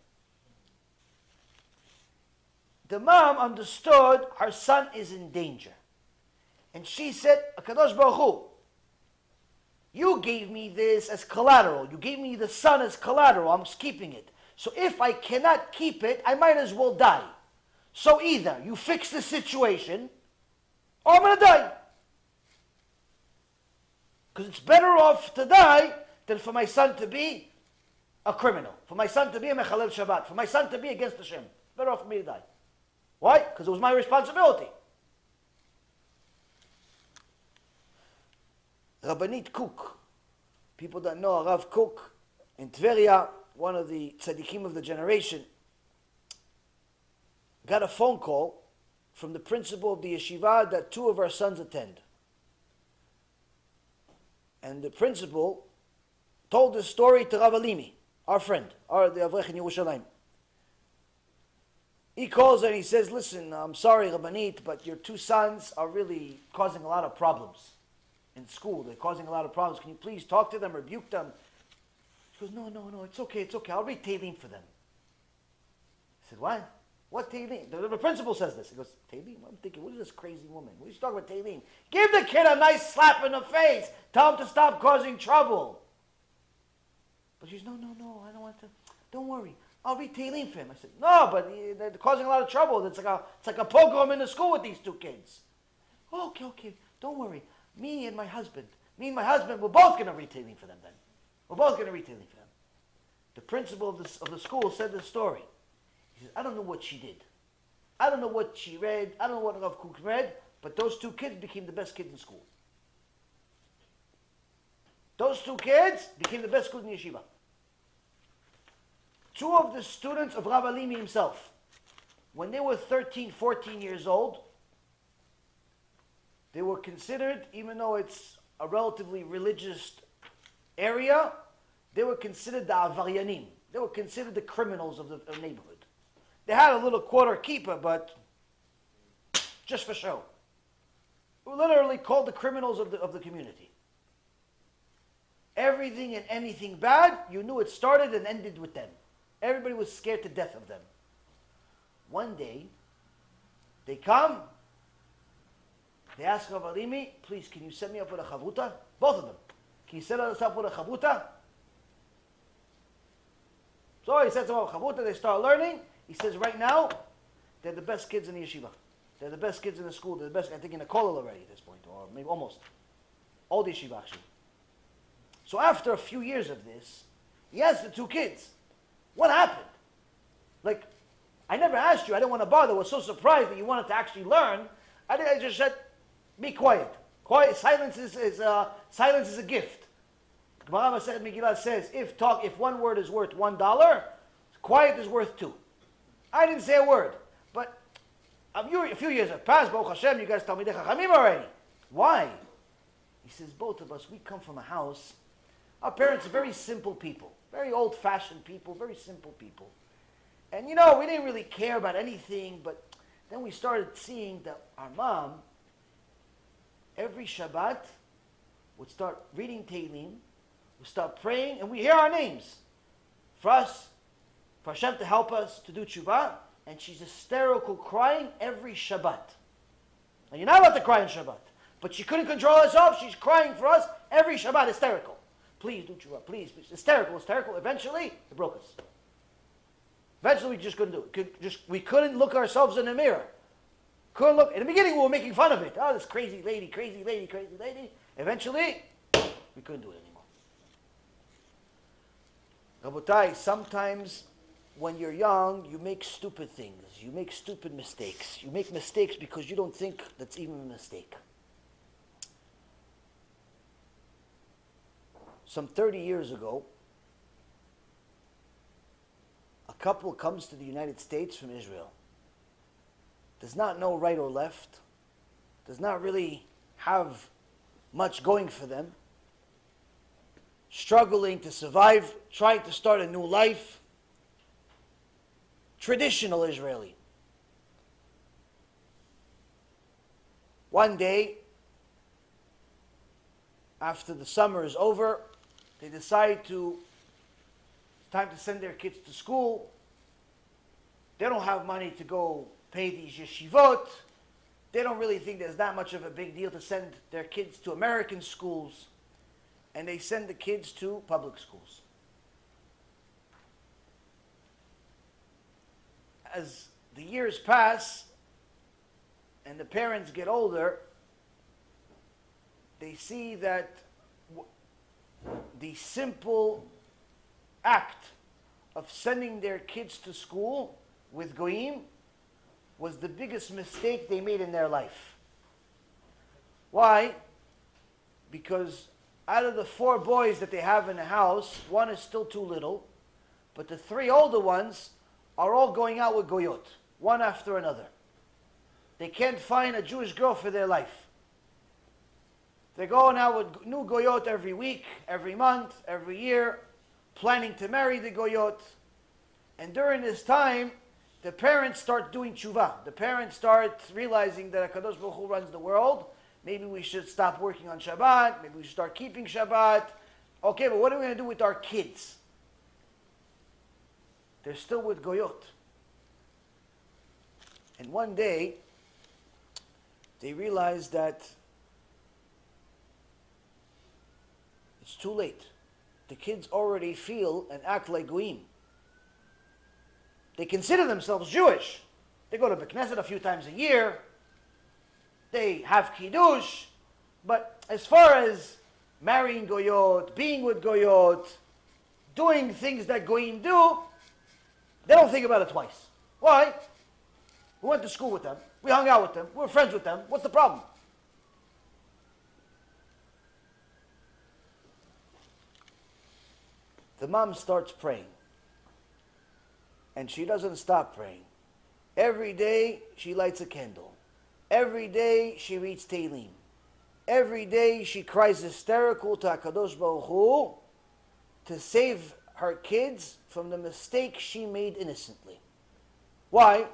The mom understood her son is in danger. And she said, HaKadosh Baruch Hu, you gave me this as collateral. You gave me the son as collateral. I'm keeping it. So if I cannot keep it, I might as well die. So either you fix the situation, or I'm going to die. Because it's better off to die than for my son to be a criminal. For my son to be a mechalel Shabbat. For my son to be against Hashem. Better off for me to die. Why? Because it was my responsibility. Rabbanit Cook, people that know Rav Cook in Tveria, one of the tzaddikim of the generation, got a phone call from the principal of the yeshiva that 2 of our sons attend. And the principal told this story to Rav Alimi, our friend, the Avrech in Yerushalayim. He calls and he says, listen, I'm sorry, Rabbanit, but your two sons are really causing a lot of problems in school. They're causing a lot of problems. Can you please talk to them, rebuke them? He goes, no, it's okay, it's okay. I'll read Tehilim for them. I said, what? What Tehilim? The principal says this. He goes, Tehilim? I'm thinking, what is this crazy woman? What is she talking about Tehilim? Give the kid a nice slap in the face. Tell him to stop causing trouble. But she's, no, I don't want to. Don't worry. I'll read Tehilim for him. I said, no, but they're causing a lot of trouble. It's like a pogrom in the school with these two kids. Okay. Don't worry. Me and my husband, we're both going to read Tehilim for them then. We're both going to read Tehilim for them. The principal of the school said this story. He says, I don't know what she did. I don't know what she read. I don't know what Rav Kuli read. But those two kids became the best kids in school. Those two kids became the best kids in Yeshiva. Two of the students of Rav Alimi himself, when they were 13, 14 years old, they were considered, even though it's a relatively religious area, they were considered the avaryanim. They were considered the criminals of the neighborhood. They had a little quarter keeper, but just for show. They were literally called the criminals of the community. Everything and anything bad, you knew it started and ended with them. Everybody was scared to death of them. One day, they come, they ask Rav Alimi, please, can you set me up with a chavruta? Both of them. Can you set us up with a chavruta? So he sets them up with a chavruta, they start learning. He says, right now, they're the best kids in the yeshiva. They're the best kids in the school. They're the best, I think, in the Kollel already at this point, or maybe almost. All the yeshiva, actually. So after a few years of this, he asked the two kids, what happened? Like, I never asked you. I didn't want to bother. I was so surprised that you wanted to actually learn. I just said, be quiet. Quiet. Silence is a gift. Gemara Masechet Megillah says, if one word is worth $1, quiet is worth $2. I didn't say a word, but a few years have passed. Baruch Hashem, you guys tell me the Chachamim already. Why? He says, both of us, we come from a house. Our parents are very simple people. Very old-fashioned people, very simple people. And, we didn't really care about anything, but then we started seeing that our mom, every Shabbat, would start reading Tehilim, would start praying, and we hear our names. For us, for Hashem to help us to do tshuva, and she's hysterical crying every Shabbat. Now, you're not allowed to cry on Shabbat, but she couldn't control herself. She's crying for us every Shabbat, hysterical. Please do tshuva, please. Hysterical. Eventually, it broke us. Eventually, we just couldn't do it. We couldn't look ourselves in the mirror. Couldn't look. In the beginning, we were making fun of it. Oh, this crazy lady. Eventually, we couldn't do it anymore. Rabotai, sometimes when you're young, you make stupid things. You make stupid mistakes. You make mistakes because you don't think that's even a mistake. Some 30 years ago, a couple comes to the United States from Israel. Does not know right or left. Does not really have much going for them. Struggling to survive, trying to start a new life. Traditional Israeli. One day, after the summer is over, they decide it's time to send their kids to school. They don't have money to go pay these yeshivot. They don't really think there's that much of a big deal to send their kids to American schools. And they send the kids to public schools. As the years pass and the parents get older, they see that the simple act of sending their kids to school with goyim was the biggest mistake they made in their life. Why? Because out of the 4 boys that they have in the house, one is still too little, but the 3 older ones are all going out with goyot, one after another. They can't find a Jewish girl for their life. They're going out with new goyot every week, every month, every year, planning to marry the goyot. And during this time, the parents start doing tshuva. The parents start realizing that HaKadosh Baruch Hu runs the world. Maybe we should stop working on Shabbat. Maybe we should start keeping Shabbat. Okay, but what are we going to do with our kids? They're still with Goyot. And one day, they realize that it's too late. The kids already feel and act like Goyim. They consider themselves Jewish. They go to Beit Knesset a few times a year. They have Kiddush. But as far as marrying Goyot, being with Goyot, doing things that Goyim do, they don't think about it twice. Why? We went to school with them. We hung out with them. We were friends with them. What's the problem? The mom starts praying. And she doesn't stop praying. Every day, she lights a candle. Every day, she reads Tehilim. Every day, she cries hysterical to HaKadosh Baruch Hu to save her kids from the mistake she made innocently. Why?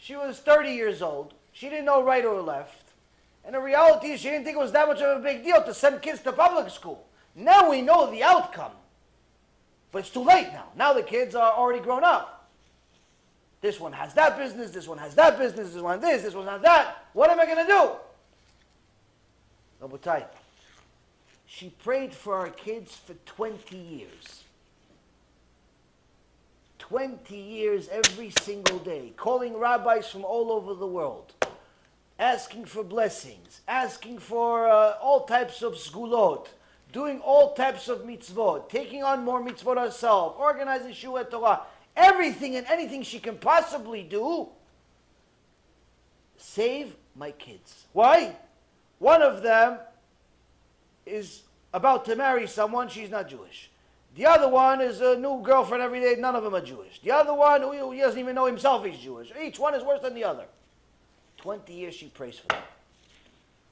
She was 30 years old. She didn't know right or left. And the reality is she didn't think it was that much of a big deal to send kids to public school. Now we know the outcome. But it's too late now. Now the kids are already grown up. This one has that business, this one has that business, this one this, this one has that. What am I going to do? Rabotai, she prayed for our kids for 20 years. 20 years every single day, calling rabbis from all over the world, asking for blessings, asking for all types of sgulot, doing all types of mitzvot, taking on more mitzvot herself, organizing Shu'at Torah. Everything and anything she can possibly do, save my kids. Why? One of them is about to marry someone, she's not Jewish. The other one is a new girlfriend every day, none of them are Jewish. The other one, who doesn't even know himself he's Jewish. Each one is worse than the other. 20 years she prays for them.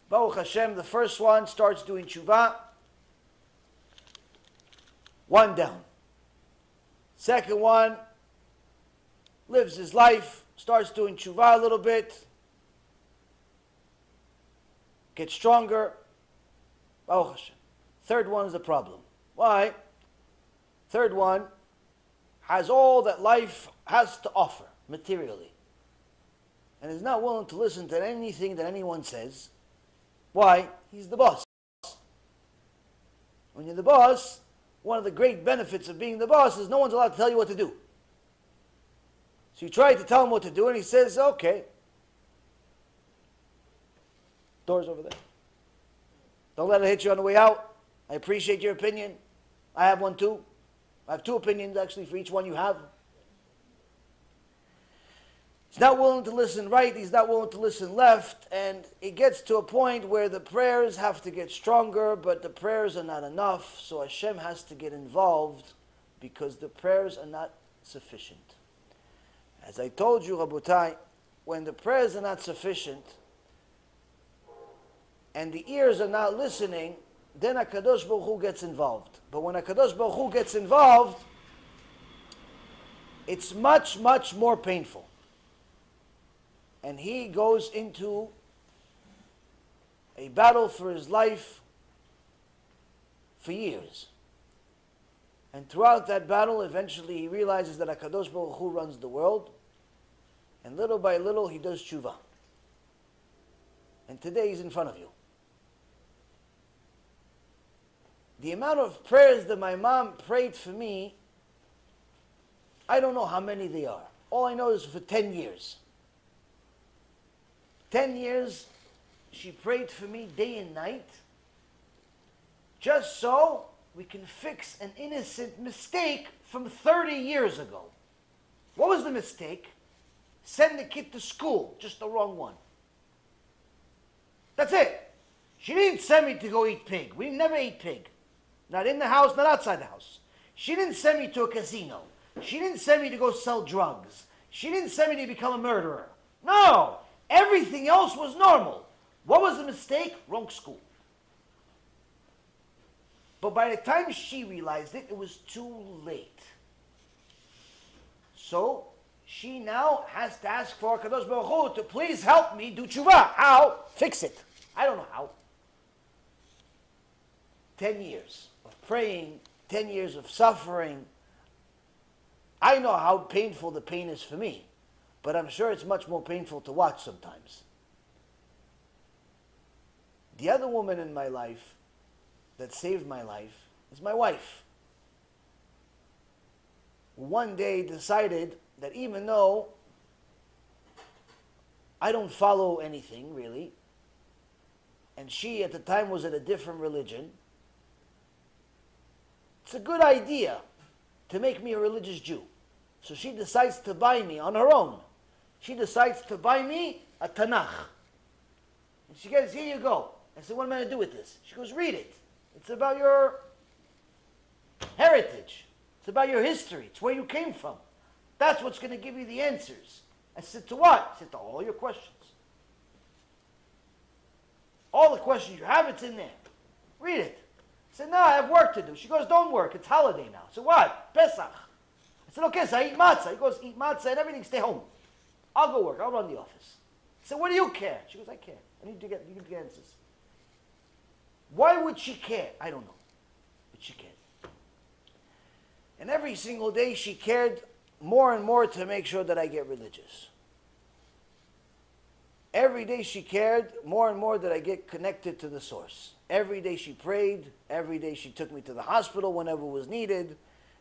Baruch Hashem, the first one starts doing tshuva. One down. Second one lives his life, starts doing tshuva a little bit, gets stronger. Baruch Hashem. Third one is the problem. Why? Third one has all that life has to offer materially and is not willing to listen to anything that anyone says. Why? He's the boss. When you're the boss, one of the great benefits of being the boss is no one's allowed to tell you what to do. So you try to tell him what to do, and he says, okay. Door's over there. Don't let it hit you on the way out. I appreciate your opinion. I have one too. I have two opinions, actually, for each one you have. He's not willing to listen right. He's not willing to listen left. And it gets to a point where the prayers have to get stronger, but the prayers are not enough. So Hashem has to get involved because the prayers are not sufficient. As I told you, Rabotai, when the prayers are not sufficient and the ears are not listening, then HaKadosh Baruch Hu gets involved. But when HaKadosh Baruch Hu gets involved, it's much, much more painful. And he goes into a battle for his life for years. And throughout that battle, eventually he realizes that HaKadosh Baruch Hu runs the world. And little by little, he does tshuva. And today he's in front of you. The amount of prayers that my mom prayed for me, I don't know how many they are. All I know is for 10 years. 10 years, she prayed for me day and night, just so we can fix an innocent mistake from 30 years ago. What was the mistake? Send the kid to school, just the wrong one. That's it. She didn't send me to go eat pig. We never ate pig. Not in the house, not outside the house. She didn't send me to a casino. She didn't send me to go sell drugs. She didn't send me to become a murderer. No! Everything else was normal. What was the mistake? Wrong school. But by the time she realized it, it was too late. So she now has to ask for Kadosh Baruch Hu to please help me do tshuva. How? Fix it. I don't know how. 10 years of praying, 10 years of suffering. I know how painful the pain is for me, but I'm sure it's much more painful to watch sometimes. The other woman in my life that saved my life is my wife. One day decided that even though I don't follow anything really, and she at the time was in a different religion, it's a good idea to make me a religious Jew. So she decides to buy me on her own. She decides to buy me a Tanakh. And she goes, here you go. I said, what am I going to do with this? She goes, read it. It's about your heritage. It's about your history. It's where you came from. That's what's going to give you the answers. I said, to what? I said, to all your questions. All the questions you have, it's in there. Read it. I said, no, I have work to do. She goes, don't work. It's holiday now. So what? Pesach. I said, okay, so I eat matzah. He goes, eat matzah and everything. Stay home. I'll go work. I'll run the office. I said, what do you care? She goes, I care. I need to get the answers. Why would she care? I don't know. But she cared. And every single day she cared more and more to make sure that I get religious. Every day she cared more and more that I get connected to the source. Every day she prayed. Every day she took me to the hospital whenever it was needed.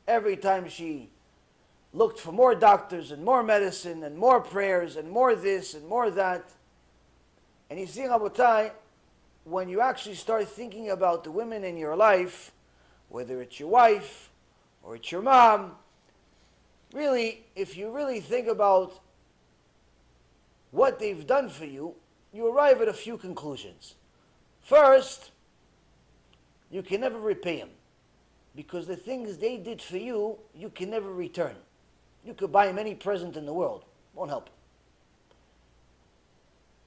Every time she looked for more doctors and more medicine and more prayers and more this and more that. And you see, Rabotai, when you actually start thinking about the women in your life, whether it's your wife or it's your mom, really, if you really think about what they've done for you, you arrive at a few conclusions. First, you can never repay them, because the things they did for you, you can never return. You could buy them any present in the world. Won't help.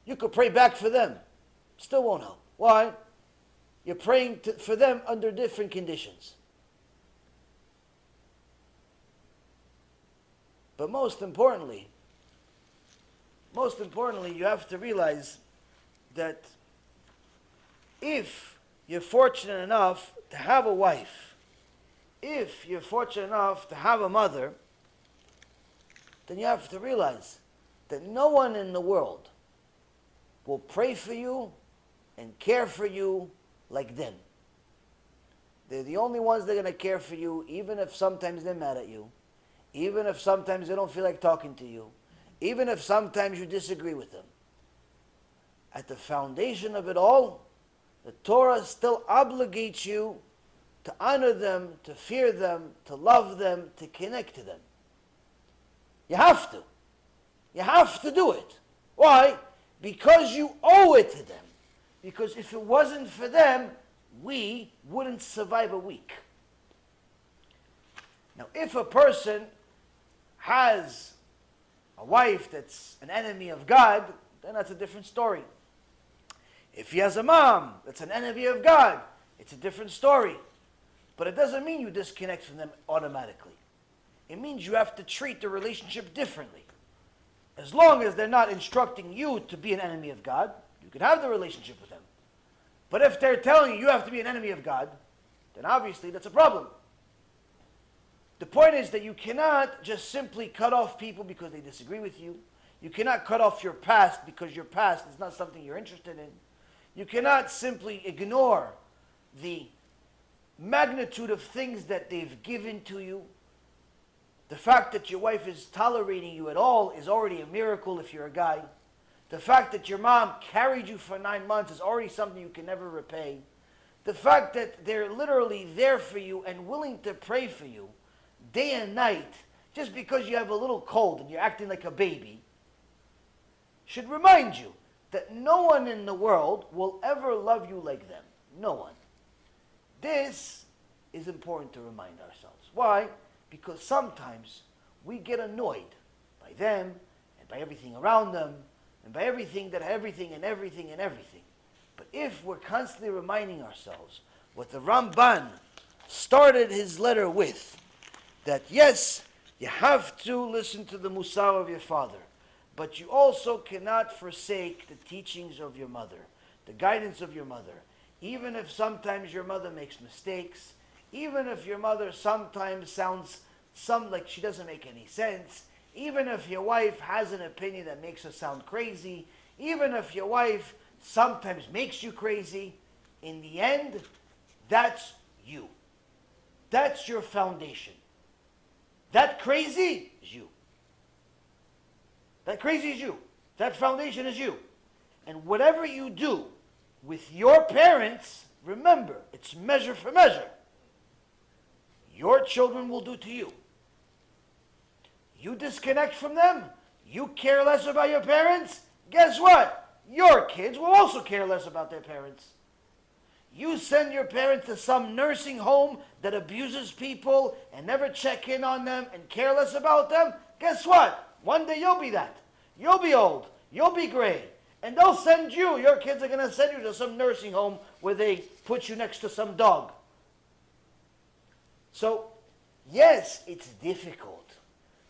You could pray back for them. Still won't help. Why? You're praying for them under different conditions. But most importantly, you have to realize that if you're fortunate enough to have a wife, if you're fortunate enough to have a mother, then you have to realize that no one in the world will pray for you and care for you like them. They're the only ones that are going to care for you, even if sometimes they're mad at you, even if sometimes they don't feel like talking to you, even if sometimes you disagree with them. At the foundation of it all, the Torah still obligates you to honor them, to fear them, to love them, to connect to them. You have to. You have to do it. Why? Because you owe it to them. Because if it wasn't for them, we wouldn't survive a week. Now, if a person has a wife that's an enemy of God, then that's a different story. If he has a mom that's an enemy of God, it's a different story. But it doesn't mean you disconnect from them automatically. It means you have to treat the relationship differently. As long as they're not instructing you to be an enemy of God, you can have the relationship with them. But if they're telling you you have to be an enemy of God, then obviously that's a problem. The point is that you cannot just simply cut off people because they disagree with you. You cannot cut off your past because your past is not something you're interested in. You cannot simply ignore the magnitude of things that they've given to you. The fact that your wife is tolerating you at all is already a miracle if you're a guy. The fact that your mom carried you for 9 months is already something you can never repay. The fact that they're literally there for you and willing to pray for you day and night, just because you have a little cold and you're acting like a baby, should remind you that no one in the world will ever love you like them. No one. This is important to remind ourselves. Why? Because sometimes we get annoyed by them and by everything around them and by everything. But if we're constantly reminding ourselves what the Ramban started his letter with, that yes, You have to listen to the musar of your father, but you also cannot forsake the teachings of your mother, the guidance of your mother. Even if sometimes your mother makes mistakes, even if your mother sometimes sounds like she doesn't make any sense, even if your wife has an opinion that makes her sound crazy, even if your wife sometimes makes you crazy, in the end, that's you. That's your foundation. That crazy is you. That crazy is you. That foundation is you. And whatever you do with your parents, remember, it's measure for measure. Your children will do to you. You disconnect from them, you care less about your parents, guess what? Your kids will also care less about their parents. You send your parents to some nursing home that abuses people and never check in on them and care less about them, guess what? One day you'll be that. You'll be old. You'll be gray. And they'll send you, your kids are going to send you to some nursing home where they put you next to some dog. So, yes, it's difficult.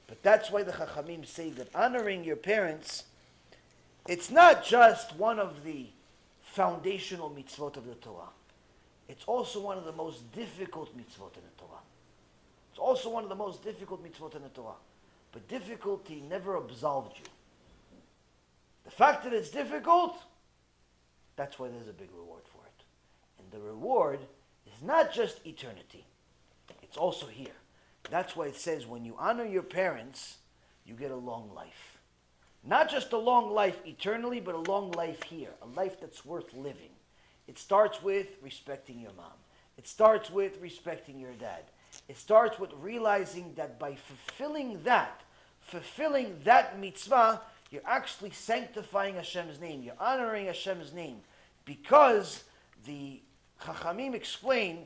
But that's why the Chachamim say that honoring your parents, it's not just one of the foundational mitzvot of the Torah. It's also one of the most difficult mitzvot in the Torah. It's also one of the most difficult mitzvot in the Torah. But difficulty never absolved you. The fact that it's difficult, that's why there's a big reward for it. And the reward is not just eternity. It's also here. That's why it says when you honor your parents, you get a long life. Not just a long life eternally, but a long life here, a life that's worth living. It starts with respecting your mom. It starts with respecting your dad. It starts with realizing that by fulfilling that mitzvah, you're actually sanctifying Hashem's name. You're honoring Hashem's name. Because the Chachamim explain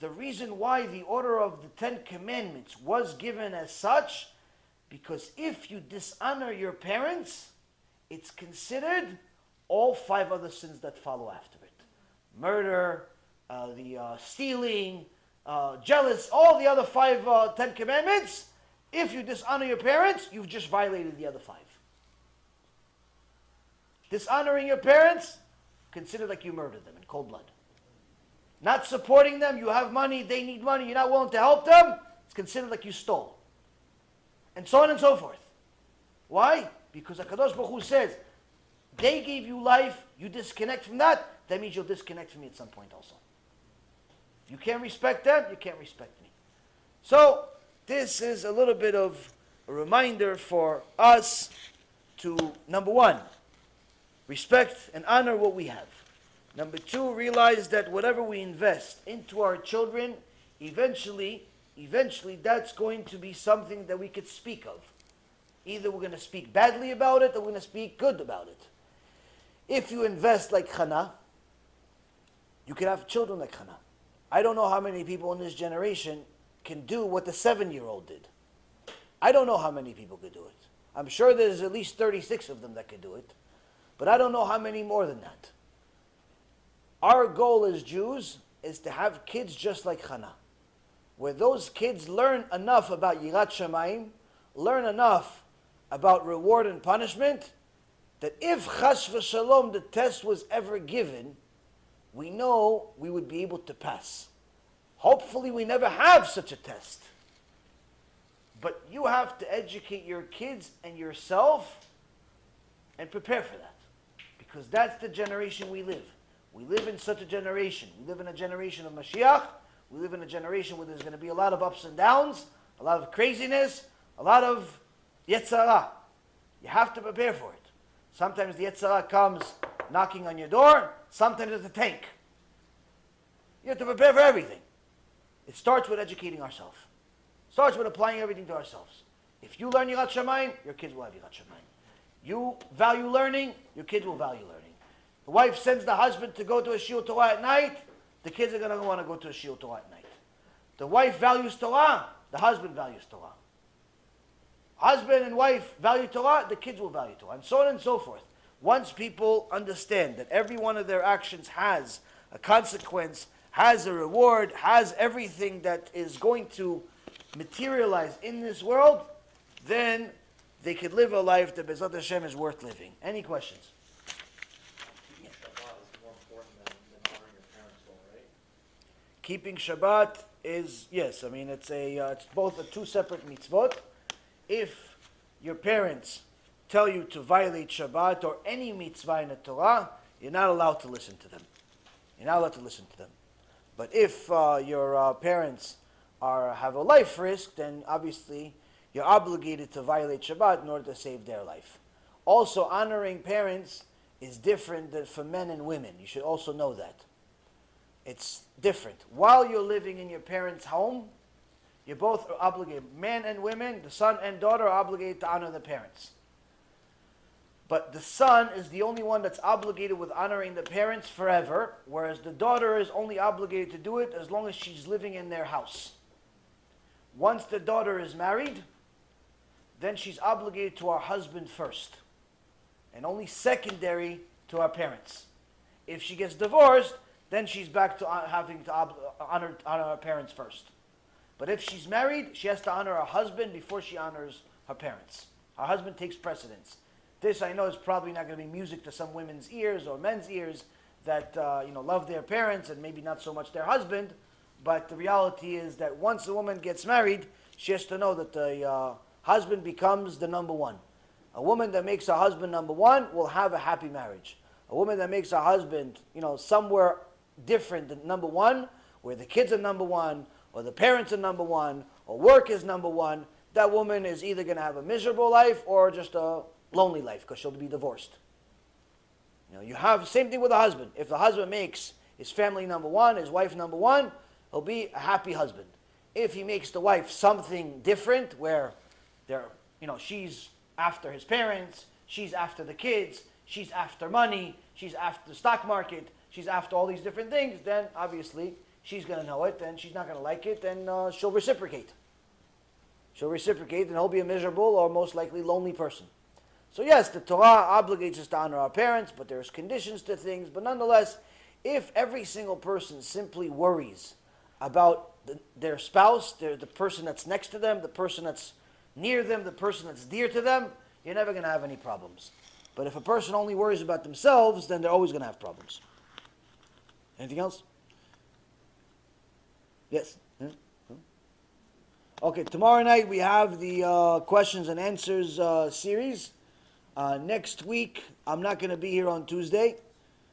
the reason why the order of the Ten Commandments was given as such, because if you dishonor your parents, it's considered all five other sins that follow after it. Murder, stealing, jealous, all the other five Ten Commandments. If you dishonor your parents, you've just violated the other five. Dishonoring your parents, considered like you murdered them in cold blood. Not supporting them, you have money, they need money, you're not willing to help them, it's considered like you stole. And so on and so forth. Why? Because HaKadosh Baruch Hu says, they gave you life, you disconnect from that, that means you'll disconnect from me at some point also. You can't respect them, you can't respect me. So, this is a little bit of a reminder for us to, number one, respect and honor what we have. Number two, realize that whatever we invest into our children, eventually that's going to be something that we could speak of. Either we're going to speak badly about it or we're going to speak good about it. If you invest like Hannah, you can have children like Hannah. I don't know how many people in this generation can do what the 7-year-old did. I don't know how many people could do it. I'm sure there's at least 36 of them that could do it, but I don't know how many more than that. Our goal as Jews is to have kids just like Hannah, where those kids learn enough about Yirat Shamayim, learn enough about reward and punishment, that if Chas v'Shalom the test was ever given, we know we would be able to pass. Hopefully we never have such a test. But you have to educate your kids and yourself and prepare for that. Because that's the generation we live. We live in such a generation. We live in a generation of Mashiach. We live in a generation where there's going to be a lot of ups and downs, a lot of craziness, a lot of Yetzirah. You have to prepare for it. Sometimes the Yetzirah comes knocking on your door. Sometimes it's a tank. You have to prepare for everything. It starts with educating ourselves. It starts with applying everything to ourselves. If you learn Yirat Shamayim, your kids will have Yirat Shamayim. You value learning, your kids will value learning. The wife sends the husband to go to a shiur Torah at night, the kids are going to want to go to a shiur Torah at night. The wife values Torah, the husband values Torah. Husband and wife value Torah, the kids will value Torah, and so on and so forth. Once people understand that every one of their actions has a consequence, has a reward, has everything that is going to materialize in this world, then they could live a life that Bezat Hashem is worth living. Any questions? Keeping Shabbat is more important than honoring your parents, though, right? Keeping Shabbat is, yes, I mean, it's both two separate mitzvot. If your parents tell you to violate Shabbat or any mitzvah in the Torah, you're not allowed to listen to them. You're not allowed to listen to them. But if your parents have a life risk, then obviously you're obligated to violate Shabbat in order to save their life. Also, honoring parents is different than for men and women. You should also know that. It's different. While you're living in your parents' home, you're both obligated. Men and women, the son and daughter, are obligated to honor the parents. But the son is the only one that's obligated with honoring the parents forever, whereas the daughter is only obligated to do it as long as she's living in their house. Once the daughter is married, then she's obligated to her husband first, and only secondary to her parents. If she gets divorced, then she's back to having to honor her parents first. But if she's married, she has to honor her husband before she honors her parents. Her husband takes precedence. This, I know, is probably not going to be music to some women's ears or men's ears that love their parents and maybe not so much their husband. But the reality is that once a woman gets married, she has to know that the husband becomes the number one. A woman that makes her husband number one will have a happy marriage. A woman that makes her husband, somewhere different than number one, where the kids are number one, or the parents are number one, or work is number one, that woman is either going to have a miserable life or just a lonely life, because she'll be divorced. You have the same thing with the husband. If the husband makes his family number one, his wife number one, he'll be a happy husband. If he makes the wife something different, where she's after his parents, she's after the kids, she's after money, she's after the stock market, she's after all these different things, then obviously she's going to know it, and she's not going to like it, and she'll reciprocate. She'll reciprocate, and he'll be a miserable or most likely lonely person. So yes, the Torah obligates us to honor our parents, but there's conditions to things. But nonetheless, if every single person simply worries about their spouse, the person that's next to them, the person that's near them, the person that's dear to them, you're never going to have any problems. But if a person only worries about themselves, then they're always going to have problems. Anything else? Yes? Okay, tomorrow night we have the questions and answers series. Next week, I'm not going to be here on Tuesday.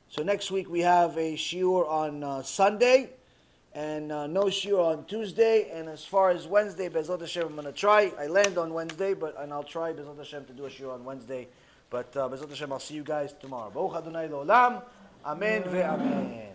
So next week we have a shiur on Sunday, and no shiur on Tuesday. And as far as Wednesday, Bezot Hashem, I'm going to try. I land on Wednesday, and I'll try Bezot Hashem to do a shiur on Wednesday. But Bezot Hashem, I'll see you guys tomorrow. Baruch Adonai L'olam. Amen ve'amen.